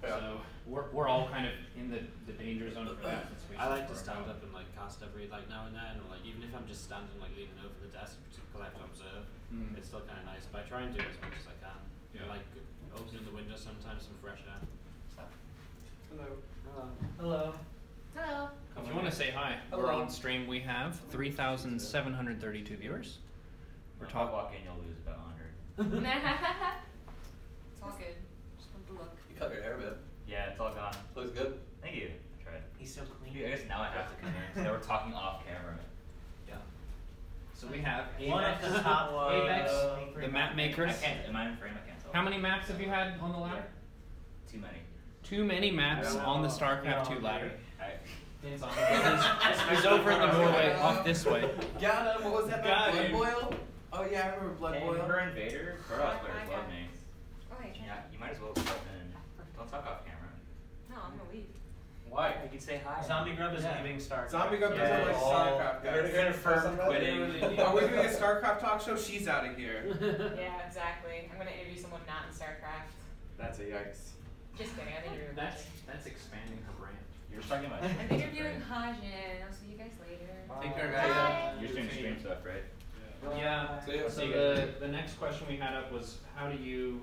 Yeah. So we're all kind of in the danger zone for that. I like to stand up and like cast every like now and then, or like even if I'm just standing like leaning over the desk because I have to observe, it's still kind of nice. But I try and do it as much as I can. Yeah. Like opening the window sometimes, some fresh air. Hello. Hello. Hello. If you want to say hi, hello. We're on stream. We have 3,732 viewers. We're talking. Walk in, you'll lose about 100. It's all good. Just want to look. You cut your hair a bit. Yeah, it's all gone. Looks good. Thank you. I tried. He's so clean. Dude, I guess now I have to come in. So now we're talking off camera. Yeah. So we have Apex, the map makers. I can't. Am I in frame? I can't tell. How many maps have you had on the ladder? Too many. Too many maps on the StarCraft 2 ladder. He's over in the doorway, off this way. Got him. What was that? Blood Boil? Oh yeah, I remember Blood Boil. Her Invader? Her players love me. Okay. Yeah, you might as well step in. Don't talk off camera. No, I'm gonna leave. Why? You can say hi. Zombie Grub is leaving StarCraft. Zombie Grub doesn't like StarCraft, guys. They're gonna firm quitting. Are we doing a StarCraft talk show? She's out of here. Yeah, exactly. I'm gonna interview someone not in StarCraft. That's a yikes. Just kidding, I think you're that's expanding her brand. You're talking about I'm interviewing Hajin. I'll see you guys later. Take care, guys. Bye. You're doing stream stuff, right? Yeah. So the next question we had up was, how do you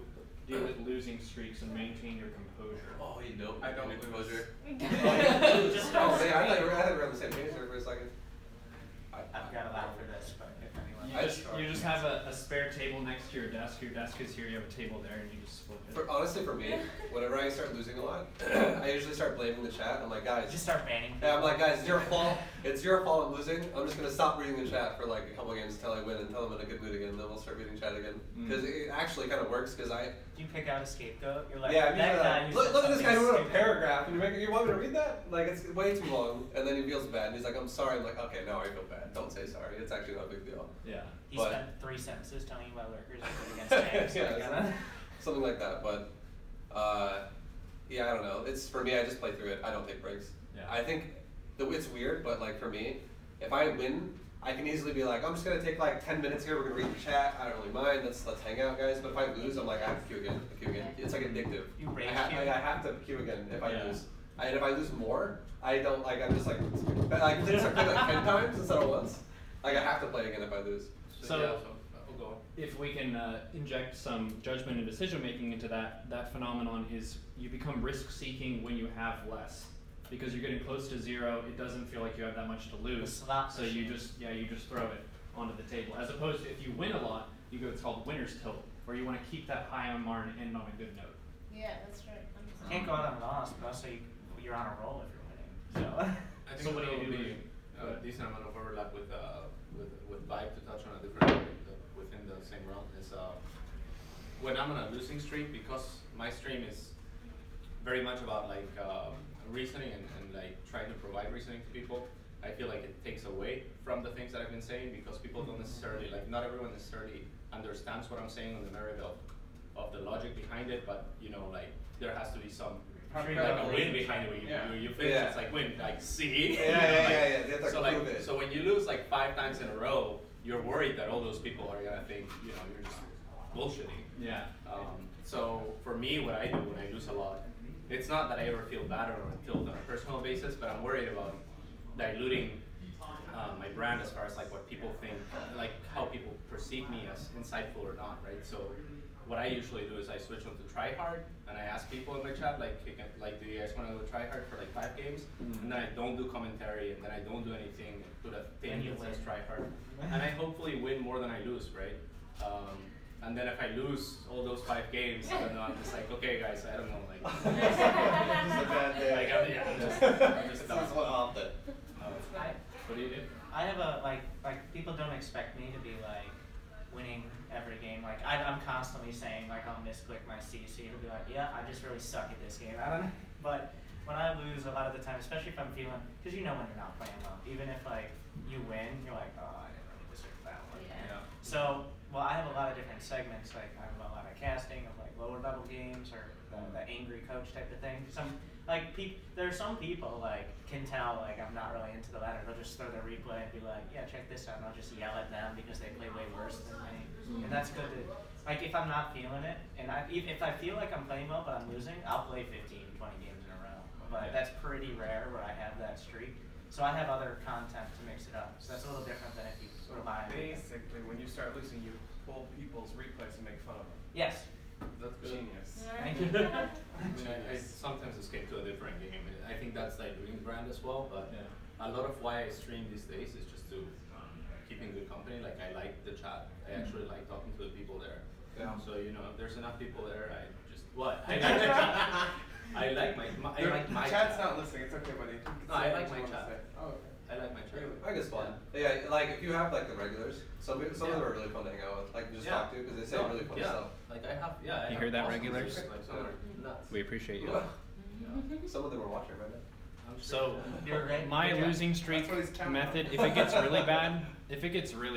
deal with losing streaks and maintain your composure? Oh, you don't. I don't lose. Composure. Just don't say. I thought we were on the same page there for a second. I've got to laugh for this, but if anyone... You just have a spare table next to your desk. Your desk is here, you have a table there, and you just flip it. Honestly, for me, whenever I start losing a lot, I usually start blaming the chat. I'm like, guys... Just start banning. I'm like, guys, it's your fault. It's your fault I'm losing. I'm just going to stop reading the chat for like a couple games until I win and tell them I'm in a good mood again, and then we'll start reading chat again. Because it actually kind of works, because I... You pick out a scapegoat. You're like, yeah, that guy... Look at this guy who wrote a paragraph, and you want me to read that? Like, it's way too long. And then he feels bad, and he's like, I'm sorry. I'm like, okay, now I feel bad. Don't say sorry. It's actually not a big deal. Yeah. He spent 3 sentences telling you about lurkers against yeah, something like that. But yeah, I don't know. It's for me. I just play through it. I don't take breaks. Yeah. I think it's weird, but like for me, if I win, I can easily be like, I'm just gonna take like 10 minutes here. We're gonna read the chat. I don't really mind. Let's hang out, guys. But if I lose, I'm like, I have to queue again. It's like addictive. You rage queue. I have to queue again if I lose. And if I lose more, I don't like. I'm just like, I can play like 10 times instead of once. Like I have to play again if I lose. So yeah, go on. If we can inject some judgment and decision making into that phenomenon is you become risk seeking when you have less because you're getting close to 0. It doesn't feel like you have that much to lose. So you just throw it onto the table. As opposed to if you win a lot, you go. It's called winner's tilt, where you want to keep that high on Mar and end on a good note. Yeah, that's right. You can't go out and lost, but also you're on a roll if you're winning. So I think so what do you do? A decent amount of overlap with Vibe to touch on a different topic within the same realm is when I'm on a losing streak because my stream is very much about like reasoning and like trying to provide reasoning to people. I feel like it takes away from the things that I've been saying because people don't necessarily, like not everyone necessarily understands what I'm saying on the merit of the logic behind it, but you know, like there has to be some a win behind it. When you finish, it's like win, like see? So when you lose like 5 times in a row, you're worried that all those people are gonna think, you know, you're just bullshitting. Yeah. So for me, what I do when I lose a lot, it's not that I ever feel bad or tilt on a personal basis, but I'm worried about diluting my brand as far as like what people think, like how people perceive me as insightful or not, right? So what I usually do is I switch on to try hard, and I ask people in my chat like do you guys want to go try hard for like 5 games? Mm-hmm. And then I don't do commentary, and then I don't do anything to the thing that says try hard, and I hopefully win more than I lose, right? And then if I lose all those 5 games, I don't know, I'm just like, okay guys, I don't know, like, I'm just what do you do? I have a, like people don't expect me to be like winning every game. Like I'm constantly saying like I'll misclick my CC to be like, yeah, I just really suck at this game. I don't know. But when I lose a lot of the time, especially if I'm feeling, because you know when you're not playing well, even if like you win, you're like, oh, I didn't really deserve that one. Yeah. So. Well, I have a lot of different segments, like I have a lot of casting of like lower level games or the angry coach type of thing. Some like there are some people like can tell like I'm not really into the latter. They'll just throw their replay and be like, yeah, check this out, and I'll just yell at them because they play way worse than me. And that's good to, like if I'm not feeling it, and even if I feel like I'm playing well but I'm losing, I'll play 15, 20 games in a row. But that's pretty rare where I have that streak. So I have other content to mix it up. So that's a little different than if you sort of buy basically, when you start losing, you pull people's replays and make fun of them. Yes. That's good. Genius. Thank you. I mean, I sometimes escape to a different game. I think that's like doing brand as well, but a lot of why I stream these days is just to keep in good company. Like I like the chat. I actually like talking to the people there. Yeah. So, you know, if there's enough people there, I just, what? I like the chat. I like my chat's chat. Not listening, it's okay buddy. No, I like my chat. Oh, okay. I like my chat. I guess fun. Yeah, like if you have like the regulars, some of them are really fun to hang out with, like just talk to because they say really fun stuff. Like I have, I hear that awesome regulars? Like, we appreciate you. Some of them are watching right now. So my losing streak method, if it gets really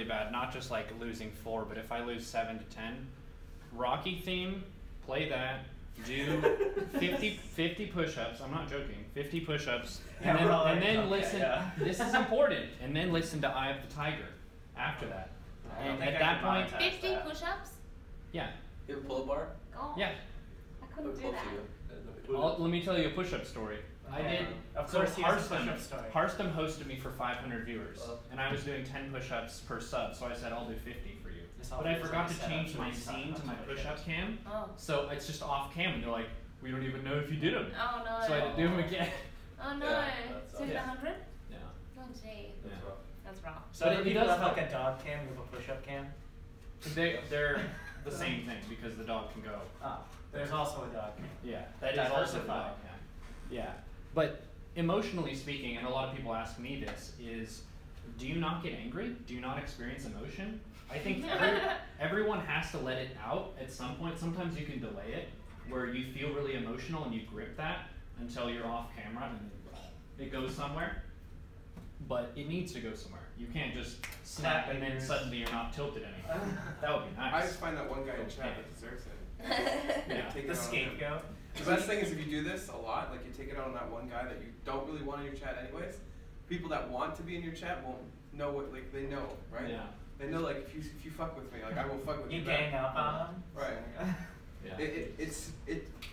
bad, not just like losing 4, but if I lose 7 to 10, Rocky theme, play that. Do 50 push-ups, I'm not joking, 50 push-ups, and then listen, this is important, and then listen to Eye of the Tiger after that. And at that point... 50 push-ups? Yeah. You have a pull-up bar? Oh, yeah. I couldn't do that. Well, let me tell you a push-up story. I did, of course, Hearthstone hosted me for 500 viewers, and I was doing 10 push-ups per sub, so I said I'll do 50. But I forgot to change my scene to my push-up cam, so it's just off cam, and they're like, we don't even know if you did them. Oh no. So I had to do them again. Oh no. So it's 100? Yeah. Oh gee. That's wrong. That's wrong. So it does like a dog cam with a push-up cam? They're the same thing, because the dog can go. Oh. There's also a dog cam. Yeah. That is also a dog cam. Yeah. But emotionally speaking, and a lot of people ask me this, is do you not get angry? Do you not experience emotion? I think everyone has to let it out at some point. Sometimes you can delay it, where you feel really emotional and you grip that until you're off camera and it goes somewhere. But it needs to go somewhere. You can't just snap and then suddenly you're not tilted anymore. That would be nice. I just find that one guy in chat that deserves it. The scapegoat. The best thing is if you do this a lot, like you take it out on that one guy that you don't really want in your chat anyways, people that want to be in your chat won't know what, like they know, right? Yeah. They know like if you fuck with me, like I will fuck with you. You gang up on them, right? Yeah. It's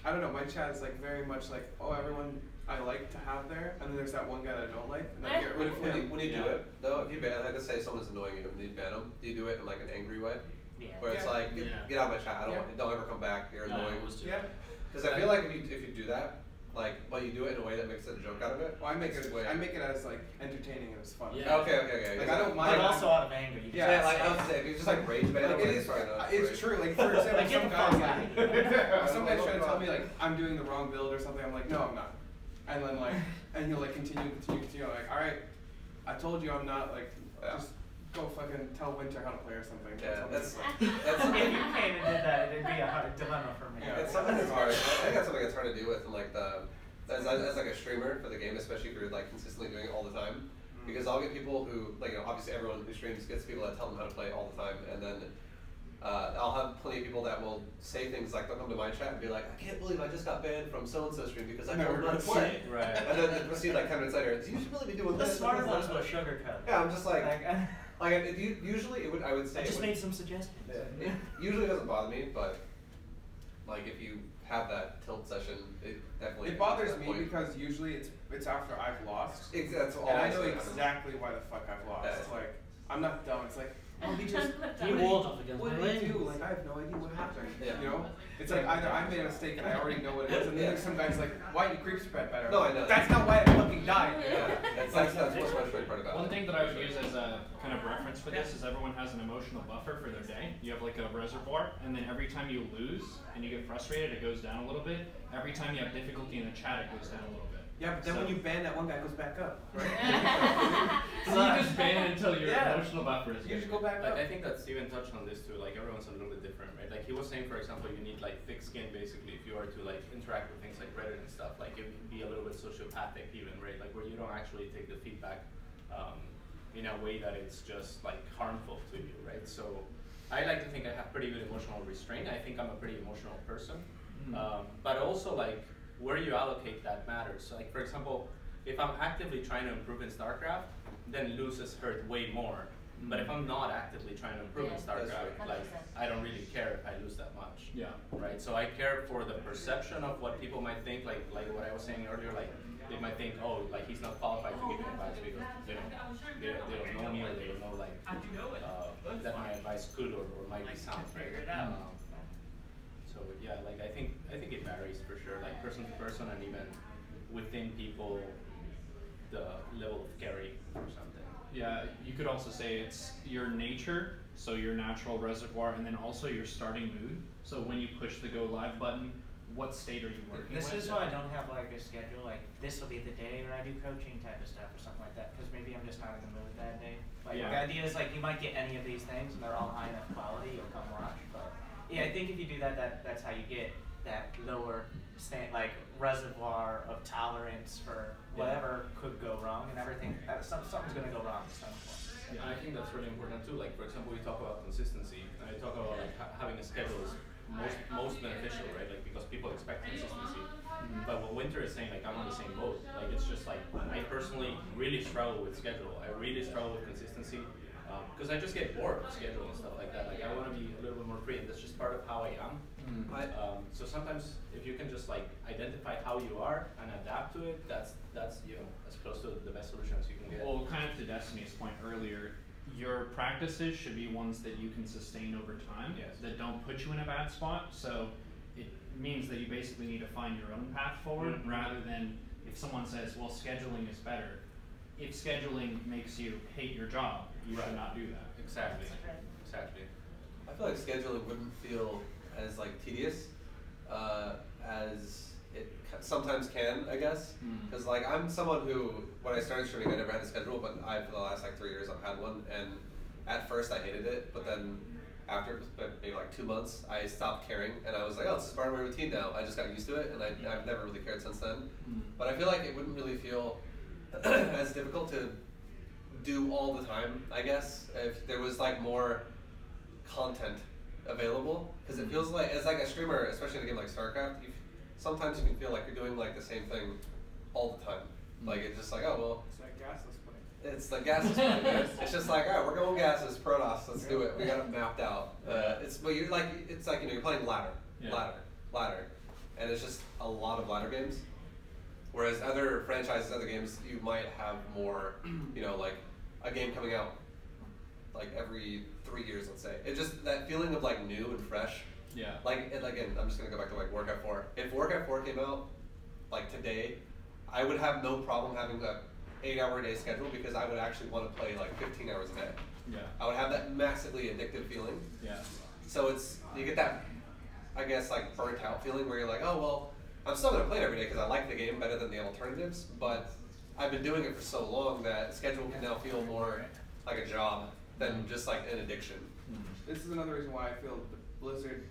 I don't know. My chat is like very much like everyone I like to have there, and then there's that one guy that I don't like. And I when you do it though, if you ban, like let's say someone's annoying you and you ban them, do you do it in like an angry way? Yeah. Where it's like get out of my chat. I don't ever come back. You're annoying. Because I feel like if you do that. Like, but you do it in a way that makes a joke out of it. Well, I make it as like entertaining and as fun. Yeah. Okay. Like I don't mind. But also out of anger. Like I would say, if you just like rage bait. Like it's true. Like for example, like some guys try to tell me like I'm doing the wrong build or something. I'm like, no, I'm not. And then like, and he'll like continue. I'm like, all right, I told you I'm not. Like, just go fucking tell Winter how to play or something. Yeah, that's if you came and did that, it'd be a hard dilemma for me. Yeah, it's something that's hard. I think that's something that's hard to do with like the as like a streamer for the game, especially if you're like consistently doing it all the time. Because I'll get people who, like, you know, obviously everyone who streams gets people that tell them how to play all the time, and then I'll have plenty of people that will say things like, they'll come to my chat and be like, I can't believe I just got banned from so-and-so stream because I don't know how to play. Right. And then we'll see, like, 10 minutes later, you should really be doing this. The smarter ones will sugarcoat. Yeah, I'm just like it, usually it would, I would say... I just made some suggestions. Yeah, it usually doesn't bother me, but, like, if you have that tilt session, it definitely... It bothers me because usually it's after I've lost. That's all. And I know exactly why the fuck I've lost. It's like, I'm not dumb, it's like... Oh, he just, what did he do? Like, I have no idea what happened, you know? It's like, either I made a mistake and I already know what it is, and then there's some guy's like, why didn't you creep spread better? No, I know. That's not why I fucking died. Yeah. That's what's my favorite part about it. One thing that I would use as a kind of reference for this is everyone has an emotional buffer for their day. You have like a reservoir, and then every time you lose and you get frustrated, it goes down a little bit. Every time you have difficulty in the chat, it goes down a little bit. Yeah, but then when you ban that one guy, it goes back up, right? So you just ban it until your emotional buffer is. You just go back up. I think that Steven touched on this too. Like everyone's a little bit different, right? Like he was saying, for example, you need like thick skin basically if you are to like interact with things like Reddit and stuff. Like it would be a little bit sociopathic even, right? like where you don't actually take the feedback in a way that it's just like harmful to you, right? So I like to think I have pretty good emotional restraint. I think I'm a pretty emotional person, but also like. Where you allocate that matters. So like for example, if I'm actively trying to improve in StarCraft, then loses hurt way more. But if I'm not actively trying to improve in StarCraft, like I don't really care if I lose that much. Yeah. Right. So I care for the perception of what people might think, like what I was saying earlier, like they might think, oh, like he's not qualified to give advice because they don't know me or they don't know like that my advice could or might be sound. So yeah, like I think it varies for sure, like person to person and even within people, the level of carry or something. Yeah, you could also say it's your nature, so your natural reservoir, and then also your starting mood. So when you push the go live button, what state are you working with? This is why I don't have like a schedule, like this will be the day where I do coaching type of stuff or something like that, because maybe I'm just not in the mood that day. Like the idea is like you might get any of these things and they're all high enough quality, you'll come watch. But yeah, I think if you do that, that's how you get that lower like reservoir of tolerance for whatever could go wrong and everything. Something's going to go wrong at some point. Yeah, I think that's really important too. Like for example, we talk about consistency, and I talk about like having a schedule is most beneficial, right? Like because people expect consistency. But what Winter is saying, like I'm on the same boat. Like it's just like I personally really struggle with schedule. I really struggle with consistency. Because I just get bored with schedule and stuff like that. Like I want to be a little bit more free, and that's just part of how I am. So sometimes, if you can just like identify how you are and adapt to it, that's you know as close to the best solution as you can get. Well, kind of to Destiny's point earlier, your practices should be ones that you can sustain over time, that don't put you in a bad spot. So it means that you basically need to find your own path forward, rather than if someone says, "Well, scheduling is better." If scheduling makes you hate your job, you should not do that. Exactly. Exactly. I feel like scheduling wouldn't feel as like tedious as it sometimes can, I guess. Because like I'm someone who, when I started streaming, I never had a schedule, but for the last like 3 years, I've had one. And at first, I hated it, but then after maybe like 2 months, I stopped caring, and I was like, oh, this is part of my routine now. I just got used to it, and I've never really cared since then. But I feel like it wouldn't really feel as difficult to do all the time, I guess, if there was like more content available, because it feels like as like a streamer, especially in a game like StarCraft, sometimes you can feel like you're doing like the same thing all the time. Like it's just like, oh well, it's like gasless play. It's like gasless play. It's just like, oh, we're going gases, Protoss, let's do it. We got it mapped out. But you're like, it's like, you know, you're playing ladder, ladder, ladder, and it's just a lot of ladder games. Whereas other franchises, other games, you might have more, you know, like a game coming out like every 3 years, let's say. It's just that feeling of like new and fresh. Yeah. Like, and again, I'm just gonna go back to like Warcraft 4. If Warcraft 4 came out like today, I would have no problem having an 8-hour-a-day schedule because I would actually want to play like 15 hours a day. Yeah. I would have that massively addictive feeling. Yeah. So it's, you get that, I guess, like burnt out feeling where you're like, oh well, I'm still going to play it every day because I like the game better than the alternatives, but I've been doing it for so long that schedule can now feel more like a job than just like an addiction. This is another reason why I feel the Blizzard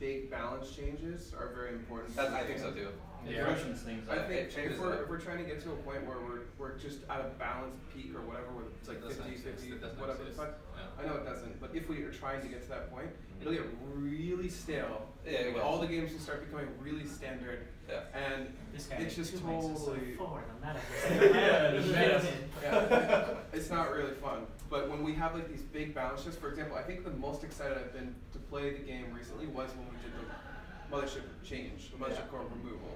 big balance changes are very important. I think so too. Yeah. I think if we're trying to get to a point where we're just at a balance peak or whatever, it's like 50/50, whatever the fuck. Yeah. I know it doesn't, but if we are trying to get to that point, it'll get really stale. Yeah, like all the games will start becoming really standard. Yeah. And this guy it's just totally forward on that. Yeah. It's not really fun. But when we have like these big balance shifts, for example, I think the most excited I've been to play the game recently was when we did the mothership change, the mothership core removal.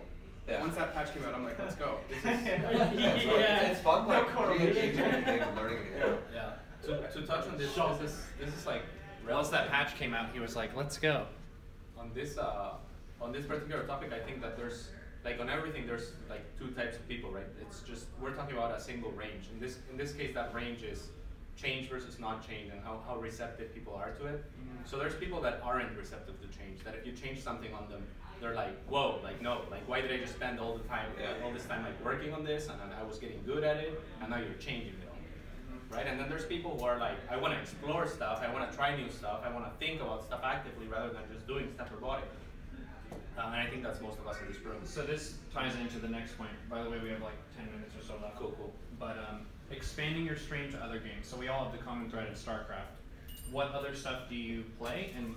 Yeah. Once that patch came out, I'm like, let's go. This is, it's fun, like, re-engaging everything and learning again. Yeah. To touch on this, this is like, once that patch came out, he was like, let's go. On this particular topic, I think that there's, like, on everything, there's like two types of people, right? It's just, we're talking about a single range. In this case, that range is change versus not change and how receptive people are to it. So there's people that aren't receptive to change, that if you change something on them, they're like, whoa, like no, like why did I just spend all the time, like, all this time like working on this and I was getting good at it and now you're changing it all, right? And then there's people who are like, I wanna explore stuff, I wanna try new stuff, I wanna think about stuff actively rather than just doing stuff robotically. And I think that's most of us in this room. So this ties into the next point. By the way, we have like 10 minutes or so left. Cool. But expanding your stream to other games. So we all have the common thread of StarCraft. What other stuff do you play? And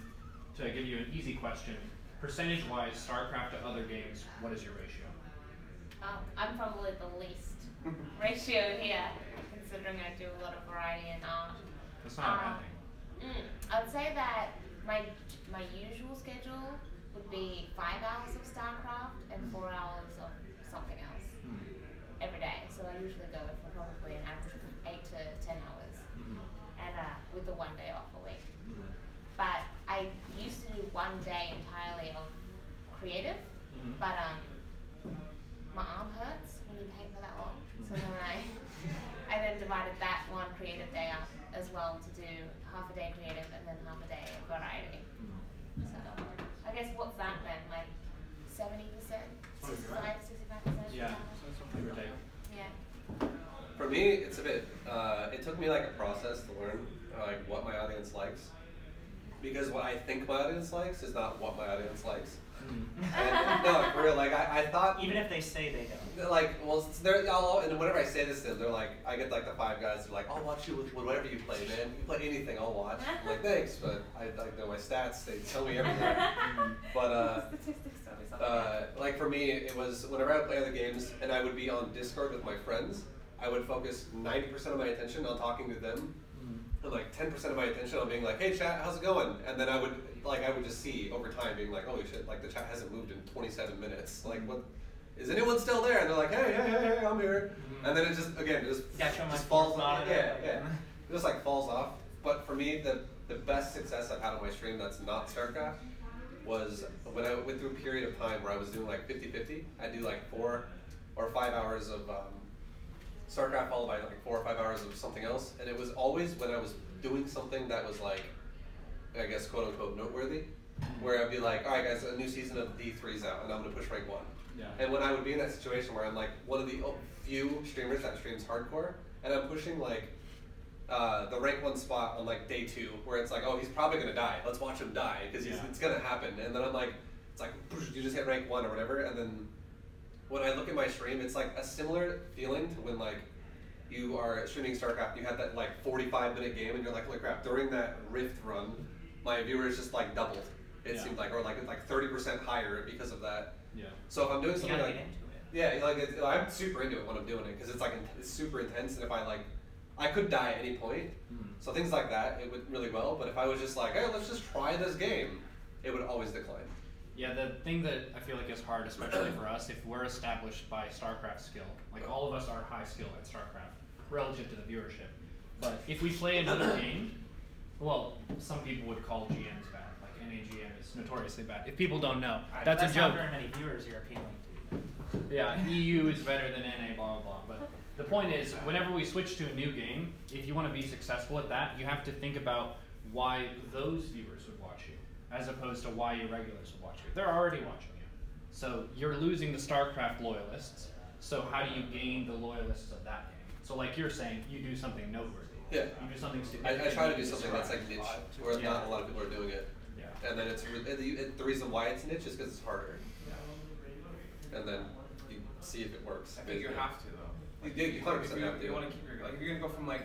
to give you an easy question, percentage-wise, StarCraft to other games, what is your ratio? I'm probably the least ratio here, considering I do a lot of variety and art. That's not a bad thing. I'd say that my usual schedule would be 5 hours of StarCraft and 4 hours of something else every day. So I usually go for probably an average of 8 to 10 hours, and with the 1 day off a week. But I used to do 1 day entirely of creative, but my arm hurts when you paint for that long. So then I then divided that one creative day up as well to do half a day creative and then half a day of variety. So I guess what's that then? Like 70%? 65%? Yeah. Yeah. For me, it's a bit, it took me like a process to learn like what my audience likes. Because what I think my audience likes is not what my audience likes. And, no, for real, like I thought... Even if they say they don't. Like, well, and whenever I say this to them, they're like, I get like the five guys who are like, I'll watch you with whatever you play, man. You play anything, I'll watch. I'm like, thanks, but I know my stats, they tell me everything. But, like for me, it was whenever I would play other games and I would be on Discord with my friends, I would focus 90% of my attention on talking to them. And like 10% of my attention on being like, hey chat, how's it going? And then I would just see over time being like, holy shit, like the chat hasn't moved in 27 minutes. Like what, is anyone still there? And they're like, hey, I'm here. And then it just, again, it just falls off. Yeah. It just like falls off. But for me, the best success I've had on my stream that's not StarCraft was when I went through a period of time where I was doing like 50-50. I'd do like 4 or 5 hours of, StarCraft followed by like 4 or 5 hours of something else, and it was always when I was doing something that was like, I guess quote unquote noteworthy, where I'd be like, all right guys, a new season of D3's out, and I'm gonna push rank 1. Yeah. And when I would be in that situation where I'm like one of the few streamers that streams hardcore, and I'm pushing like the rank 1 spot on like day 2, where it's like, oh, he's probably gonna die. Let's watch him die because it's gonna happen. And then I'm like, it's like you just hit rank 1 or whatever, and then. When I look at my stream, it's like a similar feeling to when like you are streaming StarCraft, you had that like 45-minute game and you're like, holy crap, during that Rift run, my viewers just like doubled, it seemed like, or like 30% higher because of that. Yeah. So if I'm doing something like, I'm super into it when I'm doing it, because it's like, it's super intense, and if I could die at any point, so things like that, it went really well, but if I was just like, hey, let's just try this game, it would always decline. Yeah, the thing that I feel like is hard, especially for us, if we're established by StarCraft skill, like all of us are high skill at StarCraft, relative to the viewership. But if we play another game, well, some people would call GMs bad, like NAGM is notoriously bad. If people don't know, that's a joke. That's not very many viewers you're appealing to. Yeah, EU is better than NA, blah, blah, blah. But the point is, whenever we switch to a new game, if you want to be successful at that, you have to think about why those viewers would watch you, as opposed to why your regulars will watch you. They're already watching you. So you're losing the StarCraft loyalists, so how do you gain the loyalists of that game? So like you're saying, you do something noteworthy. Yeah. You do something significant. I try to do something that's like niche, where not a lot of people are doing it. Yeah. And then it's the reason why it's niche is because it's harder. Yeah. And then you see if it works. I think you have to though. Like, you 100% have to. You want to keep your like if you're gonna go from like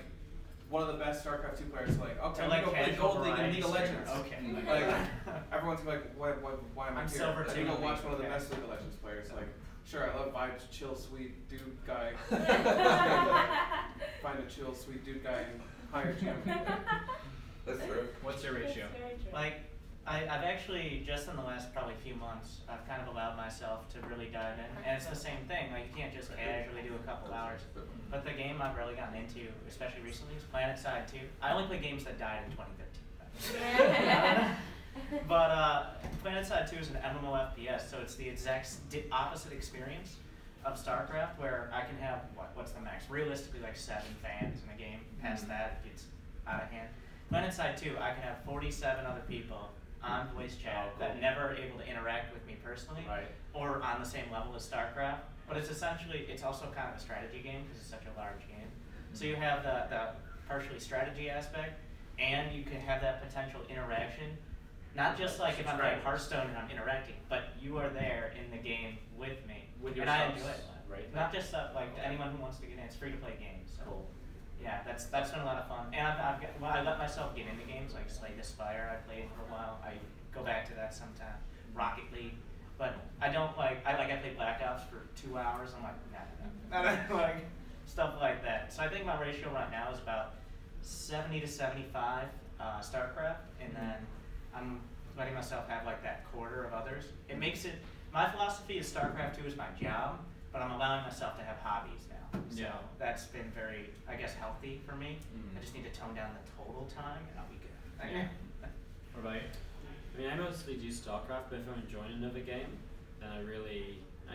one of the best StarCraft 2 players to like okay, like play Gold League and League of Legends. Okay. Like everyone's gonna be like, why am I here? Like, you don't watch one of the best League of Legends players like. Sure, I love Vibe's chill, sweet dude guy. Find a chill, sweet dude guy and hire champion. That's true. What's your ratio? Like, I've actually, just in the last probably few months, I've kind of allowed myself to really dive in. And it's the same thing. Like, you can't just casually do a couple hours. But the game I've really gotten into, especially recently, is Planet Side 2. I only play games that died in 2013. But Planet Side 2 is an MMOFPS, so it's the exact opposite experience of StarCraft, where I can have, what's the max? Realistically, like 7 fans in a game. Past that, it gets out of hand. Planet Side 2, I can have 47 other people on voice chat that never are able to interact with me personally, or on the same level as StarCraft. But it's essentially, it's also kind of a strategy game, because it's such a large game. So you have the partially strategy aspect, and you can have that potential interaction. Not just like if I'm playing Hearthstone and I'm interacting, but you are there in the game with me, and I enjoy it. Right. Not just like to anyone who wants to get in. It's free to play games. So cool. Yeah, that's been a lot of fun. And I let myself get into games like Slay the Spire. I played for a while. I go back to that sometime. Rocket League, but I don't like. I play Black Ops for 2 hours. I'm like nah. Like stuff like that. So I think my ratio right now is about 70 to 75 StarCraft, and then. I'm letting myself have like that quarter of others. It makes it, my philosophy is StarCraft 2 is my job, but I'm allowing myself to have hobbies now. So that's been very, I guess, healthy for me. I just need to tone down the total time and I'll be good. What about you? I mean, I mostly do StarCraft, but if I'm enjoying another game, then I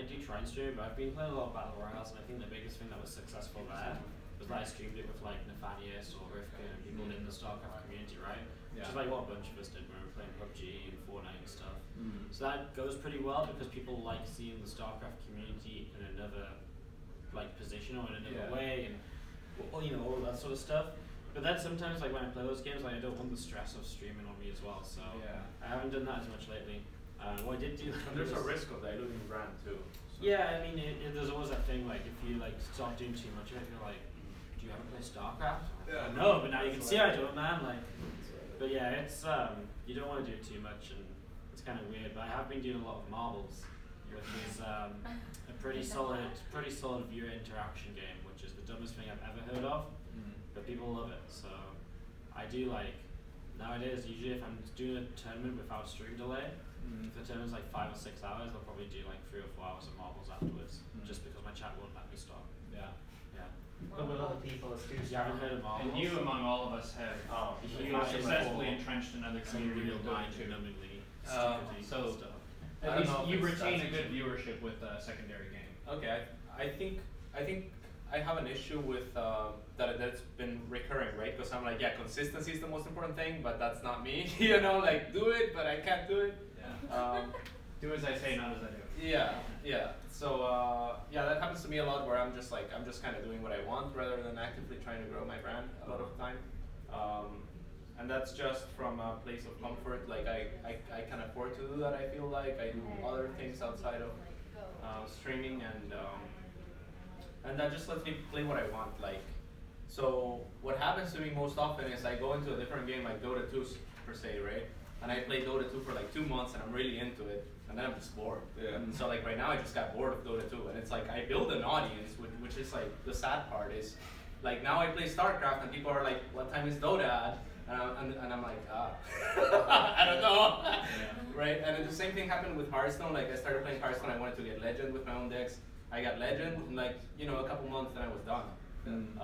do try and stream, but I've been playing a lot of Battle Royales, and I think the biggest thing that was successful there was that I streamed it with like Nathanius or Rifka and people in the StarCraft community, right? Which is like what a bunch of us did when we were playing PUBG and Fortnite and stuff. So that goes pretty well because people like seeing the StarCraft community in another like position or in another way, and you know, all that sort of stuff. But then sometimes like when I play those games, like I don't want the stress of streaming on me as well. So I haven't done that as much lately. Well, I did do. And there's a risk of that losing brand too. So. Yeah, I mean, there's always that thing like if you like start doing too much, you're like, do you ever play StarCraft? Yeah, no, but now you can see I do it, man. Like. But yeah, it's you don't want to do it too much, and it's kind of weird. But I have been doing a lot of marbles, which is a pretty solid viewer interaction game, which is the dumbest thing I've ever heard of. But people love it, so I do like nowadays. Usually, if I'm doing a tournament without stream delay, if the tournament's like 5 or 6 hours, I'll probably do like 3 or 4 hours of marbles afterwards, just because my chat won't let me stop. But with other people, it's too strong. And you, among all of us, have successfully entrenched another community so at least you retain a good viewership with a secondary game. Okay, I think I have an issue with that's been recurring, right? Because I'm like, yeah, consistency is the most important thing, but that's not me. You know, like do it, but I can't do it. Yeah. Do as I say, not as I do. Yeah. So yeah, that happens to me a lot where I'm just kind of doing what I want rather than actively trying to grow my brand a lot of the time. And that's just from a place of comfort. Like I can afford to do that, I feel like. I do other things outside of streaming, and that just lets me play what I want. Like, so what happens to me most often is I go into a different game like Dota 2 per se, right? And I play Dota 2 for like 2 months and I'm really into it. And then I'm just bored. And so like right now I just got bored of Dota 2, and it's like I build an audience, which is like the sad part is, like now I play StarCraft and people are like, what time is Dota at? And I'm like, I don't know, right? And then the same thing happened with Hearthstone. Like I started playing Hearthstone, I wanted to get Legend with my own decks. I got Legend, and like you know a couple months and I was done. And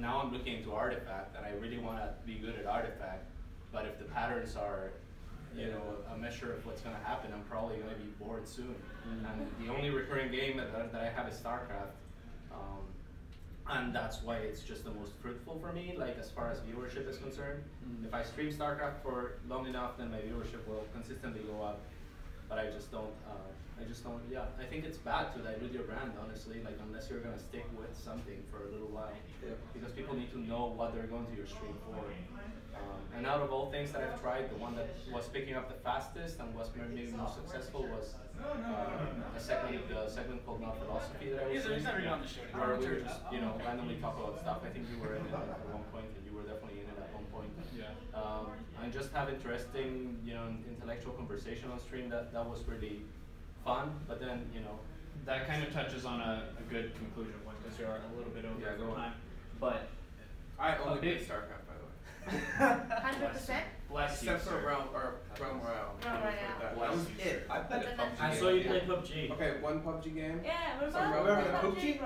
now I'm looking into Artifact, and I really want to be good at Artifact, but if the patterns are you know, a measure of what's going to happen, I'm probably going to be bored soon. And the only recurring game that I have is StarCraft. And that's why it's just the most fruitful for me, like as far as viewership is concerned. If I stream StarCraft for long enough, then my viewership will consistently go up. But I just don't, yeah. I think it's bad to dilute your brand, honestly, like unless you're going to stick with something for a little while. because people need to know what they're going to your stream for. And out of all things that I've tried, the one that was picking up the fastest and was maybe most successful was the segment called Not Philosophy that I was doing, where we were just, you know, randomly talk about stuff. I think you were in it at one point, and you were definitely in it at one point. Yeah. And just have interesting, you know, intellectual conversation on stream. That was really fun. But then, you know, that kind of touches on a good conclusion point because we are a little bit over time. But I only did StarCraft. 100%. Bless you, sir. Realm Royale. I played a PUBG game. I saw you play PUBG. Okay, one PUBG game. Yeah, what about PUBG?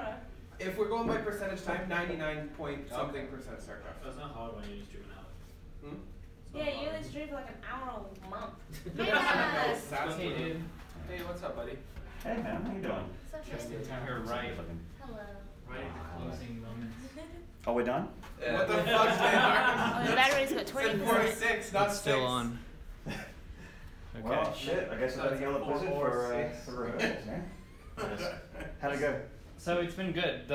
If we're going by percentage time, 99% something StarCraft. That's not hard when you stream an hour. Yeah, you only stream for like an hour a month. Yes! Hey, dude. Hey, what's up, buddy? Hey, man, how you doing? Just in time. You're right. Hello. Right at the closing moments. Oh, we're done? What the fuck's going on? The battery's got 20%. It's 46, not 6. Still on. Okay. Well, shit, I guess we're going to yell at Blizzard for rehearsals, man. How'd it go? So it's been good.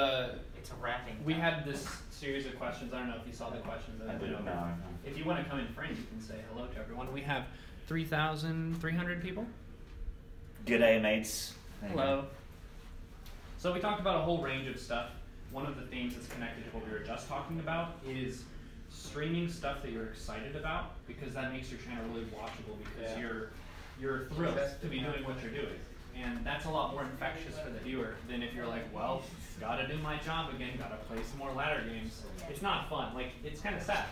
It's a wrapping. We had this series of questions. I don't know if you saw the questions. I didn't know. If you want to come in frame, you can say hello to everyone. We have 3,300 people. G'day, mates. Hello. So we talked about a whole range of stuff. One of the themes that's connected to what we were just talking about is streaming stuff that you're excited about, because that makes your channel really watchable, because you're thrilled to be doing what you're doing. And that's a lot more infectious for the viewer than if you're like, well, gotta do my job again, gotta play some more ladder games. It's not fun, like, it's kind of sad.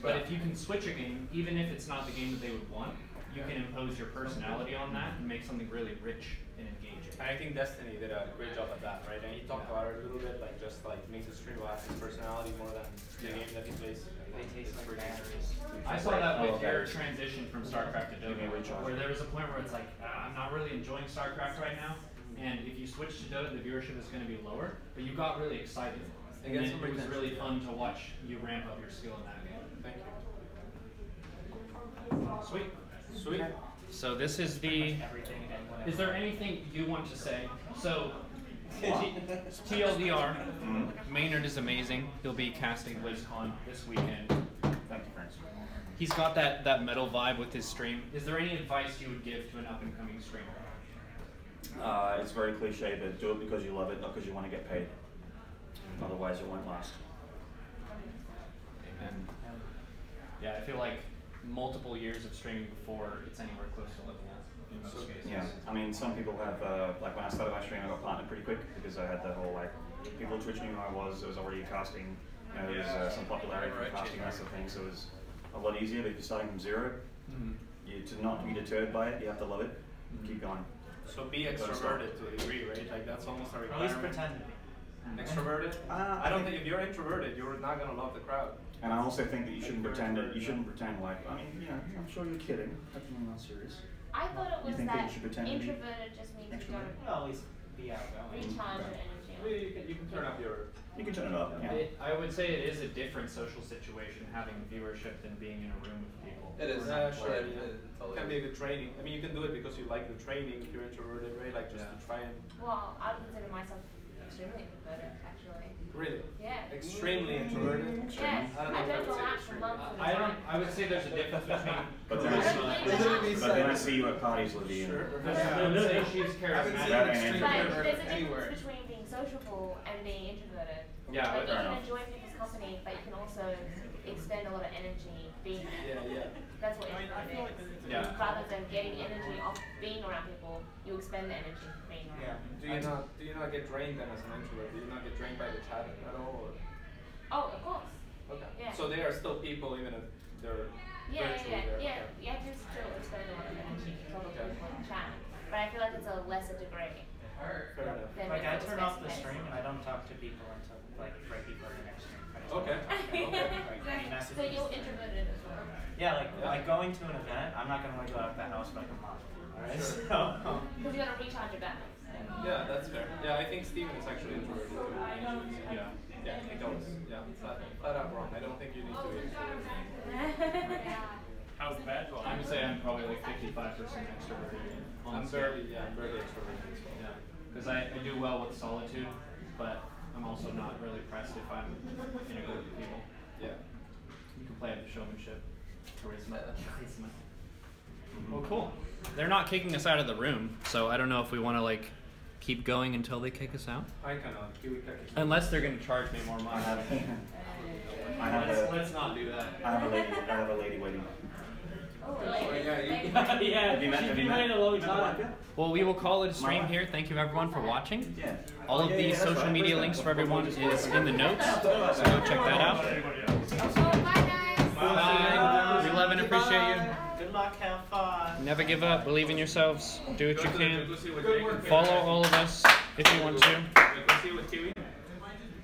But if you can switch a game, even if it's not the game that they would want, you can impose your personality on that and make something really rich and engaging. And I think Destiny did a great job at that, right? And you talked about it a little bit, like just like makes it stream about his personality more than the game that he plays. They taste like batteries. I saw that with your transition from StarCraft to Dota, where there was a point where it's like, I'm not really enjoying StarCraft right now, and if you switch to Dota, the viewership is going to be lower, but you got really excited. And then it was really fun to watch you ramp up your skill in that game. Thank you. Sweet. Sweet. So this is the. Is there anything you want to say? So, TLDR, Maynard is amazing. He'll be casting BlizzCon this weekend. Thank you, friends. He's got that metal vibe with his stream. Is there any advice you would give to an up and coming streamer? It's very cliche, but do it because you love it, not because you want to get paid. Otherwise, it won't last. Amen. Yeah, I feel like multiple years of streaming before it's anywhere close to level in most cases. Yeah, I mean, some people have, like when I started my stream, I got partnered pretty quick because I had the whole, like, people Twitch knew who I was, there was already casting, you know, there was some popularity for casting and that sort of thing, so it was a lot easier, but if you're starting from zero, you to not be deterred by it, you have to love it, keep going. So be extroverted to a degree, right? Like, that's almost a requirement. At least pretend to be. Extroverted? I don't think if you're introverted, you're not going to love the crowd. And I also think that you shouldn't pretend it. You shouldn't pretend like. I mean, you know, I'm sure you're kidding. I'm not serious. I thought it was that introverted just means you don't always be outgoing. Recharge your energy. You can turn up your. You can turn it up. Yeah. I would say it is a different social situation having viewership than being in a room with people. It is actually. It can be the training. I mean, you can do it because you like the training. If you're introverted, right? Like just to try and. Well, I would consider myself extremely introverted, actually. Really? Yeah. Extremely introverted. Yes. I would say there's a difference between. But then I see you at parties, Livibee. Sure. Yeah. She's charismatic. There's a difference between being sociable and being introverted. Yeah. Like, you can enjoy people's company, but you can also expend a lot of energy being. Yeah. That's what introverted is. Yeah. Rather than getting energy off being around people, you expend the energy from being around. Yeah. Do you not get drained then as an introvert? Do you not get drained by the chat at all? Or? Oh, of course. Okay. Yeah. So they are still people even if they're virtual. You have to still expend a lot of energy from the chat, but I feel like it's a lesser degree. Fair enough. Like I turn off the stream and I don't talk to people until like right before the next stream. Okay. So you're introverted as well. Yeah, like going to an event, I'm not gonna want to go out of the house like a model. Alright. Sure. So because you gotta recharge your batteries. Yeah, that's fair. Yeah, I think Steven is actually introverted. Yeah, he does. Yeah, flat out wrong. I don't think you need to be introverted. How's that? I would say I'm probably like 55% extroverted. I'm barely extroverted as well. Yeah. Because I do well with solitude, but I'm also not really pressed if I'm in a play of showmanship, charisma. Well, cool. They're not kicking us out of the room, so I don't know if we want to like keep going until they kick us out. I kind of do. Unless they're going to charge me more money. Let's not do that. I have a lady waiting. Oh, yeah. She's been waiting a long time. Well, we will call it a stream here. Thank you, everyone, for watching. All of the social media links for everyone is in the notes, so go check that out. Bye, guys. Bye. We love and appreciate you. Good luck, have fun. Never give up. Believe in yourselves. Do what you can. Follow all of us if you want to.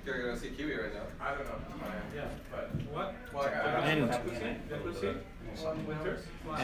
You're going to see Kiwi right now. I don't know. Yeah. But what? And Winter?